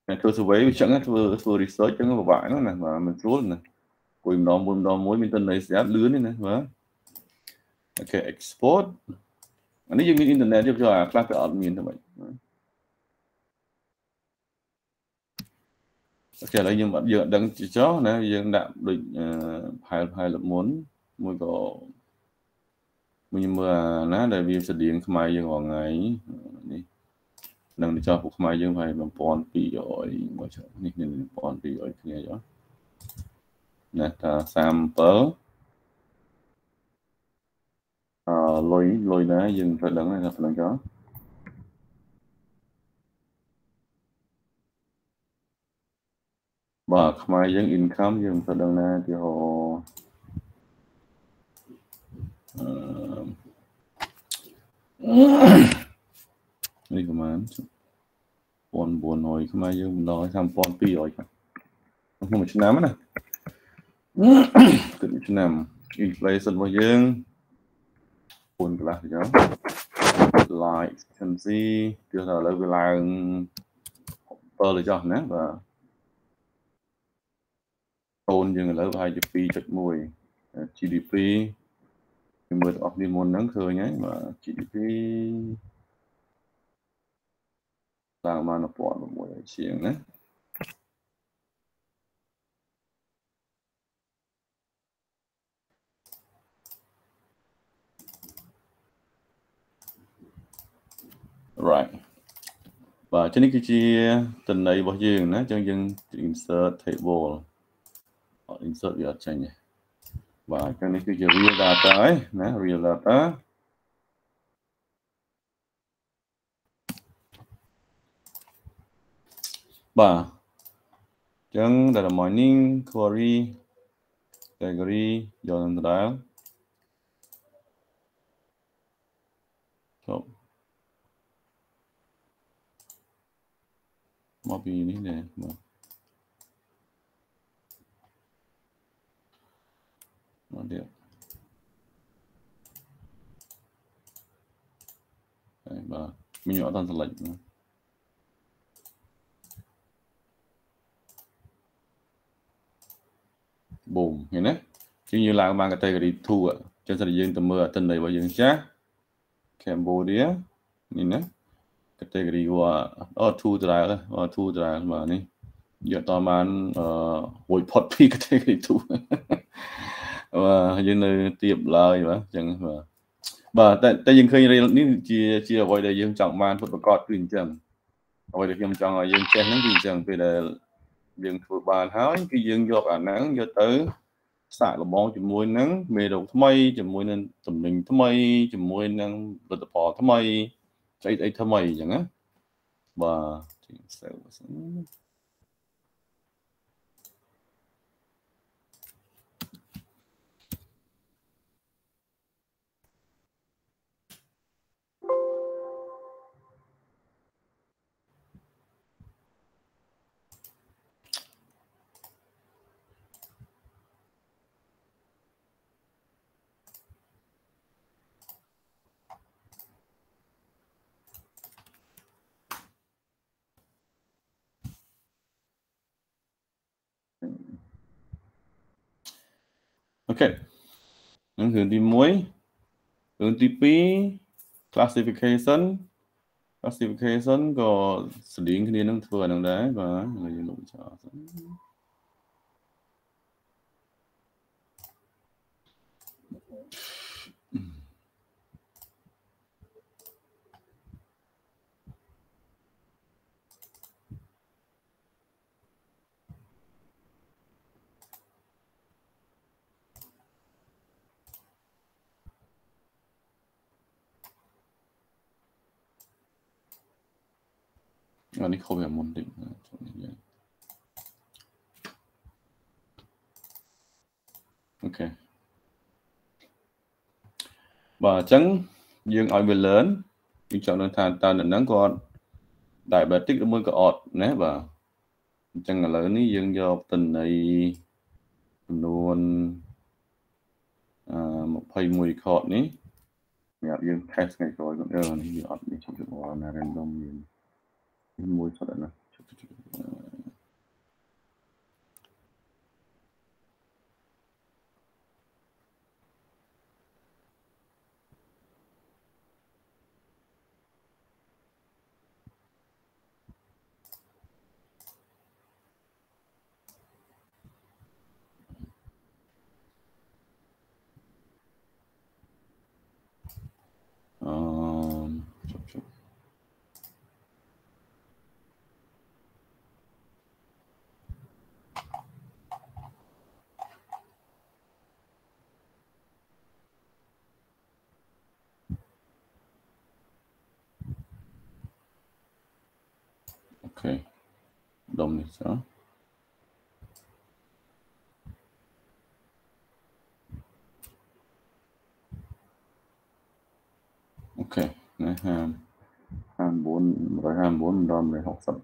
này tôi sẽ với chẳng vừa vừa research chẳng có vải nó này mà mình rút này cùng đó buồn đó mối mình tên này sẽ lướn đi này hả ok export anh ấy dùng cái internet giúp cho à class ở miền thôi vậy ok lấy nhưng bạn giờ đang chỉ chó nè dân đạm định hai hai là muốn mua có mình mà nó để vì sự điện mai giờ còn ngày đi đang đi cho phục mai giờ phải bằng pon pi rồi mọi chỗ này nên pon pi rồi nghe rõ nè ta sample lôi lôi đá dừng phải đứng này là phải chó và mai dân income dừng phải đứng này thì họ đi cơ mà buồn buồn hồi mai dân nói tham quan pi rồi không một chút nám nữa cứ một chút nám inflation bao nhiêu buồn là gì đó lại cần gì chưa là lấy về là tờ lấy cho nè và tôn nhưng lấy hai chục pi chặt mùi giê đê pê mười học đi môn nắng khơi nhé mà giê đê pê là mà nó bỏ một mùi chuyện đấy right và trên cái chia tình này bao nhiêu nữa cho dân insert table họ insert vào trên này và cho nên cái real data ấy nè real data và chẳng là mining query category dọn ra đó mà bị như thế này mà nó được đấy mà mình nhỏ toàn lệnh mà bùm thế đấy chứ như là mang cái tay cái đi thu ạ cho gia đình tầm mưa tên này bao giờ chắc Cambodia nhìn đấy category của ở thu từ lại rồi thu từ lại mà này giờ tao mang hồi phật phi category thu và như nơi tiệp lời mà chẳng mà và tại tại dân khơi đây những chia chia vội để dân trọng mang phật cọt truyền chẳng vội để dân trọng là dân chen nó truyền chẳng thì là dân phật bàn hái cái dân do cả nắng do tới xài là bóng chỉ môi nắng mê đầu mây chỉ môi nên tầm mình mây chỉ môi nắng vật bỏ mây ấy ấy thơm mày chẳng á và ok hướng đi muối hướng đi pi classification classification có xử lý cái nên thừa đằng đấy và người dùng lụi chợ 아니 컵이 뭔데? Ok. Và chẳng dương ai về lớn nhưng chọn đơn thàn ta định nắng con đại bạch tích mới có ọt nè và chẳng là lớn ní dương do tình này luôn à, một phây mùi khọt ní nhập dương test ngày rồi cũng đều này ọt đi trong trường hòa là random gì mùi sao đấy nè Um, chụp, chụp. Ok, đồng này sao? Ok, này ham ham bốn rồi ham bốn đom rồi học tập.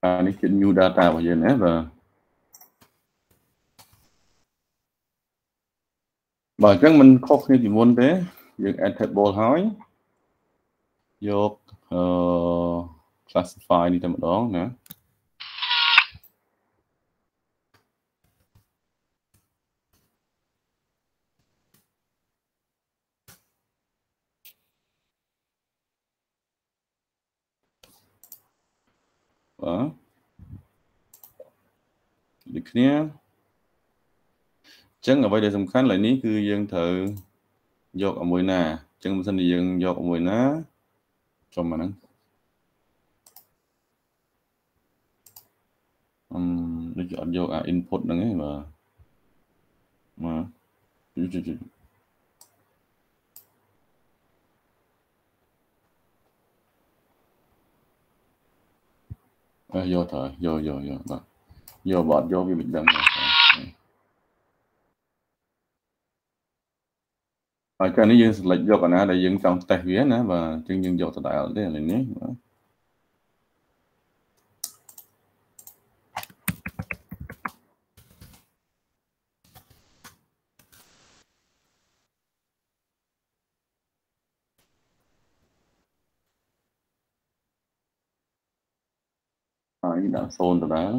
À, đi chuyện new data bây giờ nè và và chắc mình khó khi chỉ muốn thế, việc editable hỏi. Vô uh, classify đi theo một đó nữa. Và đi kia chẳng ở đây để sầm khán lại ní cứ dân thử vô ở mùi nà chẳng mình xin đi dân vô ở mùi ná trong màn ảnh um, để chọn vô à, input nữa ấy mà mà à, vô thôi vô vô vô bật vô bật vô cái bình đăng ở cái này dương lịch do cả na đại dương trong tài huyết nữa và chương dương dầu đại ở đây là nhé anh đã xôn rồi đó.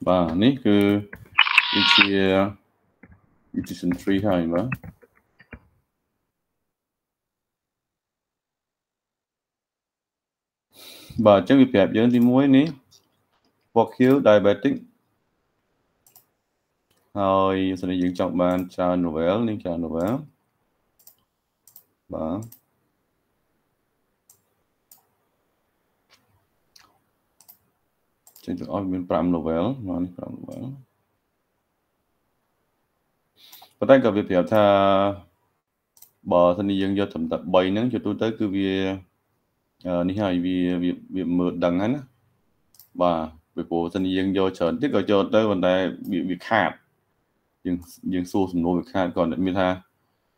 Và ní cứ chia decision tree thôi mà và trong việc đẹp dân thì muối ní hoặc khiếu diabetic rồi sẽ dựng trọng bàn trà novel nên trà novel và trên chỗ bên phạm novel nó đi phạm novel và tất cả việc hiểu tha bờ thân dân do thẩm tập bảy nắng cho tôi tới cứ về ní hai vì việc việc mượt đằng ấy và việc của thân dân do chờ tiếp rồi cho tới vấn đề bị việc hạt nhưng nhưng xu sầm nô việc hạt còn lại miền tha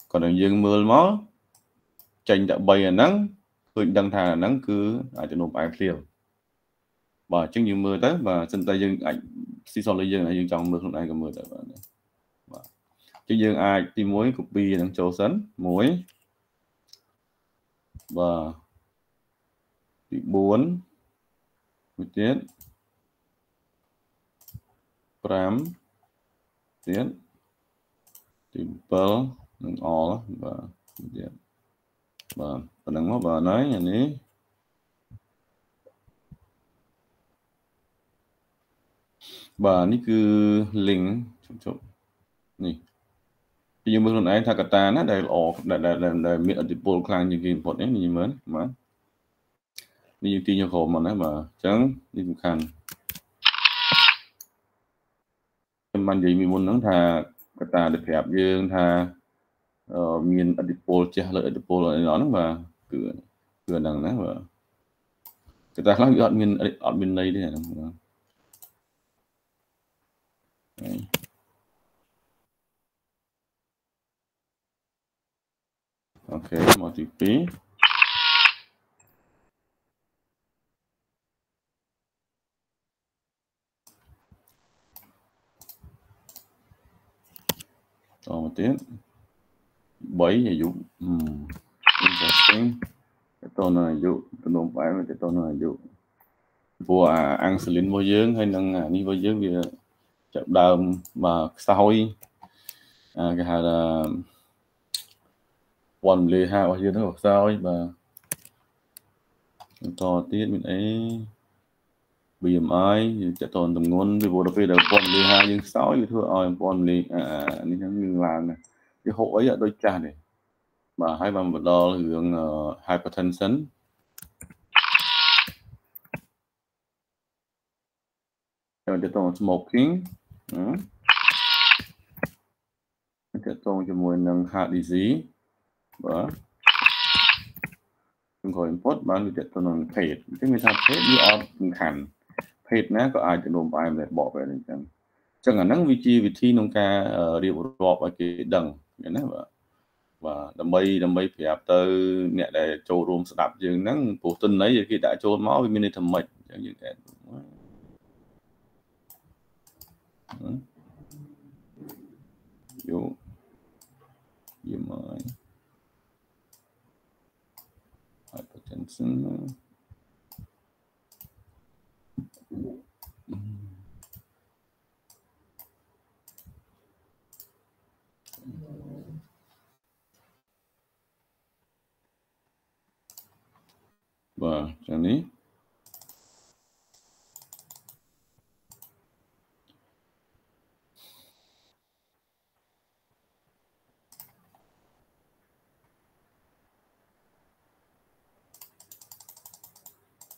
còn ở dân mưa máu tranh đã bảy nắng tôi đang thà nắng cứ ai cho nộp ai liều và chứng như mưa tới và sinh tay dương ảnh xí xò lấy dương này dương trong mưa lúc này có mưa tới và chứng dương ai tìm mối copy đang chỗ sấn mối và bị bốn một tiếng pram tiếng tìm bơ đừng ó và và đừng có và nói nhà ní và ní cứ link chụp chụp nè bây giờ mình nói thằng ta nó đầy ổ đầy đầy đầy đầy miệng ở địa bàn clan như game bọn ấy như mới mà như tin nhiều khổ mà nó mà chẳng đi cũng khăn mình gì mình muốn nắng thà cái ta được đẹp dương thà miền ở địa bàn chia lợi địa bàn là nó mà cửa cửa đằng đó mà cái ta nói ở miền ở miền này đấy Đấy. Ok, một tí phí Còn một tiếng bảy thì dụ uhm. Interesting cái tôn này dụ, cái tôn phải với cái tôn này dụ vô à, ăn xử lý vô dưỡng hay năng à, đi vô dưỡng vì đờm mà xã hội à, cái hạt là quần lì hai ở dưới đó xã hội và to tiết mình ấy bị ai chạy toàn tầm ngôn vì bộ đặc biệt là quần lì hai nhưng sáu như thưa ơi quần lì à nên nó như làng này cái hộ ấy ở đôi trà này mà hai bằng vật đo hướng uh, hypertension rồi chạy toàn smoking cái tôn cho mùi nâng hạ đi dí và chúng khỏi import bán cái tôn nâng phết cái người ta phết như ọt hẳn phết ná có ai chạy đồn bài mà bỏ về lên chẳng chẳng là nâng vị trí vị trí nông ca ở địa bộ rộp ở cái đằng và đầm bây đầm bây phải áp tơ nhẹ để trô rôm sạch đạp dường nâng bổ tinh lấy khi đã trô máu với mình thầm mệt chẳng như thế vô vô mời hypertension và chẳng ní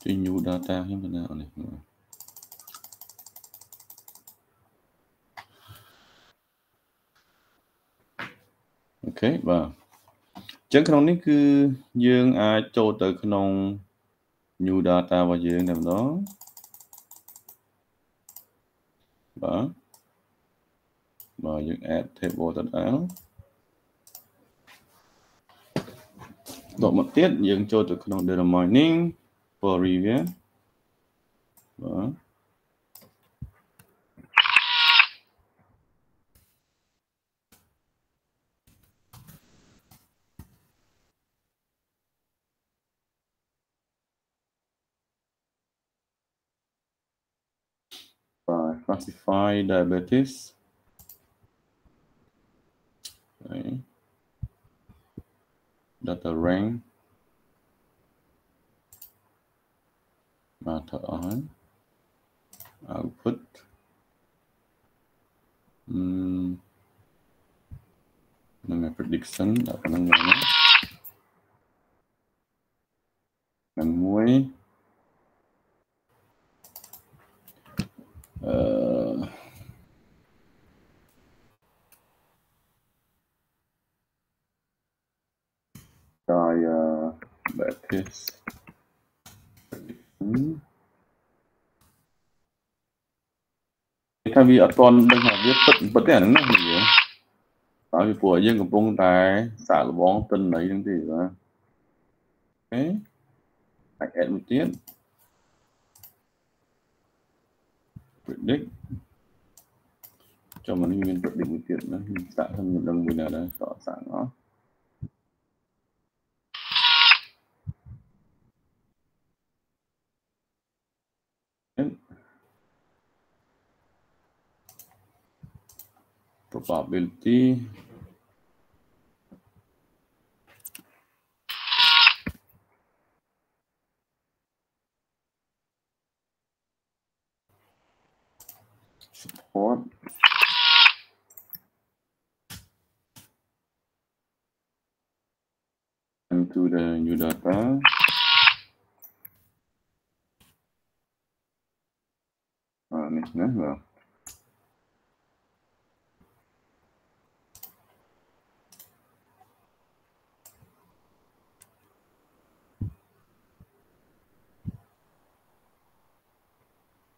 new data như thế nào này ok và chẳng khả năng này cứ dương ai cho tới khả năng new data và dương làm đó và và dương add table tận áo độ một tiết dương cho tới khả năng data mining for review và classify diabetes okay. Data rank matter on output um, prediction là cái năng lượng năng muối uh, diabetes thay vì ở toàn đang làm việc bật bật cái này nó gì vậy? Tại vì của riêng của bông tai xả bóng tinh lấy những gì đó. Đấy, anh em một tiếng. predict cho một nhân viên quyết định chuyện đó tạo thành một đồng minh nào đó rõ ràng đó. Probability support and to the new data. Ah, next, next, well.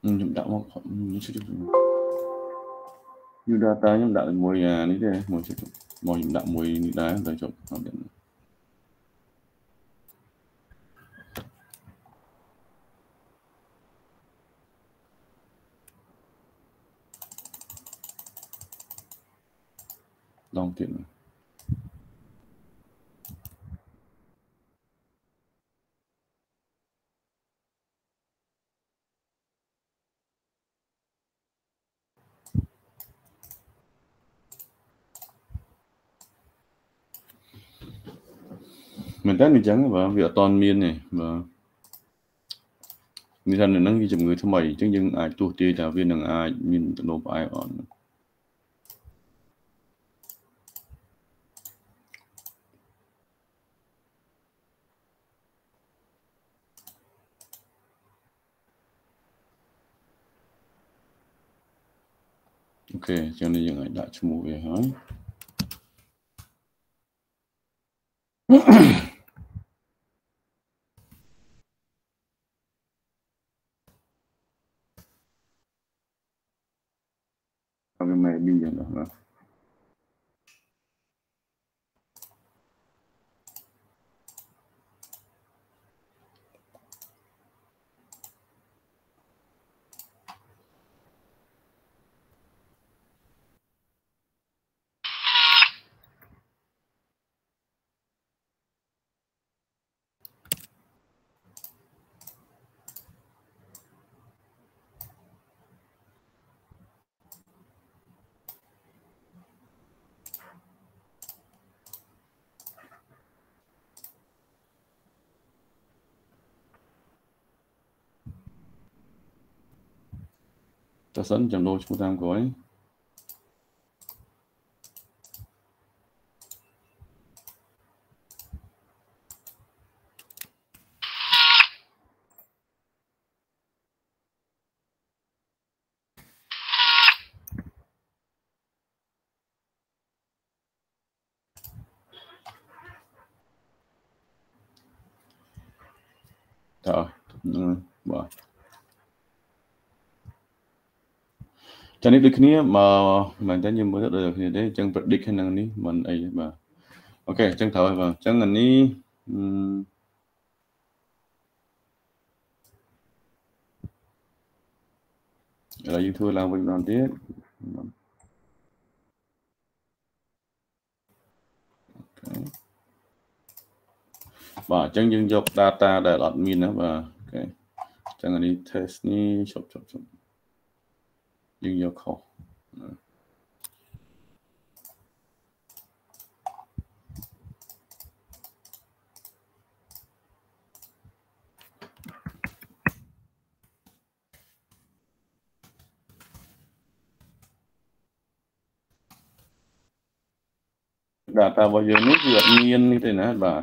Nhậm đạo một khoảng những sự như data nhậm đạo mùi à đấy thế mùi sự mùi nhậm đạo mùi như đá rồi chụp hoàn thiện long tiện mình test mình trắng và việc toàn miên này và người thân nâng ghi chụp người thứ mày chứ nhưng ai tu tia trả viên đằng ai nhìn nộp ai on ok cho nên những ai đã chụp mù về hỏi ta sẵn chẳng đôi chúng ta không có ấy. Thôi, bỏ chẳng biết được cái mà mình thấy như mới rất được thì đấy chẳng biết được khả năng đi mình ấy mà ok chẳng thở vào chẳng ngần đi um... là như thưa là mình làm tiếp và chẳng dừng dọc data để lọt min nữa và ok chẳng ngần đi test đi chụp chụp chụp dùng yêu cầu data bao giờ nước vượt nhiên như thế nào bà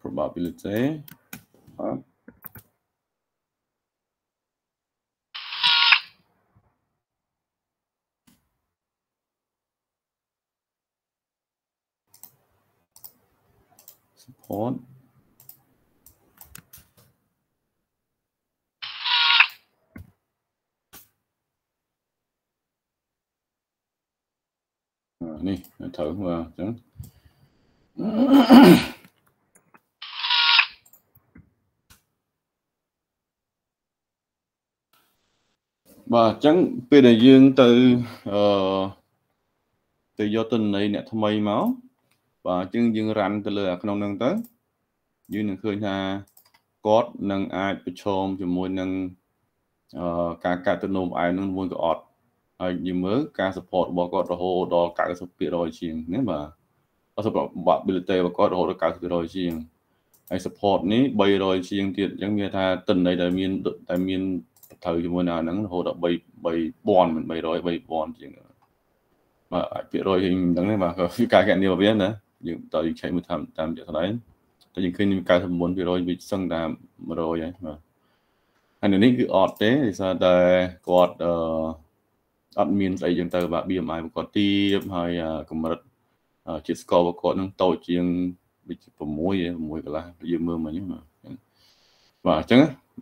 Probability huh? Support này thử mà chứ. Và chẳng bây giờ dương từ uh, từ do tình này nè thay máu và chân dương rành từ lừa không nâng tới dương nâng khơi nha cốt nâng ai bị chôm cho môi nâng cả cả từ nôm ai nâng vui cái ọt như mới cả support bỏ cốt rồi hồ đó cả cái support rồi chiên nếu mà ở support bỏ bị tê và cốt rồi hồ cả rồi chiên ai support ní bay rồi chiên tiện chẳng như tha tình này đại miên đại miên thời mùa nào nắng hồ đập bay bay bòn mình bay rồi bay bòn chuyện mà phía rồi hình đắng này mà cái cái điều biết nữa nhưng tới chạy một thầm tam giờ đấy tại những khi những cái thầm muốn phía rồi bị sưng đàm mà rồi ấy mà anh này cứ ọt thế thì sao đây quạt admin dạy chúng ta và bìa mai còn ti hay cùng một chiếc score và còn tàu chuyện bị mũi mũi là dưới mưa mà nhưng mà và chứ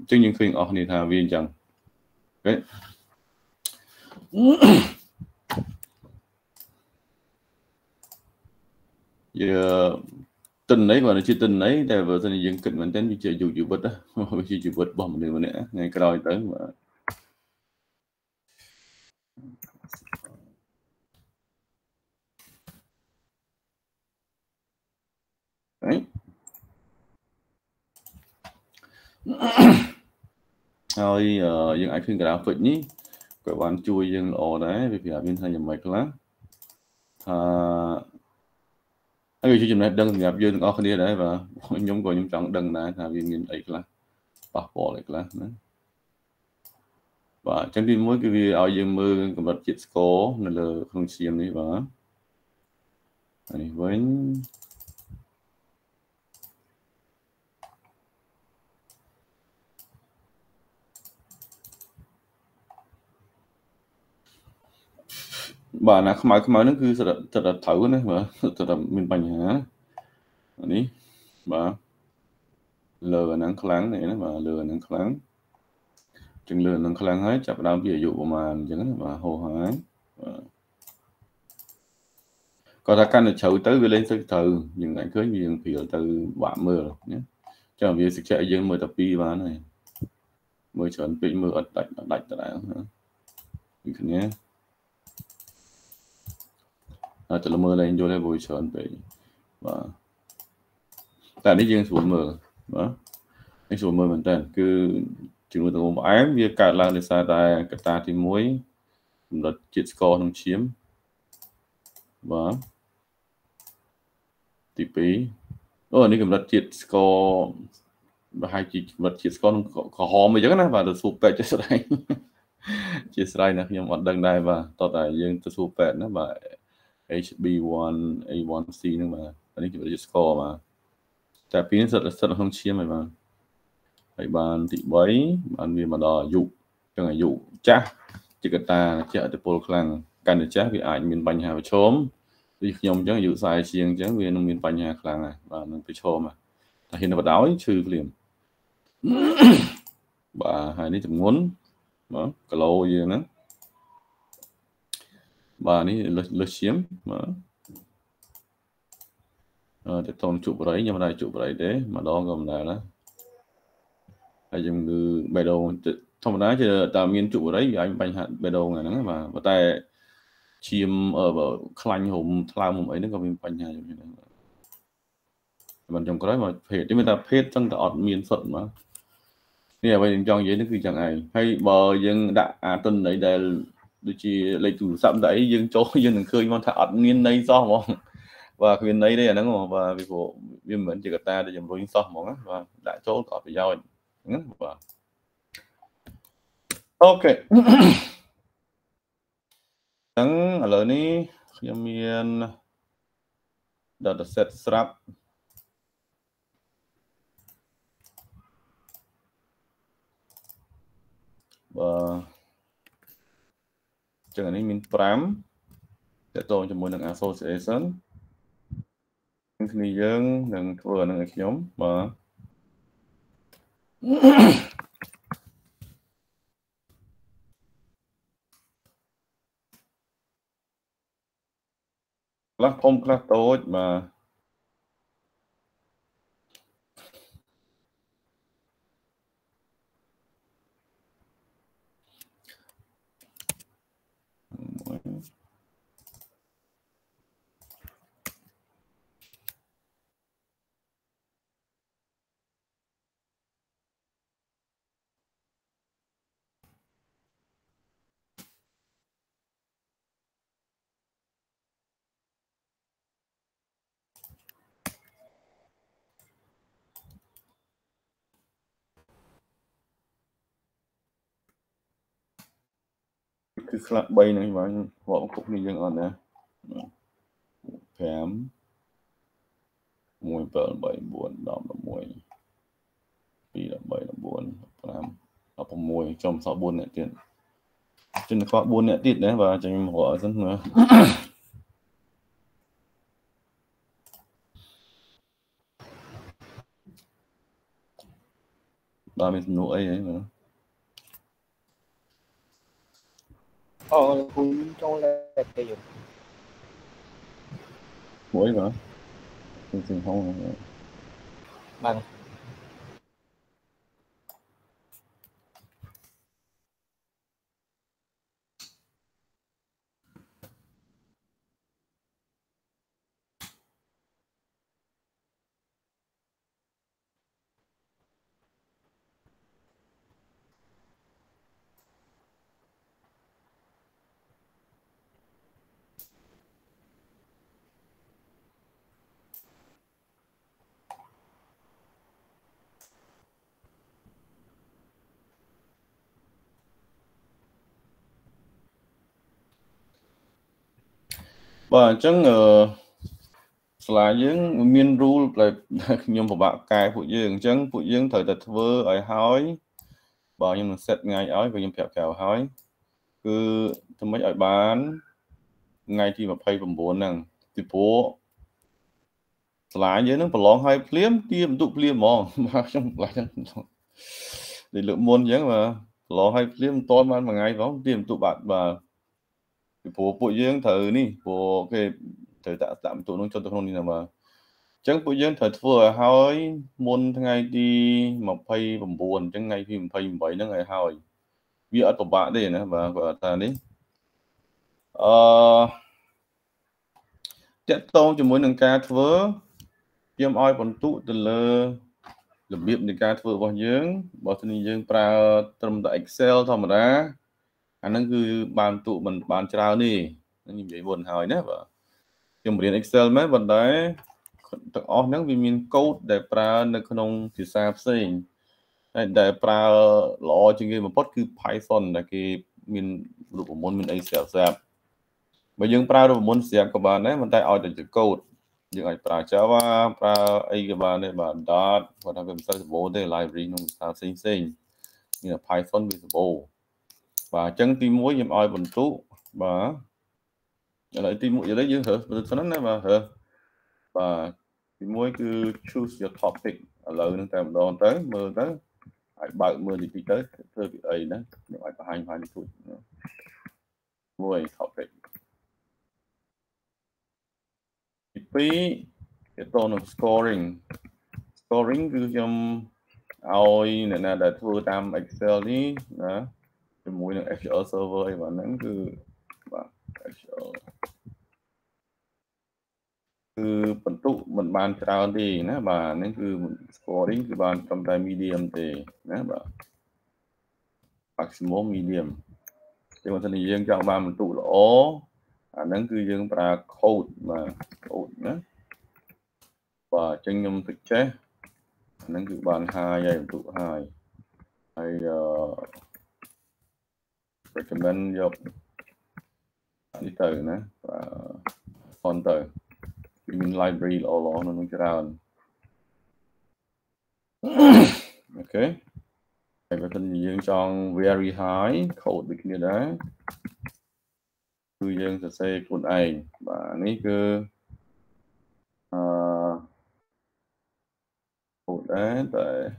chứ những khi ở này thà viên chẳng đấy giờ tình đấy mà nó chỉ tình đấy để vợ thân dân kịch mình tên như chơi dù dù bớt đó mình chỉ chịu bớt bỏ một điều nữa ngày cái đòi tới mà đấy. Rồi dân ảnh phim graphic nhé các bạn chui dân lộ đấy vì phía bên thay nhập mạch lắm anh chị chụp này đừng nhập dân ở kia đấy và nhóm của nhóm trọng đừng này là viên nhìn ấy là bỏ bỏ lại là và chẳng tin mỗi cái video dân mưa của vật chiếc cố nên là không xem đi và với bà nào không ai không ai nó cứ thật thật là thấu đấy mà thật là mình bành hả này bà lừa nắng kháng này nó mà lừa nắng kháng chừng lừa nắng kháng hết chập đau bìa dụ mà chẳng mà hồ hái có ta căn được chậu tới về lên từ từ những ngày cưới nhiều kiểu từ bão mưa nhé cho việc sức trẻ dân mười tập đi bà này mười chuẩn bị mưa đặt đặt lại nhé từ mưa lên vô đây vui sờn bị và tại đấy riêng xuống mưa đó anh xuống mưa mình tên cứ chúng tôi có ái việc cả là để xa tại cả ta thì muối đợt triệt score không chiếm và tỷ phí ở đây cũng đợt triệt score và hai chị vật triệt score có hò mới chắc này và được sụp về chết đây chết đây là nhưng mà đằng này và tao tại riêng tôi sụp về nó mà hát bê một A một C nhưng mà anh ấy chỉ biết score mà tại phía rất là rất là không chia mày mà phải bàn thị bấy bàn viên mà đòi dụ cho ngày dụ chắc chỉ cần ta chợ từ polo clan cần được chắc vì ảnh miền bành hà và chôm đi nhom chẳng dụ sai riêng chẳng vì nông miền bành hà clan này và nông phải chôm mà hiện là vật đói trừ liền bà hai đứa chụp muốn đó cả lâu gì nữa bà này lừa chiếm mà để toàn chụp đấy nhưng mà này chụp đấy đấy mà đó gồm là đó hay dùng từ bề đầu thông đá chưa tạm nghiên chụp đấy anh bành hạn bề đầu này nó mà và tay chim ở bờ khanh hùng lao mùng ấy nó còn mình bành hạn như thế mình trồng có đấy mà phết chứ người ta phết tăng tạo miền thuận mà nè bây giờ trong giấy nó cứ chẳng này hay bờ dân đã à, tuần đấy để đôi chỉ lấy chủ sắm đấy dương chỗ dương khơi mong thả miền này so mong và miền này đây là nó và vì của viên mình chỉ cả ta để dùng đối so mong và đại chỗ có phải giao Oke, yang halo ini kemudian dataset serap. Và chẳng hạn như mình pram sẽ tồn cho mỗi đường association thì dương đường thừa đường nhóm và là không là tốt mà cái slab bay này mà họ cũng đi dừng ở nè phém mùi bờn bảy buồn đỏ là mùi vì là bảy là buồn làm ở phòng mùi trong sáu buồn này tiền trên có buồn này tít đấy và trên họ rất nữa ba mươi nỗi ấy nữa. Ờ, cũng trong là cái gì? Mũi nữa. Mình xin không rồi. Bằng. Và chẳng ở là những miền rule là nhưng mà bạn cài phụ dương chẳng phụ dương thời thật vơ ở hói bảo nhưng mà xét ngày ấy và nhưng kẹo kẹo hói cứ thầm mấy ở bán ngay thì mà pay bằng bốn năng thì phố là những nó lóng hai liếm tiêm tụ liếm mong mà trong lại để lượng môn chẳng mà lóng hai liếm to mà ngay đó tiêm tụ bạn và bộ bộ dương thử ní bộ cái thời tạm tạm tụ nó cho tôi không đi nào mà chẳng bộ dương thời vừa hỏi môn ngày đi mà pay bầm buồn chẳng ngày thì pay bảy nó ngày hỏi vì ở tổ bạn đây nè và và ta đấy chắc tôi cho muốn nâng ca thưa tiêm oi còn tụ từ lơ lập biệm để ca thưa vào dương bảo thân dương pra trong tại Excel thôi mà đã anh à, cứ bàn tụ mình bàn trao đi nó như vậy buồn hỏi nhé vợ trong một điện Excel mấy vấn đấy tự on những vì mình code để pra nó không thì sao xin để pra lo cho người mà post cứ Python là cái mình lục của môn mình ấy sẽ sẹp bây giờ pra được môn sẹp của bạn đấy mình tay on để chữ code những ai pra Java pra ấy các bạn đấy bạn dot và đang kiểm soát bộ để library nó sao xin xin như là Python visible và chân tim muối dùm oi bình tú và lại tim muối giờ đấy dữ hả mình nói này mà hả và tim muối cứ choose your topic lợi nâng tầm đòn tới mưa tới bảy mưa thì đi tới thưa vị ấy đó loại và hành hoàn tụ muối topic phí cái tone of scoring scoring cứ dùm oi này là để thua tam Excel đi đó mùi là ép xê lờ server và nó cứ và cứ phần tụ mình bàn trao đi nó và nó cứ scoring cứ bàn trong tay medium thì nó và maximum medium thì mình thân thì riêng trong bàn mình tụ là ó à nó cứ riêng ra code mà code nữa và chân nhầm thực chế nó cứ bàn hai dây tụ hai I uh, recommend dùng bản từ nữa và con từ mình library lỗ nó cho ra. Ok, cái phần dương trong very high code bị kia đấy cứ dương sẽ xây cột này và ní cứ cột đấy tại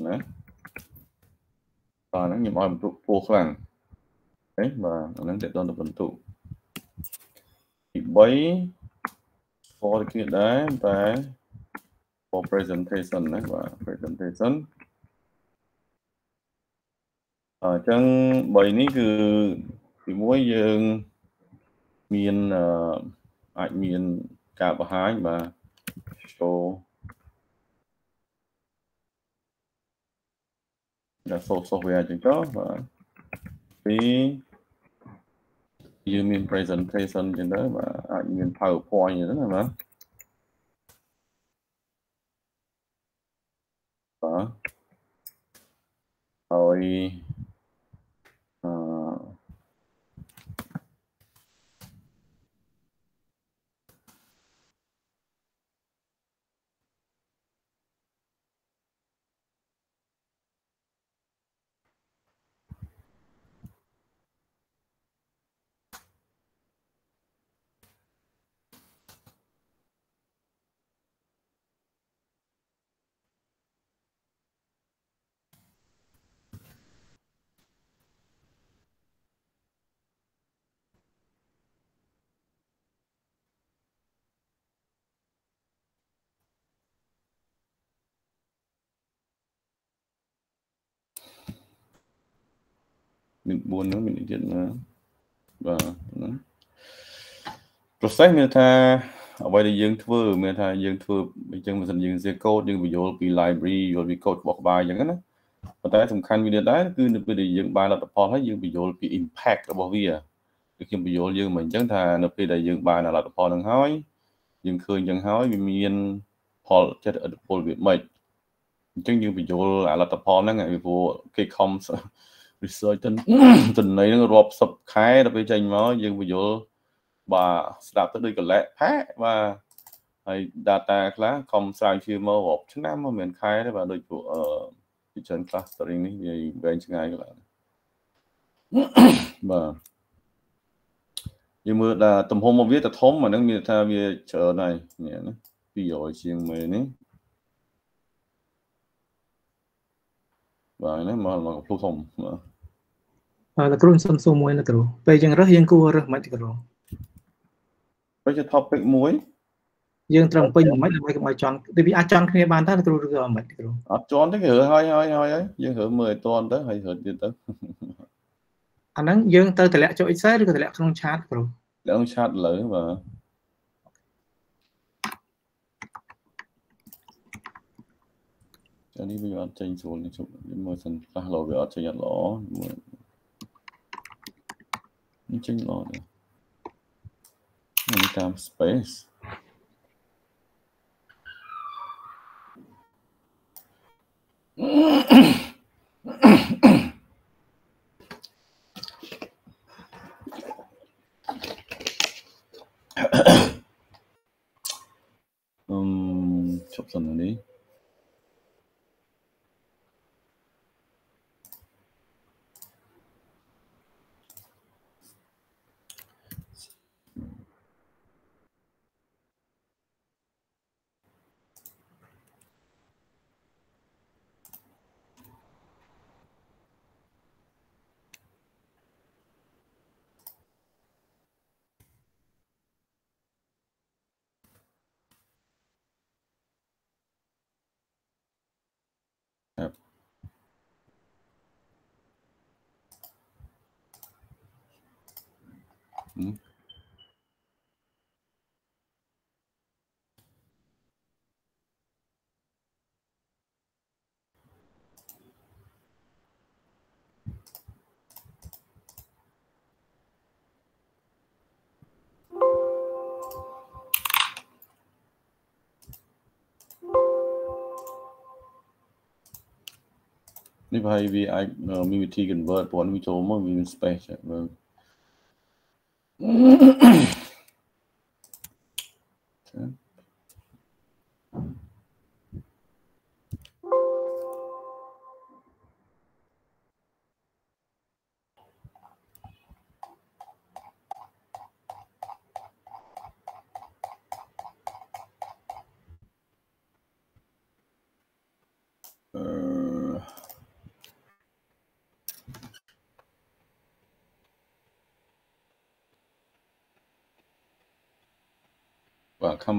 nè, và nó nhiều mọi tụ vô khoảng, đấy và nó để đo được vận tụ, thì bấy, for cái đấy và for presentation đấy và presentation, ở trong bấy ní cứ thì mỗi dương miền ảnh miền cả ba hai mà show là số software chúng ta và cái human presentation trên đó và admin PowerPoint như thế này mà và rồi mình buồn nữa mình định chuyện và process mình tha ở đây dương thưa mình tha dương thưa mình chân mình dần dương dây code nhưng ví dụ bị library rồi bị code bọc bài chẳng đó và tại tầm khăn video đấy cứ được để dương bài là tập phone hết dương ví dụ bị impact ở bao giờ được khi ví dụ dương mình chẳng thà nộp đi đại dương bài là là tập phone đang hói dương khơi chẳng hói vì miền họ chất ở tập phone Việt mình chẳng như ví dụ là là tập phone đó ngày vụ cái com research trên tuần này nó rộp sập khai là về tranh máu nhưng ví dụ bà đạp tới đây còn lẽ phá và data class không sai chưa mơ hộp chứ năm mà mình khai đấy và đôi chủ ở thị trấn clustering ấy thì về anh ngay các bạn và nhưng mà là tầm hôm mà viết là thốn mà nó như ta về chợ này nhỉ nó ví dụ riêng mình ấy và nó mà mà phụ thông là trốn sân sâu muối là trốn bây giờ rất hiền cua rất mạnh trốn bây giờ topic muối dương trồng pin mấy mấy cái bài chọn tại vì chọn cái bàn ta là trốn được rồi mạnh trốn chọn cái hở hơi hơi hơi ấy dương hở mười tuần tới hơi hở gì tới anh ấy dương tới tỷ lệ cho ít xế được tỷ lệ không chat trốn không chat lỡ mà đi bây giờ tranh xuống thì chụp những môi trường ta lò về tranh nhặt lõ những tranh lò này time space um chụp dần đi Nếu hay vì anh mình bị thi gần vợ bốn mình trốn mà mình space vâng. Và khám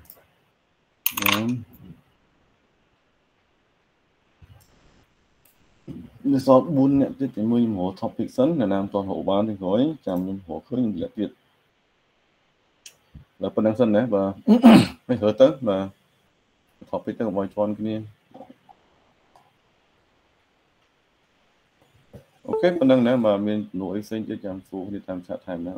Um. Nếu sao bốn nét tiếp thì mình hổ topic sẵn là làm toàn hổ bán thì gói chạm mình hổ khơi những việc là phần năng sân đấy và mình hứa tới là topic tới ngoài tròn kia niên ok phần năng đấy mà mình nổi xanh cho chạm xuống thì tham sát thành đó.